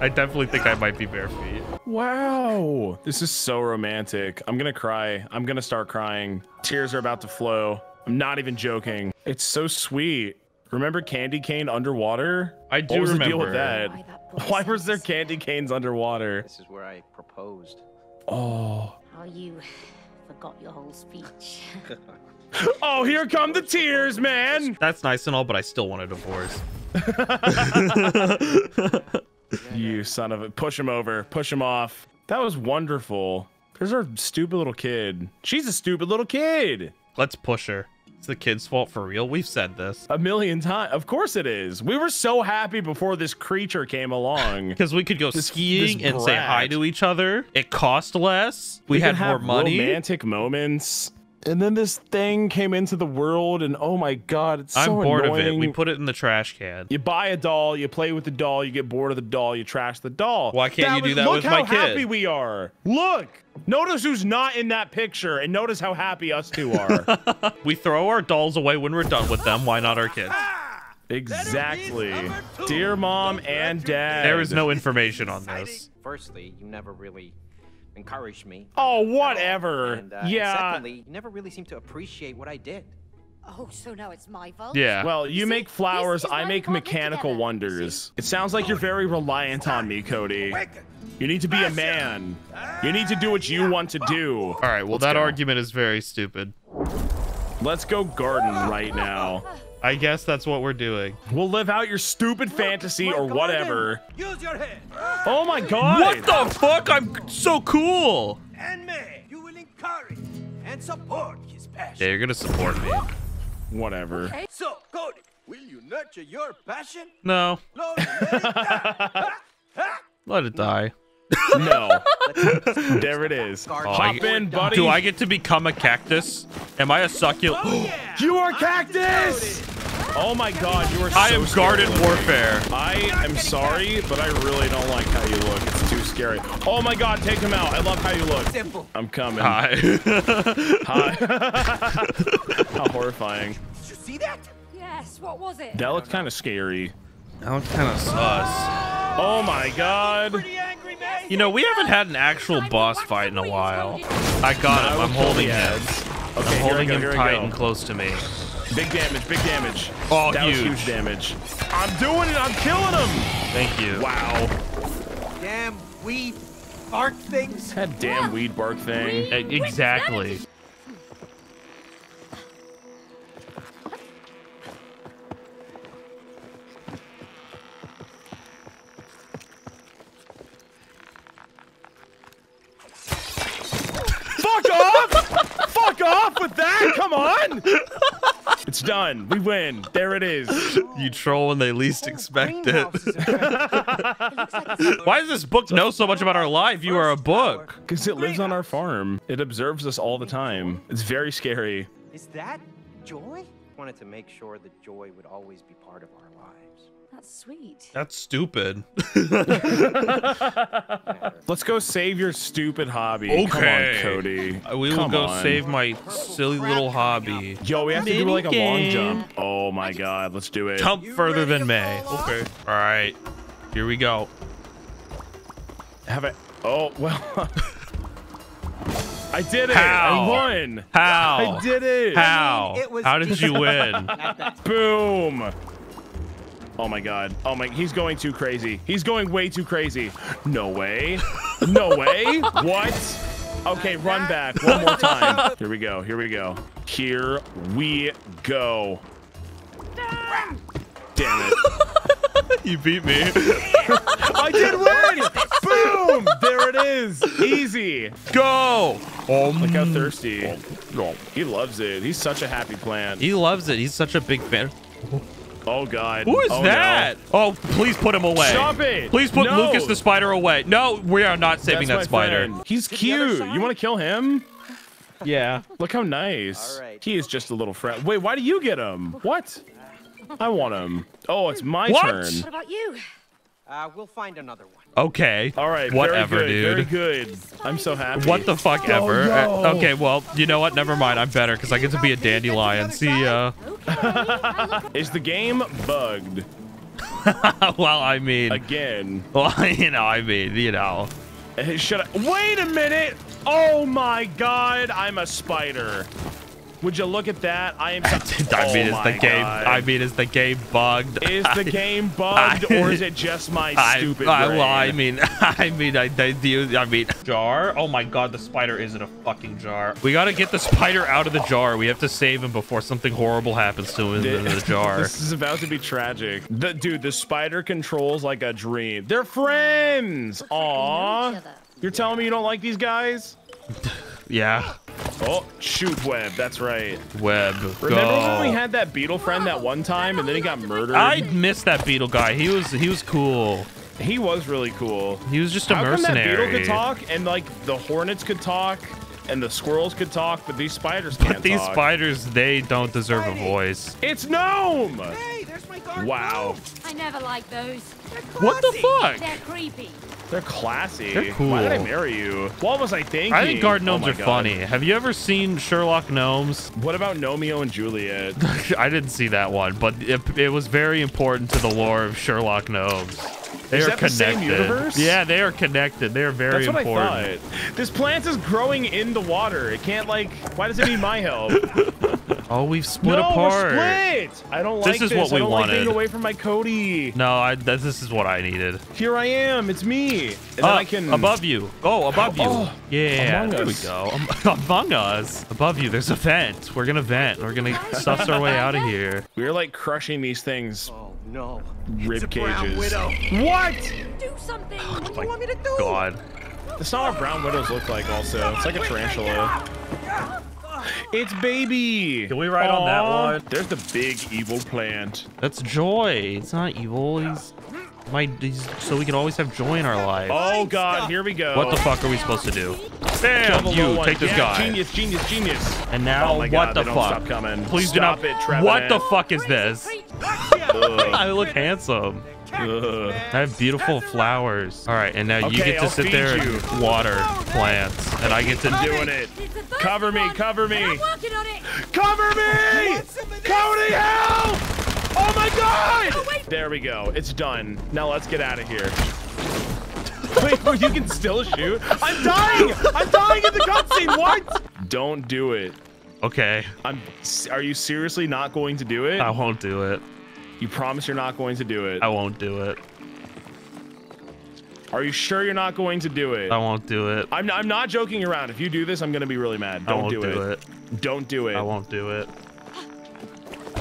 I definitely think I might be bare feet. Wow. This is so romantic. I'm going to cry. I'm going to start crying. Tears are about to flow. I'm not even joking. It's so sweet. Remember candy cane underwater? I do remember. What was the deal with that? Why was there candy canes underwater? This is where I proposed. Oh. Oh, you forgot your whole speech. Oh, here come the tears, man. That's nice and all, but I still want a divorce. You son of a... Push him over. Push him off. That was wonderful. There's our stupid little kid. She's a stupid little kid. Let's push her. It's the kid's fault for real. We've said this a million times. Of course it is. We were so happy before this creature came along. Because we could go skiing and say hi to each other. It cost less. We had more money. Romantic moments. And then this thing came into the world, and oh my god, it's so annoying. I'm bored of it. We put it in the trash can. You buy a doll, you play with the doll, you get bored of the doll, you trash the doll. Why can't you do that with my kid? Look how happy we are. Look! Notice who's not in that picture, and notice how happy us two are. We throw our dolls away when we're done with them. Why not our kids? Exactly. Dear Mom and Dad. There is no information on this. Firstly, you never really... encouraged me. Oh, whatever. And, yeah. Secondly, you never really seem to appreciate what I did. Oh, so now it's my fault? Yeah. Well, you make flowers, I make mechanical wonders. It sounds like you're very reliant on me, Cody. You need to be a man. You need to do what you want to do. All right, well, that argument is very stupid. Let's go garden right now. I guess that's what we're doing. We'll live out your stupid fantasy or whatever. Use your head. Oh my god. What the fuck? I'm so cool. And may you will encourage and support his passion. Yeah, you're going to support me. Whatever. Okay. So, Cody, will you nurture your passion? No. Lord, let it die. Let it die. No. There it is. Oh, hop in, buddy. Do I get to become a cactus? Am I a succulent? Oh, yeah. You are cactus! Oh my god, you are so... I am guarded warfare. I am sorry, but I really don't like how you look. It's too scary. Oh my god, take him out. I love how you look. Simple. I'm coming. Hi. Hi. How horrifying. Did you see that? Yes, what was it? That looked kind of scary. That looked kind of sus. Oh my god. You know, we haven't had an actual boss fight in a while. I got him. I'm holding him. Okay, I'm holding him tight and close to me. Big damage, big damage. Oh, that huge. Was huge damage. I'm doing it. I'm killing him. Thank you. Wow. Damn weed bark things. That damn weed bark thing. Exactly. Off with that, come on. It's done, we win. There it is. You troll when they least expect it. Why does this book know so much about our life? You are a book. Because it lives on our farm. It observes us all the time. It's very scary. Is that joy? Wanted to make sure that joy would always be part of our lives. That's sweet. That's stupid. Let's go save your stupid hobby. Okay. Come on, Cody. We will go save my silly little hobby. Yo, we have to do like a long jump. Oh my god, let's do it. Jump further than May. Okay. All right. Here we go. Have I... Oh, well... I did it! How? I won! How? I did it! How? How did you win? Boom! Oh my god. Oh my, he's going too crazy. He's going way too crazy. No way. No way. What? Okay, run back one more time. Here we go, here we go. Here we go. Damn it. You beat me. I did win! Boom! There it is. Easy. Go! Look how thirsty. He loves it. He's such a happy plant. He loves it. He's such a big fan. Oh, God. Who is that? No. Oh, please put him away. Stop it. Please put Lucas the spider away. No, we are not saving that spider. Friend. He's cute. You want to kill him? Yeah. Look how nice. All right. He is just a little frat. Wait, why do you get him? What? I want him. Oh, it's my turn. What about you? We'll find another one. Okay. All right. Whatever, dude. Very good. I'm so happy. What the fuck ever. Oh, no. Okay, well, you know what? Never mind. I'm better because I get to be a dandelion. See ya. Is the game bugged? Well, I mean. Again. Well, you know, I mean, you know. Shut up. Wait a minute. Oh, my God. I'm a spider. Would you look at that? I am. I mean, is the game? I mean, is the game bugged? Is the game bugged, or is it just my stupid brain? Well, I mean, jar. Oh my God, the spider isn't a fucking jar. We gotta get the spider out of the jar. We have to save him before something horrible happens to him in the jar. This is about to be tragic. Dude, the spider controls like a dream. They're friends. Aww. You're telling me you don't like these guys? Yeah. Oh, shoot, Web. That's right. Web. Remember when we had that beetle friend that one time and then he got murdered? I missed that beetle guy. He was cool. He was really cool. He was just a mercenary. How come that beetle could talk and like the hornets could talk and the squirrels could talk, but these spiders can't talk? But these spiders, they don't deserve a voice. It's Gnome! Hey, there's my dark Gnome. I never like those. What the fuck? They're creepy. They're classy. They're cool. Why did I marry you? What was I thinking? I think guard gnomes are funny. Have you ever seen Sherlock Gnomes? What about Gnomeo and Juliet? I didn't see that one, but it was very important to the lore of Sherlock Gnomes. They are connected. The same universe? Yeah, they are connected. They are very important. That's what I thought. This plant is growing in the water. It can't like. Why does it need my help? Oh, we've split apart. We're split. I don't like this. This is what we wanted. I don't like being away from my Cody. No, this is what I needed. Here I am. It's me. And then I can above you. Oh, above you. Oh, yeah. There we go. Among Us. Above you. There's a vent. We're gonna vent. We're gonna suss our way out of here. We're like crushing these things. Oh no. Rib cages. What? Do something. Oh, what do you want me to do? God. That's not what brown widows look like. Also, it's like a tarantula. It's Baby. Can we ride on that one? There's the big evil plant. That's Joy. It's not evil. He's so we can always have joy in our life. Oh God, here we go. What the fuck are we supposed to do? Bam! You take this guy. Genius, genius, genius. And now what the fuck? Please stop it, Trevor. What the fuck is this? I look handsome. Ugh. I have beautiful flowers. All right, and now you get to sit there and water plants, and I get to doing it. Cover me, cover me, cover me, Cody, help! Oh my God! There we go. It's done. Now let's get out of here. Wait, you can still shoot? I'm dying! I'm dying in the cutscene. What? Don't do it. Okay. Are you seriously not going to do it? I won't do it. You promise you're not going to do it? I won't do it. Are you sure you're not going to do it? I won't do it. I'm not joking around. If you do this, I'm going to be really mad. Don't do it. Don't do it. I won't do it.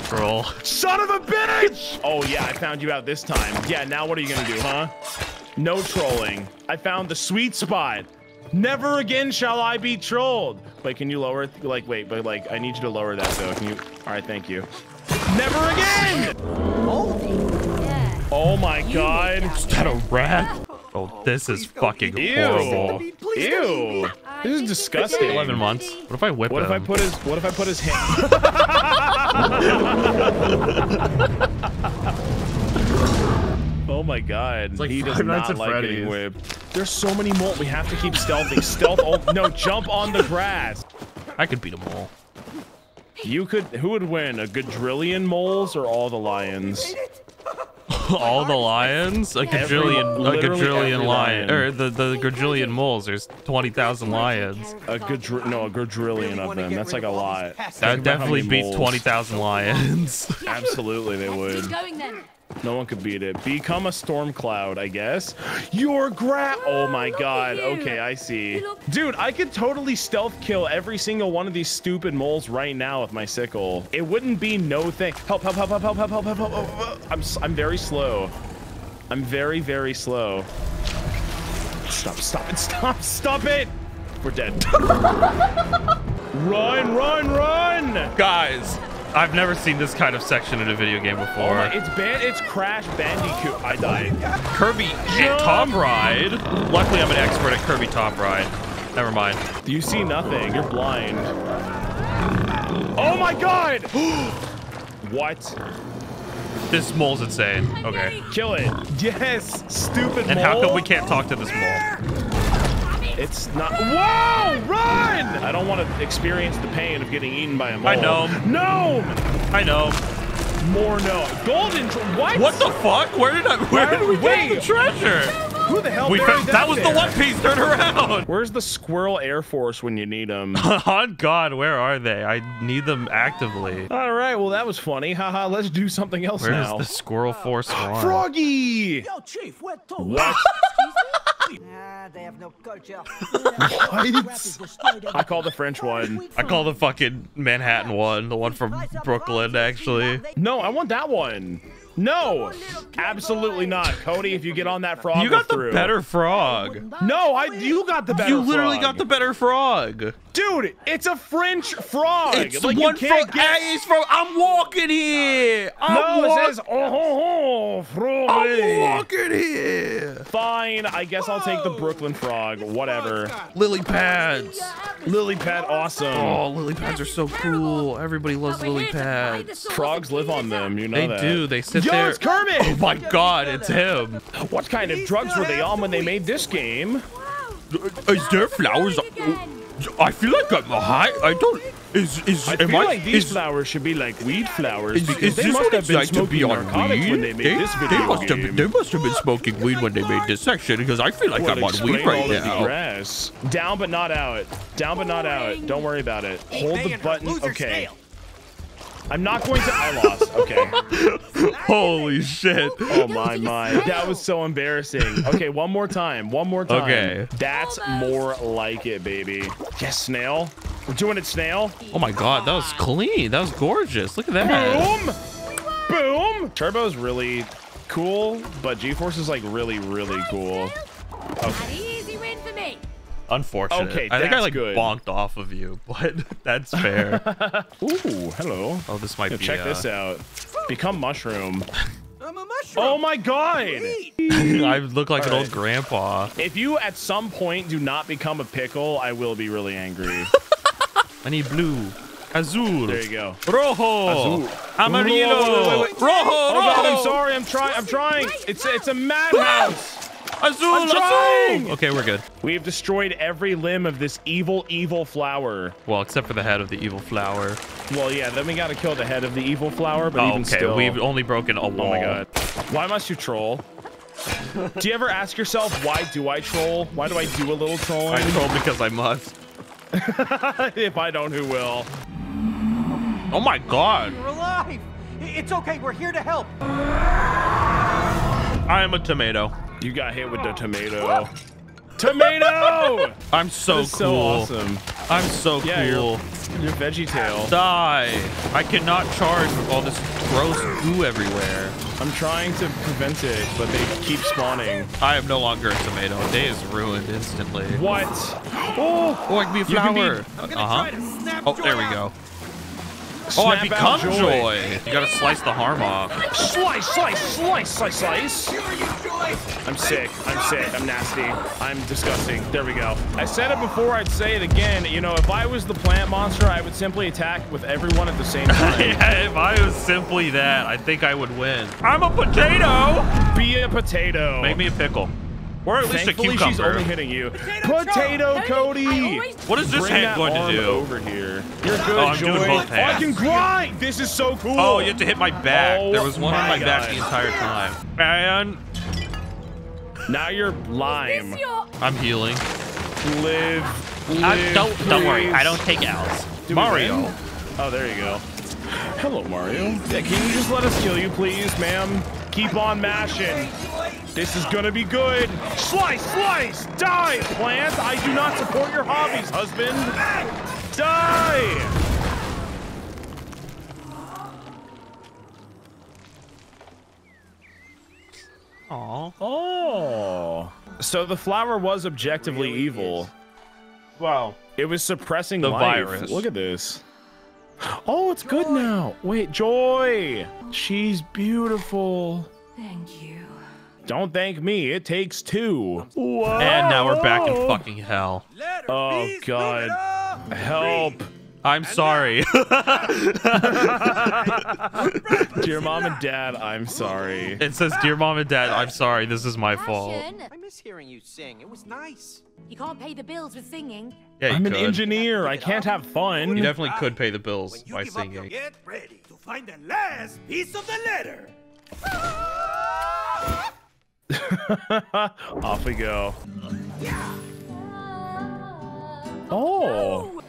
Troll. Son of a bitch! Oh, yeah, I found you out this time. Yeah, now what are you going to do, huh? No trolling. I found the sweet spot. Never again shall I be trolled. Wait, can you lower it? Like, wait, but like, I need you to lower that, though. Can you? All right, thank you. Never again! Oh my God! Is that a rat? Oh, this is fucking horrible. Ew! This is disgusting. 11 months. What if I whip him? What if I put his hand? Oh my God! Like he does not like being whipped. There's so many more. We have to keep stealthing. Stealth. Oh, no, jump on the grass. I could beat them all. You could. Who would win? A gadrillion moles or all the lions? All the lions? A gadrillion. A gadrillion lion. Or the gadrillion moles. There's 20,000 lions. No, a gadrillion of them. That's like a lot. That definitely beats 20,000 lions. Absolutely, they would. No one could beat it. Become a storm cloud, I guess. Oh my god. Okay, I see. Dude, I could totally stealth kill every single one of these stupid moles right now with my sickle. It wouldn't be no thing. Help, help, help, help, help, help, help, help, help, help. I'm very slow. I'm very, very slow. Stop, stop it, stop, stop it. We're dead. Run, run, run. Guys. I've never seen this kind of section in a video game before. Oh my, it's Crash Bandicoot. I died. Kirby Top Ride. Luckily, I'm an expert at Kirby Top Ride. Never mind. You see nothing. You're blind. Oh my god! What? This mole's insane. Okay. Kill it. Yes, stupid mole. And how come we can't talk to this mole? It's not. Whoa! Run! I don't want to experience the pain of getting eaten by a mole. I know. No! I know. More no. Golden. What? What the fuck? Where did we get the treasure? Who the hell? That was the One Piece. Turn around. Where's the Squirrel Air Force when you need them? Oh God, where are they? I need them actively. All right. Well, that was funny. Haha. Let's do something else now. Where's the Squirrel Force? Froggy. Yo, Chief. What? Nah, they have no culture. I call the French one. I call the fucking Manhattan one. The one from Brooklyn, actually. No, I want that one. No, absolutely not. Cody, if you get on that frog, you got the better frog. No, you got the better frog. You literally got the better frog. Dude, it's a French frog. It's like one frog. I'm walking here. It says, oh, frog. I'm walking here. Fine, I guess I'll take the Brooklyn frog. Whatever. Lily pads. Lily pad, awesome. Oh, lily pads are so cool. Everybody loves lily pads. Frogs live on them, you know that. They do. They sit there. Yo, it's Kermit! Oh my god, it's him. What kind of drugs were they on when they made this game? Is there flowers? I feel like I'm high. I don't. I feel like these flowers should be like weed flowers. Is this what it's like to be on weed? They must have been smoking weed when they made this section, because I feel like I'm on weed right now. Down but not out. Down but not out. Don't worry about it. Hold the button. Okay. I'm not going to. I lost. Okay. Holy shit. Oh my mind. That was so embarrassing. Okay, one more time. One more time. Okay. That's more like it, baby. Yes, snail. We're doing it, snail. Oh my god, that was clean. That was gorgeous. Look at that. Boom. Boom. Turbo's really cool, but G-Force is like really, really cool. Okay. Unfortunate. Okay, I think I like bonked off of you, but that's fair. Ooh, hello. Oh, this might be. Check this out. Become mushroom. I'm a mushroom. Oh my god! I look like an old grandpa. If you at some point do not become a pickle, I will be really angry. I need blue. Azul. There you go. Rojo. Azul. Amarillo. Wait. Rojo. Oh god, I'm sorry. I'm trying. It's a madhouse. Azul, Azul! Okay, we're good. We have destroyed every limb of this evil, evil flower. Well, except for the head of the evil flower. Well, yeah, then we gotta kill the head of the evil flower, but even still. We've only broken a wall. Oh my god. Why must you troll? Do you ever ask yourself, why do I troll? Why do I do a little trolling? I troll because I must. If I don't, who will? Oh my god. We're alive. It's okay, we're here to help. I am a tomato. You got hit with the tomato. Tomato! I'm so cool. So awesome. I'm so cool. Your veggie tail. Die. I cannot charge with all this gross goo everywhere. I'm trying to prevent it, but they keep spawning. I am no longer a tomato. Day is ruined instantly. What? Oh, I can be a flower. Oh, there we go. Oh, I become joy. You gotta slice the harm off. Slice, slice, slice, slice, slice. I'm sick. I'm sick. I'm nasty. I'm disgusting. There we go. I said it before. I'd say it again. You know, if I was the plant monster, I would simply attack with everyone at the same time. Yeah, if I was simply that, I think I would win. I'm a potato. Be a potato. Make me a pickle. Or at least a cucumber. She's only hitting you. Potato Cody! What is this hand going to do? Over here. You're good, I'm doing both hands. I can grind! This is so cool! Oh, you have to hit my back. There was one on my back the entire time. And... now you're lime. I'm healing. Live, don't worry. I don't take L's. Mario. Oh, there you go. Hello, Mario. Yeah, can you just let us kill you, please, ma'am? Keep on mashing. This is gonna be good. Slice, slice, die, plant. I do not support your hobbies, husband. Die! Aww. Oh. So the flower was objectively really evil. Wow. It was suppressing the virus. Look at this. Oh, it's good now. Wait, Joy. She's beautiful. Thank you. Don't thank me. It takes two. Whoa. And now we're back in fucking hell. Oh, God. Help. I'm sorry. Dear mom and dad, I'm sorry. It says, dear mom and dad, I'm sorry. This is my fault. I miss hearing you sing. It was nice. You can't pay the bills with singing. Yeah, I'm an engineer. I can't have fun. You definitely could pay the bills by singing. Get ready to find the last piece of the letter. Off we go. Yeah. Oh.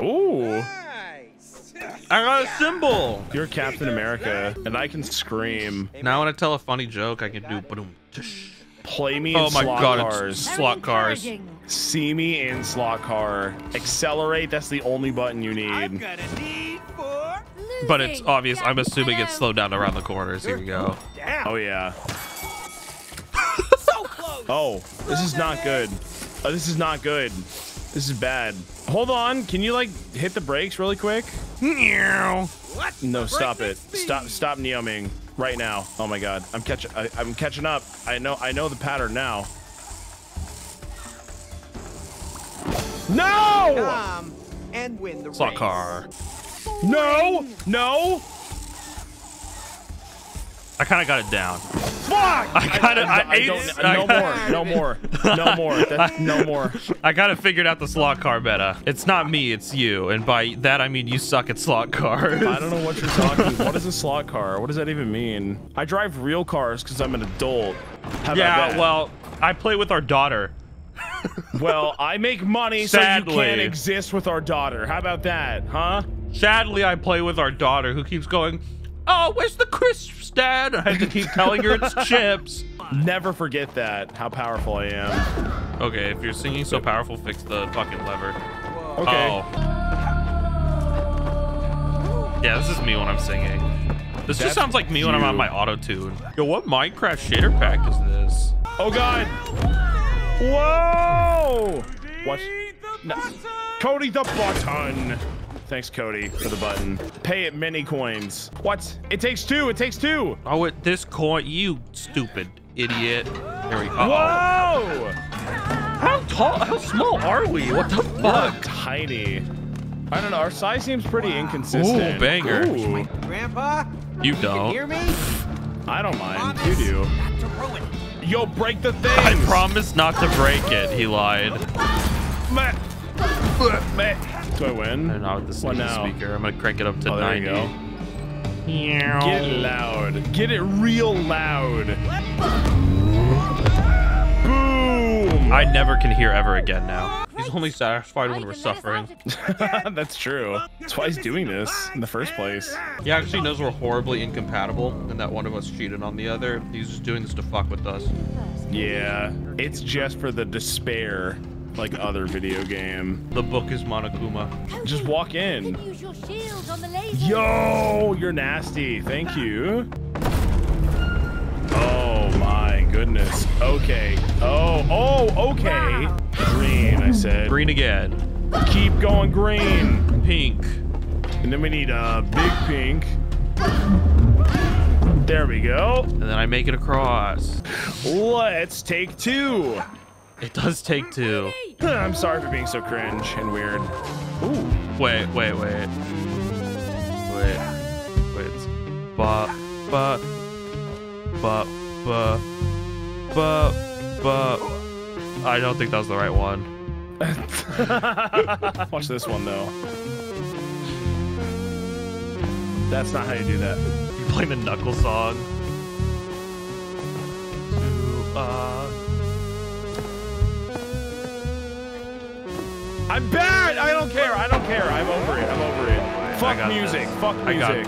Ooh. Nice. I got a symbol. You're Captain America, and I can scream. Now when I tell a funny joke, I can do boom. Play me in slot cars. Slot cars. See me in slot car. Accelerate, that's the only button you need. I'm gonna need for losing. But it's obvious, I'm assuming it's slowed down around the corners. Here we go. Oh yeah. So close. Oh, this is not good. Oh, this is not good. This is bad. Hold on, can you like hit the brakes really quick? What? No, stop it. Stop neoming right now. Oh my god, I'm catching up. I know the pattern now. No! And win the slot car. No! No! I kind of got it down. Fuck! No more. I kind of figured out the slot car meta. It's not me, it's you. And by that, I mean you suck at slot cars. I don't know what you're talking about. What is a slot car? What does that even mean? I drive real cars because I'm an adult. How about that? Well, I play with our daughter. Well, I make money, sadly. So you can't exist with our daughter. How about that, huh? Sadly, I play with our daughter who keeps going, oh, where's the crisps, Dad? I have to keep telling her it's chips. Never forget that, how powerful I am. Okay, if you're singing so powerful, fix the fucking lever. Okay. Oh. Yeah, this is me when I'm singing. This just sounds like me when I'm on my auto-tune. Yo, what Minecraft shader pack is this? Oh, God. Whoa. Watch. No. Cody the button. Thanks, Cody, for the button. Pay it many coins. What? It takes two. It takes two. Oh, it this coin, you stupid idiot. There we go. Whoa! How tall? How small are we? What the fuck? We're tiny. I don't know. Our size seems pretty inconsistent. Ooh, banger. Ooh. Grandpa, you don't. Can hear me? I don't mind. You do. Not to ruin it. Yo, break the thing. I promise not to break it. He lied. Man. Do I win? I don't know with this speaker. I'm gonna crank it up to 90. There you go. Get it loud. Get it real loud. Boom! I never can hear ever again now. He's only satisfied when we're suffering. That's true. That's why he's doing this in the first place. He actually knows we're horribly incompatible and that one of us cheated on the other. He's just doing this to fuck with us. Yeah. It's just for the despair. Like other video game. The book is Monokuma. Just walk in. Yo, you're nasty. Thank you. Oh my goodness. Okay. Oh, okay. Green, I said. Green again. Keep going green. Pink. And then we need a big pink. There we go. And then I make it across. Let's take two. It does take two. I'm sorry for being so cringe and weird. Ooh. Wait. I don't think that was the right one. Watch this one though. That's not how you do that. You play the knuckle song. I'm bad! I don't care, I'm over it. Fuck music, fuck music. I got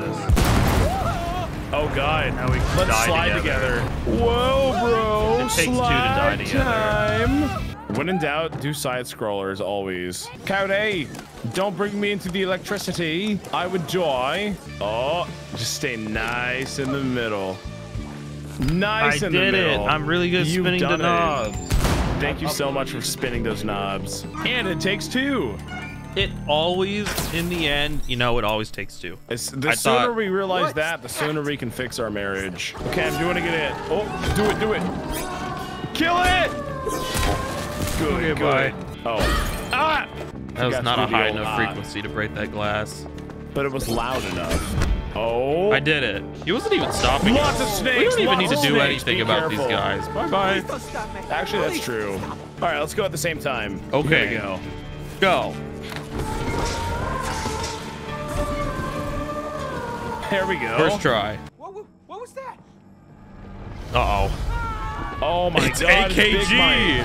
this. Oh god, now we can slide together. Whoa, bro! It takes two to die together. When in doubt, do side scrollers always. Cowdy, don't bring me into the electricity. I would die. Oh, just stay nice in the middle. Nice in the middle. I did it. I'm really good at spinning the knobs. Thank you so much for spinning those knobs. And it takes two. It always, in the end, you know, it always takes two. The sooner we realize that, the sooner we can fix our marriage. Okay, I'm doing it again. Oh, do it, do it. Kill it! Good, good. Oh. Ah! That was not a high enough frequency to break that glass. But it was loud enough. Oh. I did it. He wasn't even stopping. Lots of snakes. We don't even need to do anything about these guys. Bye-bye. Actually, that's true. All right, let's go at the same time. Okay. Here we go. Go. There we go. First try. What was that? Uh-oh. Oh my god. It's AKG.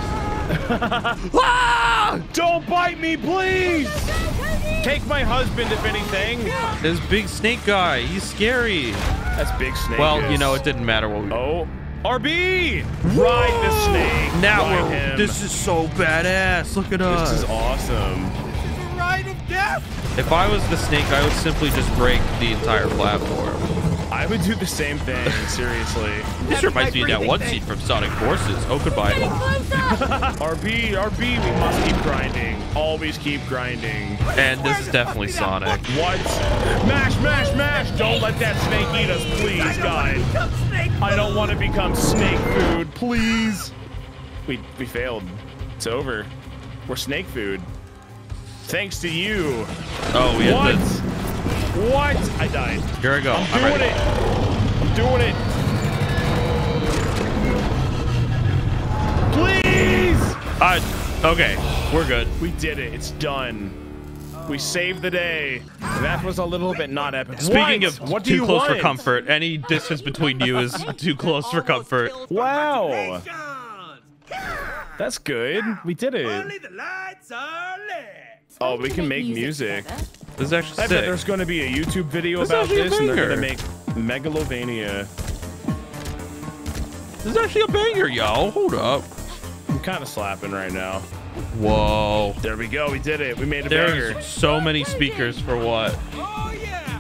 Ah! Don't bite me, please. Take my husband, if anything. This big snake guy. He's scary. That's big snake. Well, you know, it didn't matter what we did. Oh. RB! Whoa! Ride the snake. Now we're... This is so badass. Look at us. This is awesome. If I was the snake, I would simply just break the entire platform. I would do the same thing, seriously. This reminds me of that one scene from Sonic Forces. Oh, goodbye. RB, RB, we must keep grinding. Always keep grinding. And this is definitely Sonic. What? Mash, mash, mash. Don't let that snake eat us, please, God. I don't want to become snake food, please. We failed. It's over. We're snake food. Thanks to you. Oh, we had this. What? I died. Here I go. I'm doing it. I'm doing it. Please. Okay. We're good. We did it. It's done. We saved the day. That was a little bit not epic. Speaking of too close for comfort, any distance between you is too close for comfort. Wow. That's good. We did it. Only the lights are lit. Oh, we can make music. This is actually sick. I bet there's going to be a YouTube video about this, and they're going to make Megalovania. This is actually a banger, yo. Hold up. I'm kind of slapping right now. Whoa. There we go. We did it. We made a banger. There's so many speakers for what?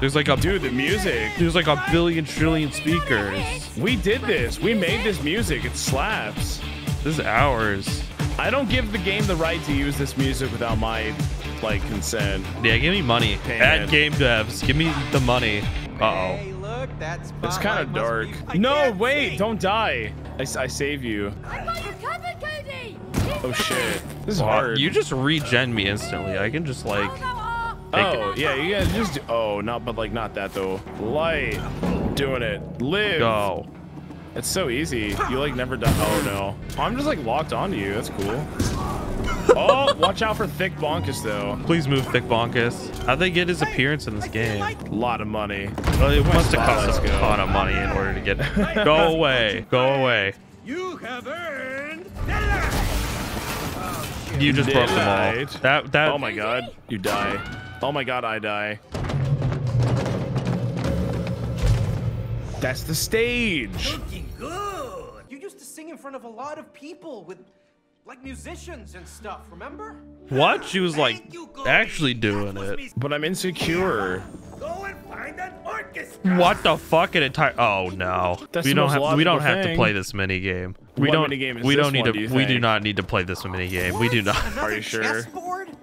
There's like a... Dude, the music. There's like a billion trillion speakers. We did this. We made this music. It slaps. This is ours. I don't give the game the right to use this music without my... like consent. Yeah, give me money. At game devs, give me the money. Uh-oh. Hey, look, it's kind of dark. No, wait, don't die. I save you. Oh shit, this is hard. You just regen me instantly. I can just like... Oh yeah, you guys just... Oh, not, but like not that though. Light, doing it. Live. Go. It's so easy. You like never die. Oh no. I'm just like locked onto you. That's cool. Oh, watch out for Thick Bonkus, though. Please move, Thick Bonkus. How'd they get his appearance in this game? A lot of money. Well, it must have cost a ton of money in order to get... Go away. Go away. You have earned... You just broke them all. That... Oh, my God. You die. Oh, my God, I die. That's the stage. Looking good. You used to sing in front of a lot of people with... like musicians and stuff, remember? What? She was like actually doing it. But I'm insecure. Go and find an orchestra. What the fuck? An entire... Oh no. We don't have to play this mini game. We do not need to play this mini game. What? We do not. Are you sure?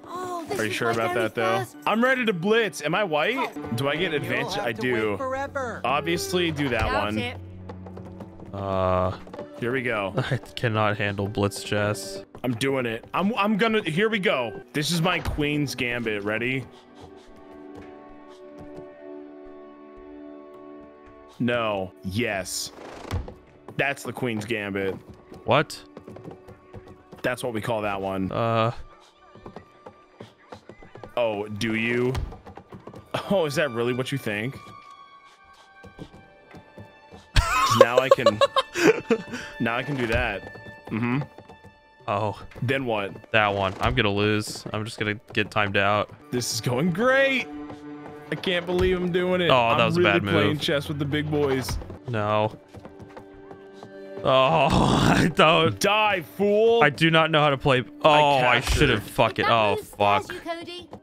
Oh, are you sure about that though? I'm ready to blitz. Am I white? Do I get advantage? I do. Obviously, do that one. It. Here we go. I cannot handle blitz chess. I'm doing it. I'm gonna... Here we go. This is my Queen's Gambit. Ready? No. Yes. That's the Queen's Gambit. What? That's what we call that one. Oh, do you? Oh, is that really what you think? Now I can... Now I can do that. Mm-hmm. Oh. Then what? That one. I'm gonna lose. I'm just gonna get timed out. This is going great. I can't believe I'm doing it. Oh, that was a bad move. I'm really playing chess with the big boys. No. Oh, I don't. Die, fool. I do not know how to play. Oh, I should have. Fuck it. Oh, fuck.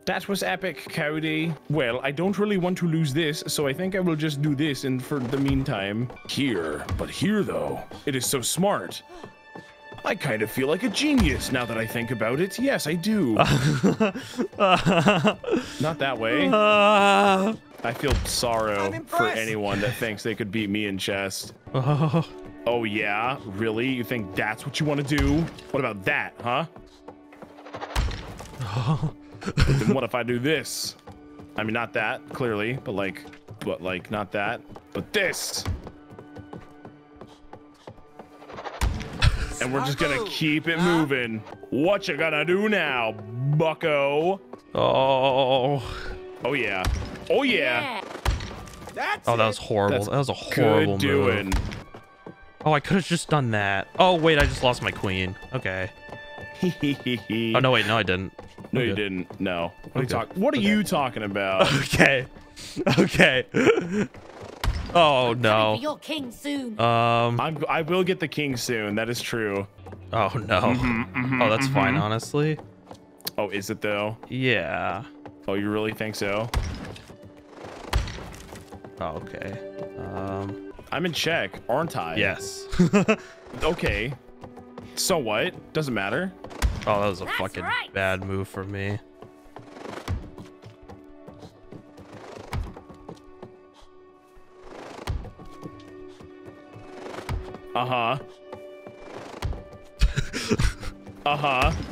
That was epic, Cody. Well, I don't really want to lose this, so I think I will just do this in for the meantime. Here. But here, though, it is so smart. I kind of feel like a genius now that I think about it. Yes, I do. Not that way. I feel sorrow for anyone that thinks they could beat me in chess. Oh, yeah? Really? You think that's what you want to do? What about that, huh? Then what if I do this? I mean, not that, clearly, but like, not that, but this. And we're just gonna keep it moving. What you gonna do now, bucko? Oh yeah. Oh yeah. That's that was horrible. That was a horrible move. Good doing. Oh, I could have just done that. Oh wait, I just lost my queen. Okay. Oh no, wait, no, I didn't. No, you didn't. No. What are you talking about? Okay. Okay. Oh no! Your king soon. I will get the king soon. That is true. Oh no! Oh, that's fine, honestly. Oh, is it though? Yeah. Oh, you really think so? Oh, okay. I'm in check, aren't I? Yes. Okay. So what? Doesn't matter. Oh, that was a fucking bad move for me.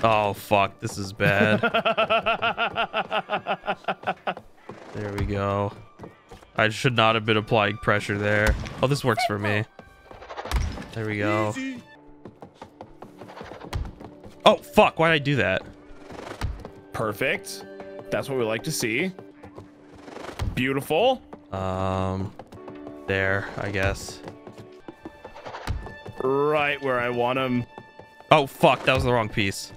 Oh fuck, this is bad. There we go. I should not have been applying pressure there. Oh, this works for me. There we go. Oh fuck, why did I do that? Perfect. That's what we like to see. Beautiful. There, I guess. Right where I want him. Oh fuck, that was the wrong piece.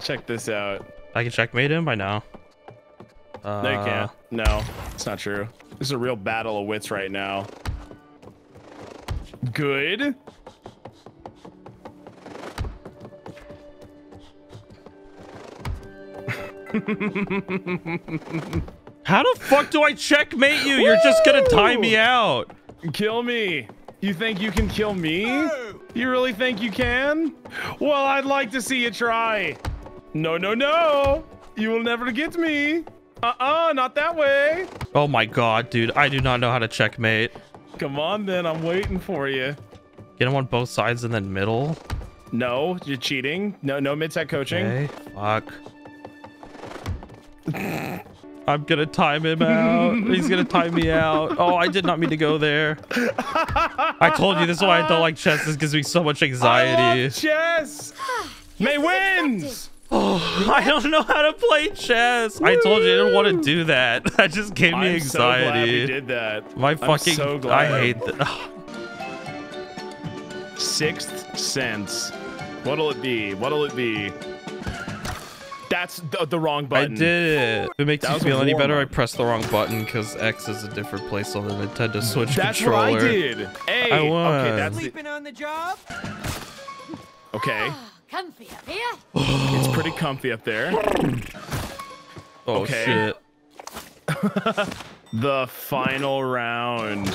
Check this out. I can checkmate him by now. No, you can't. No, it's not true. This is a real battle of wits right now. Good. How the fuck do I checkmate you? You're just gonna tie me out. Kill me. You think you can kill me? You really think you can? Well, I'd like to see you try. No, no, no. You will never get me. Not that way. Oh my God, dude. I do not know how to checkmate. Come on then, I'm waiting for you. Get him on both sides and then middle? No, you're cheating. No, no mid-set coaching. Okay, fuck. I'm gonna time him out. He's gonna time me out. Oh, I did not mean to go there. I told you this is why I don't like chess. This gives me so much anxiety. I love chess. May wins. Oh, I don't know how to play chess. I told you I didn't want to do that. That just gave me anxiety. I'm so glad we did that. My fucking. I'm so glad. I hate that. Sixth sense. What'll it be? What'll it be? That's the wrong button. I did it. If it makes you feel any better, I pressed the wrong button because X is a different place on the Nintendo Switch controller. That's what I did. Hey, I won. Okay, that's sleeping on the job. Okay. Comfy up here. It's pretty comfy up there. Oh shit. The final round.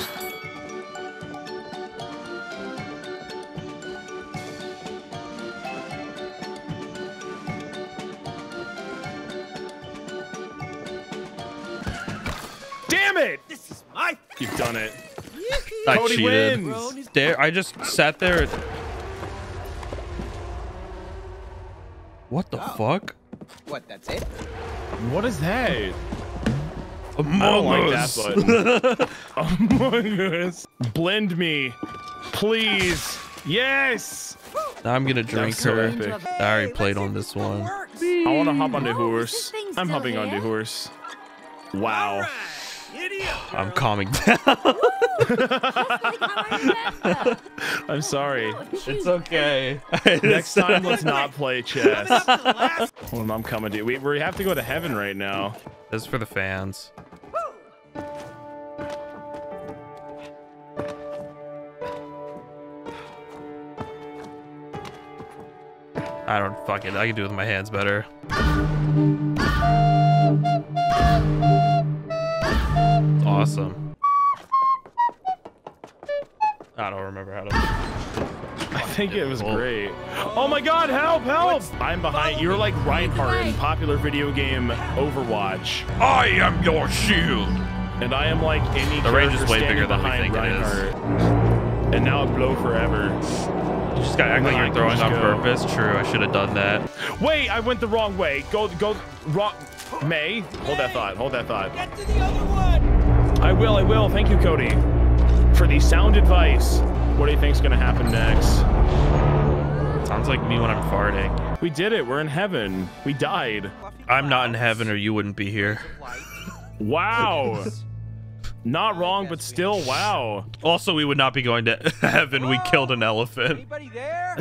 It. This is my. You've done it. I Cody cheated. Wins. I just sat there. And... What the fuck? What? That's it? What is that? Among Us. I don't like that button. Among Us. Blend me, please. Yes. I'm gonna drink her. I already played on this one. I want to hop onto horse. I'm hopping onto horse. Wow. It I'm calming down. I'm sorry. It's okay. Next time, let's not play chess. Well, I'm coming to you. We have to go to heaven right now. This is for the fans. I don't fuck it. I can do it with my hands better. Awesome. I don't remember how to. I think it was great. Oh my god, help, help! I'm behind. You're like Reinhardt in popular video game Overwatch. I am your shield! And I am like any character. The range is way bigger than we think it is. And now it blow forever. You just gotta act like you're throwing on purpose. True, I should have done that. Wait, I went the wrong way. Go, wrong. May, hold that thought, hold that thought. Get to the other one. I will. Thank you, Cody, for the sound advice. What do you think's gonna happen next? Sounds like me when I'm farting. We did it. We're in heaven. We died. I'm not in heaven, or you wouldn't be here. Wow. Not wrong, but still, wow. Also, we would not be going to heaven. We killed an elephant. Anybody there?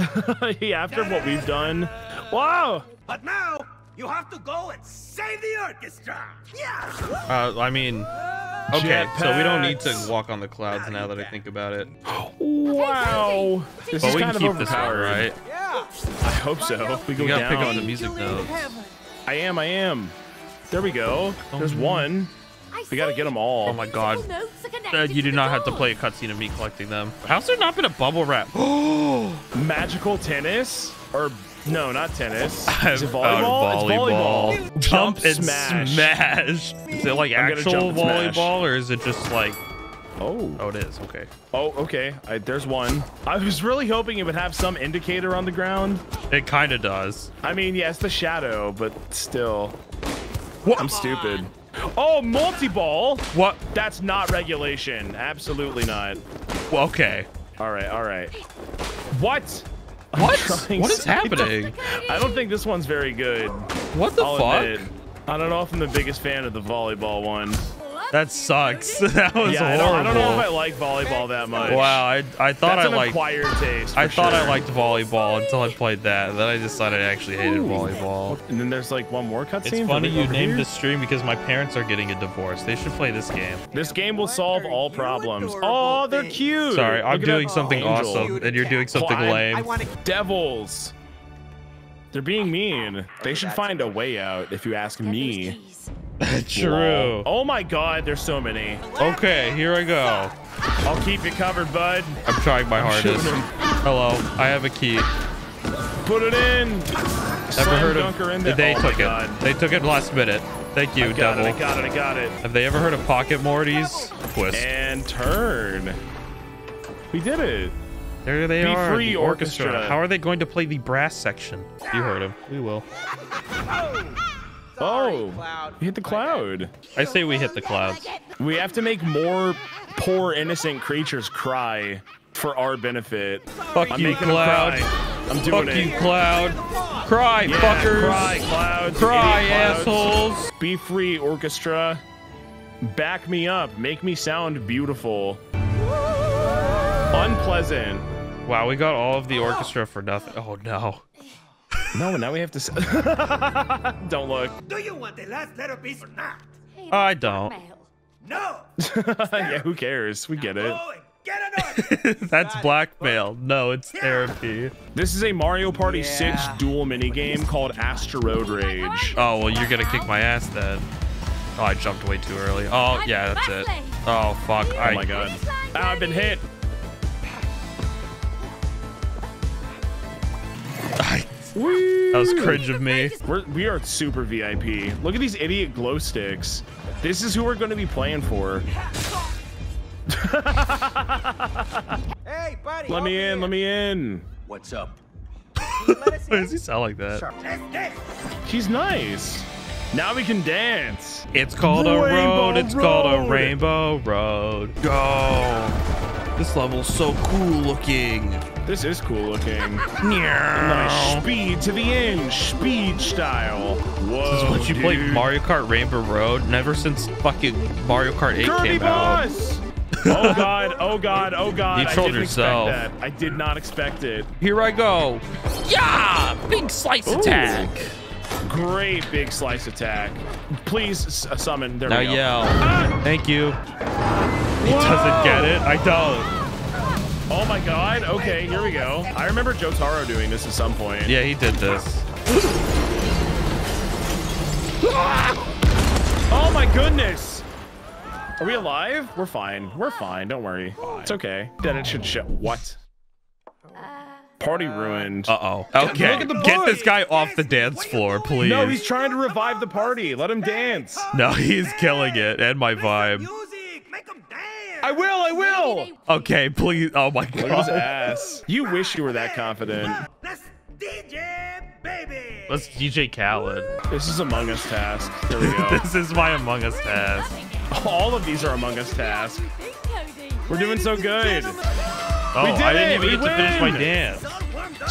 Yeah, after what we've done. Wow. But now, you have to go and save the orchestra. Yeah. I mean, okay, so we don't need to walk on the clouds now that I think about it. Wow. This is kind of overpowered. But we can keep this power, right? Yeah. I hope so. We go down. Pick up on the music, though. I am. There we go. There's one. We gotta get them all. Oh my god. You do not have to play a cutscene of me collecting them. How's there not been a bubble wrap? Oh, magical tennis? Or no, not tennis. Is it volleyball? Volleyball. It's volleyball. Jump and smash. Is it like actual volleyball or is it just like? Oh, it is. Okay. Oh, okay. There's one. I was really hoping it would have some indicator on the ground. It kind of does. I mean, yes, the shadow, but still. What? I'm stupid. Oh, multi-ball. What? That's not regulation. Absolutely not. Well, okay. All right. What? What? What is happening? I don't think this one's very good. What the fuck? Admit, I don't know if I'm the biggest fan of the volleyball one. That sucks. That was horrible. I don't know if I like volleyball that much. Wow, I thought I liked acquired taste. I thought I liked volleyball until I played that. And then I decided I actually hated volleyball. And then there's like one more cutscene. It's funny you named this stream because my parents are getting a divorce. They should play this game. This game will solve all problems. Oh, they're cute. Sorry, I'm doing something awesome, and you're doing something lame. Devils. They're being mean. They should find a way out, if you ask me. True. Whoa. Oh my god, there's so many. Okay, here I go. I'll keep you covered, bud. I'm trying my hardest. Hello, I have a key. Put it in. Never heard of it. They took it. They took it last minute. Thank you, devil. I got it. Have they ever heard of pocket Mortys? Twist. And turn. We did it. There they are. Be free, orchestra. How are they going to play the brass section? You heard him. We will. Oh, you hit the cloud. I say we hit the clouds. We have to make more poor, innocent creatures cry for our benefit. Fuck you, Cloud. I'm doing it. Fuck you, Cloud. Cry, fuckers. Cry, Cloud. Cry, assholes. Be free, orchestra. Back me up. Make me sound beautiful. Unpleasant. Wow, we got all of the orchestra for nothing. Oh, no. No, now we have to. Don't look. Do you want the last letter piece or not? I don't. No. Yeah, who cares? We get it. That's blackmail. No, it's therapy. This is a Mario Party 6 dual minigame called Asteroid Rage. Oh, well, you're gonna kick my ass then. Oh, I jumped way too early. Oh, yeah, that's it. Oh, fuck. Oh, my God. I've been hit. Whee! That was cringe of me. We are super VIP. Look at these idiot glow sticks. This is who we're going to be playing for. Hey, buddy. Let me in. What's up? Why does he sound like that? He's nice. Now we can dance. It's called a rainbow road. It's called a rainbow road. Go. This level's so cool looking. This is cool looking. Nice speed to the inch, speed style. Whoa, this is what you play Mario Kart Rainbow Road. Never since fucking Mario Kart 8 Kirby came boss! Out. Oh god, oh god, oh god. You trolled yourself. I did not expect it. Here I go. Yeah! Big slice attack. Great big slice attack. Please summon. There we go. Now yell. Ah! Thank you. He doesn't get it. I don't. Oh my god. Okay, here we go. I remember Jotaro doing this at some point. Yeah, he did this. Oh my goodness. Are we alive? We're fine. We're fine. Don't worry. Fine. It's okay. Then it should show. What? Party ruined. Uh-oh. Okay. Get this guy off the dance floor, please. No, he's trying to revive the party. Let him dance. No, he's killing it. And my vibe. I will. Okay, please. Oh my god. Look at his ass. You wish you were that confident. Let's DJ Khaled. This is Among Us task. There we go. This is my Among Us task. All of these are Among Us tasks. We're doing so good. Oh, I didn't even get to finish my dance.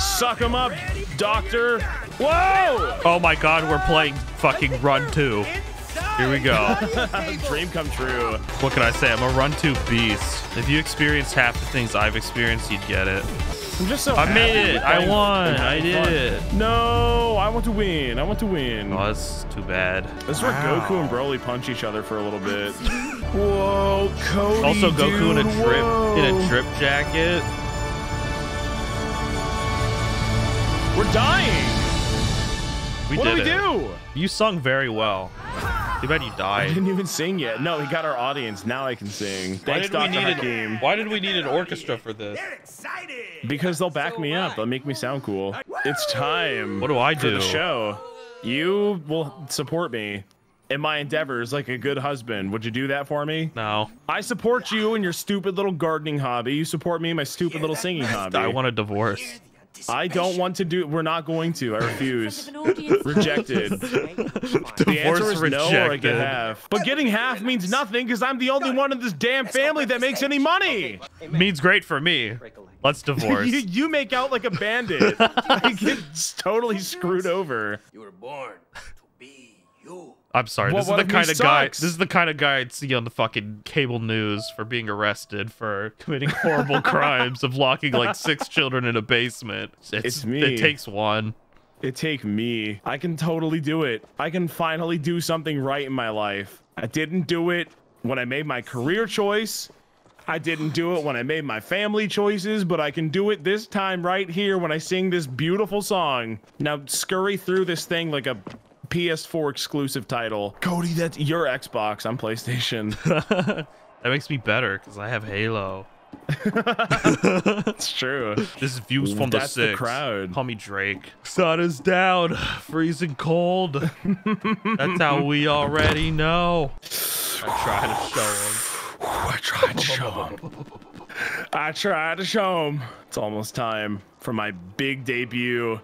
Suck him up, doctor. Whoa! Oh my god, we're playing fucking Run 2. Here we go. Dream come true. What can I say? I'm a Run 2 beast. If you experienced half the things I've experienced, you'd get it. I'm just so happy. I made it. I won. I did it. No, I want to win. I want to win. Oh, that's too bad. This is where Goku and Broly punch each other for a little bit. Whoa, Cody. Also, Goku in a drip jacket. We're dying. What did we do? You sung very well. Too bad you died. I didn't even sing yet. No, he got our audience. Now I can sing. Thanks, Dr. Hakim. Why did we need an orchestra for this? They're excited. Because they'll back me up. They'll make me sound cool. It's time. What do I do? For the show. You will support me in my endeavors like a good husband. Would you do that for me? No. I support you in your stupid little gardening hobby. You support me in my stupid little singing hobby. I want a divorce. I don't want to do. We're not going to. I refuse. Rejected. The answer is no, or I get half. But getting half means nothing because I'm the only one in this damn family that makes any money. It means great for me. Let's divorce. You make out like a bandit. I get totally screwed over. You were born to be you. I'm sorry. This is the kind of guy. This is the kind of guy I'd see on the fucking cable news for being arrested for committing horrible crimes of locking like 6 children in a basement. It's me. It takes one. It take me. I can totally do it. I can finally do something right in my life. I didn't do it when I made my career choice. I didn't do it when I made my family choices, but I can do it this time right here when I sing this beautiful song. Now scurry through this thing like a PS4 exclusive title. Cody, that's your Xbox. I'm PlayStation. That makes me better because I have Halo. It's true. This is views from the 6. The crowd. Call me Drake. Sun is down, freezing cold. That's how we already know. I tried to show him. It's almost time for my big debut.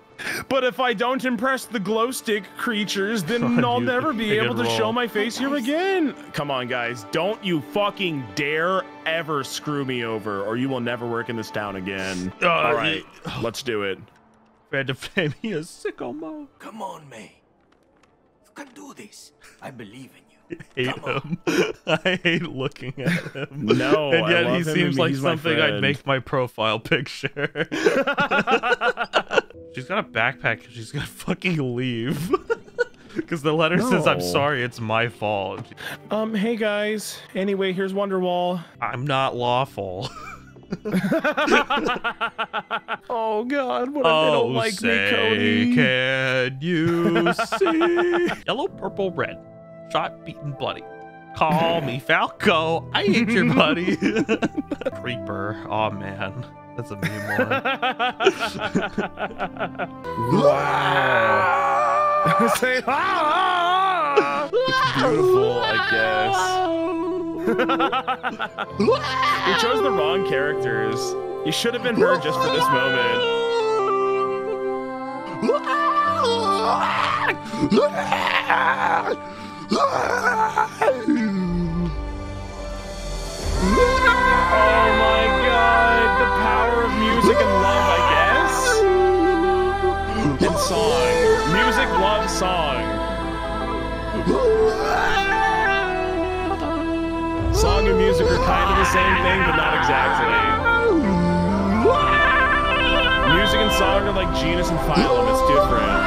But if I don't impress the glow stick creatures, then I'll never be able to show my face here again. Come on, guys. Don't you fucking dare ever screw me over, or you will never work in this town again. All right, let's do it. Fred to play me a sicko mode. Come on, May. You can do this. I believe in you. I hate looking at him. No, and yet he seems like something I'd make my profile picture. She's got a backpack because she's gonna fucking leave because the letter says I'm sorry, it's my fault. Hey guys, anyway, here's Wonderwall. I'm not lawful. Oh god, what if they don't like me, Cody? Can you see? Yellow, purple, red. Shot, beaten, bloody. Call me Falco. I ain't your buddy. Creeper. Oh man, that's a meme one. Wow. Say ah. It's beautiful, I guess. You chose the wrong characters. You should have been her just for this moment. Oh my god! music and love, I guess? And song. Music, love, song. Song and music are kind of the same thing, but not exactly. Music and song are like genus and phylum, it's different.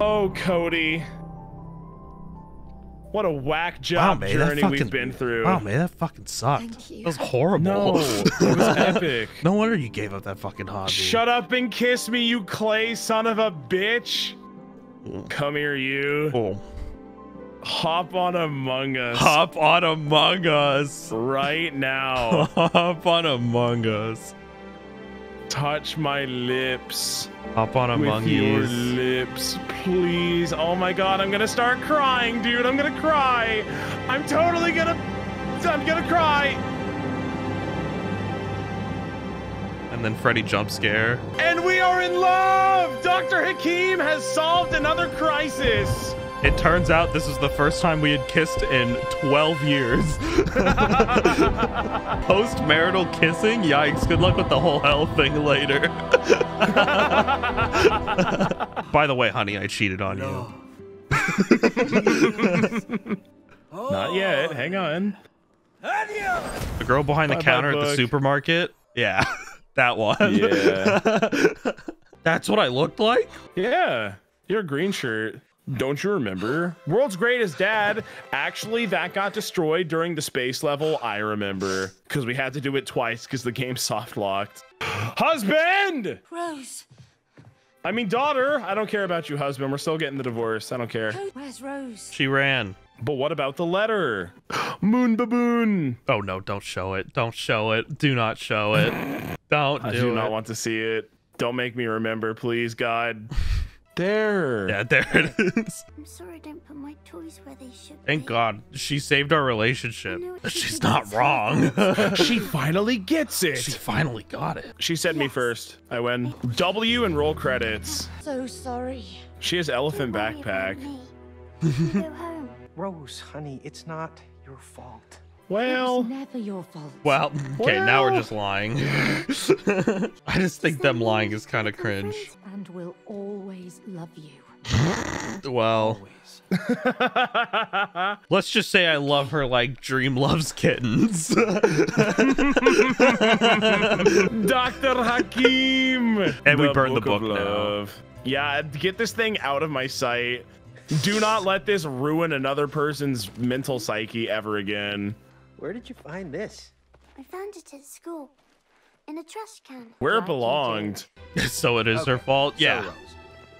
Oh, Cody. What a whack job journey we've been through. Wow, man, that fucking sucked. That was horrible. No, it was epic. No wonder you gave up that fucking hobby. Shut up and kiss me, you Clay son of a bitch. Come here, you. Hop on Among Us. Hop on Among Us. Right now. Hop on Among Us. Touch my lips. Hop on Among Us. With your lips, please. Oh my God, I'm gonna start crying, dude. I'm gonna cry. I'm totally gonna. I'm gonna cry. And then Freddy jump scare. And we are in love. Dr. Hakim has solved another crisis. It turns out this is the first time we had kissed in 12 years. Post-marital kissing? Yikes, good luck with the whole hell thing later. By the way, honey, I cheated on you. Not yet, hang on. The girl behind the counter at the supermarket? Yeah, that one. Yeah. That's what I looked like? Yeah, you're a green shirt. Don't you remember? World's Greatest Dad. Actually, that got destroyed during the space level. I remember. Because we had to do it twice because the game soft locked. Husband! Rose. I mean, daughter. I don't care about you, husband. We're still getting the divorce. I don't care. Where's Rose? She ran. But what about the letter? Moon baboon. Oh, no. Don't show it. Don't show it. Do not show it. Don't do it. I do not want to see it. Don't make me remember, please, God. There. Yeah, there it is. I'm sorry I didn't put my toys where they should be. Thank God. She saved our relationship. She's not wrong. She finally gets it. She finally got it. She said me first. I win. W and roll credits. So sorry. She has elephant backpack. Go home. Rose, honey, it's not your fault. Well, it was never your fault. Well, okay, well. Now we're just lying. I just think them lying is kind of cringe. And we'll always love you. Well, let's just say I love her like Dream loves kittens. Dr. Hakim. And we burned the book now. Yeah, get this thing out of my sight. Do not let this ruin another person's mental psyche ever again. Where did you find this? I found it at school. In a trash can. Where it belonged. So it is her fault? Yeah. So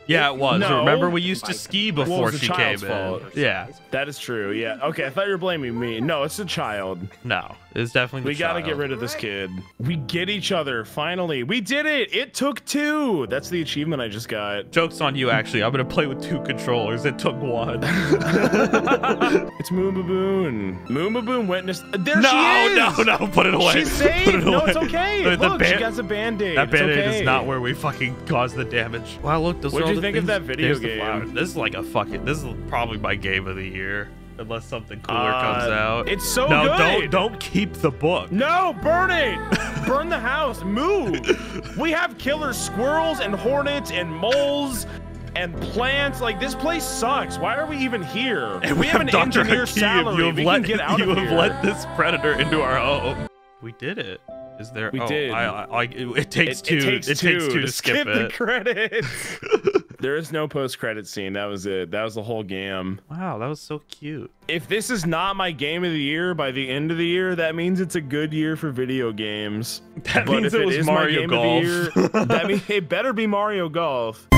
yeah, it was. No. Remember, we used to ski before she came in. Yeah. That is true. Yeah. Okay, I thought you were blaming me. No, it's the child. No, it's definitely the child. We gotta get rid of this kid. We get each other, finally. We did it! It took two! That's the achievement I just got. Joke's on you, actually. I'm gonna play with two controllers. It took one. It's Moon Baboon. Moon Baboon witnessed... There she is! No, put it away. She's saved! Put it away. No, it's okay! Look, she got a Band-Aid. That Band-Aid is not where we fucking caused the damage. Wow, look, those are... Think of that video game. This is like a fucking. This is probably my game of the year, unless something cooler comes out. It's so good. Don't keep the book. No, burn it. Burn the house. Move. We have killer squirrels and hornets and moles and plants. Like this place sucks. Why are we even here? And we have an Dr. engineer's salary. You have let this predator into our home. We did it. Is there? We did. It takes two. It takes two to skip the credits. There is no post-credit scene. That was it. That was the whole game. Wow, that was so cute. If this is not my game of the year by the end of the year, that means it's a good year for video games. That but means if it was Mario Golf. That means it better be Mario Golf.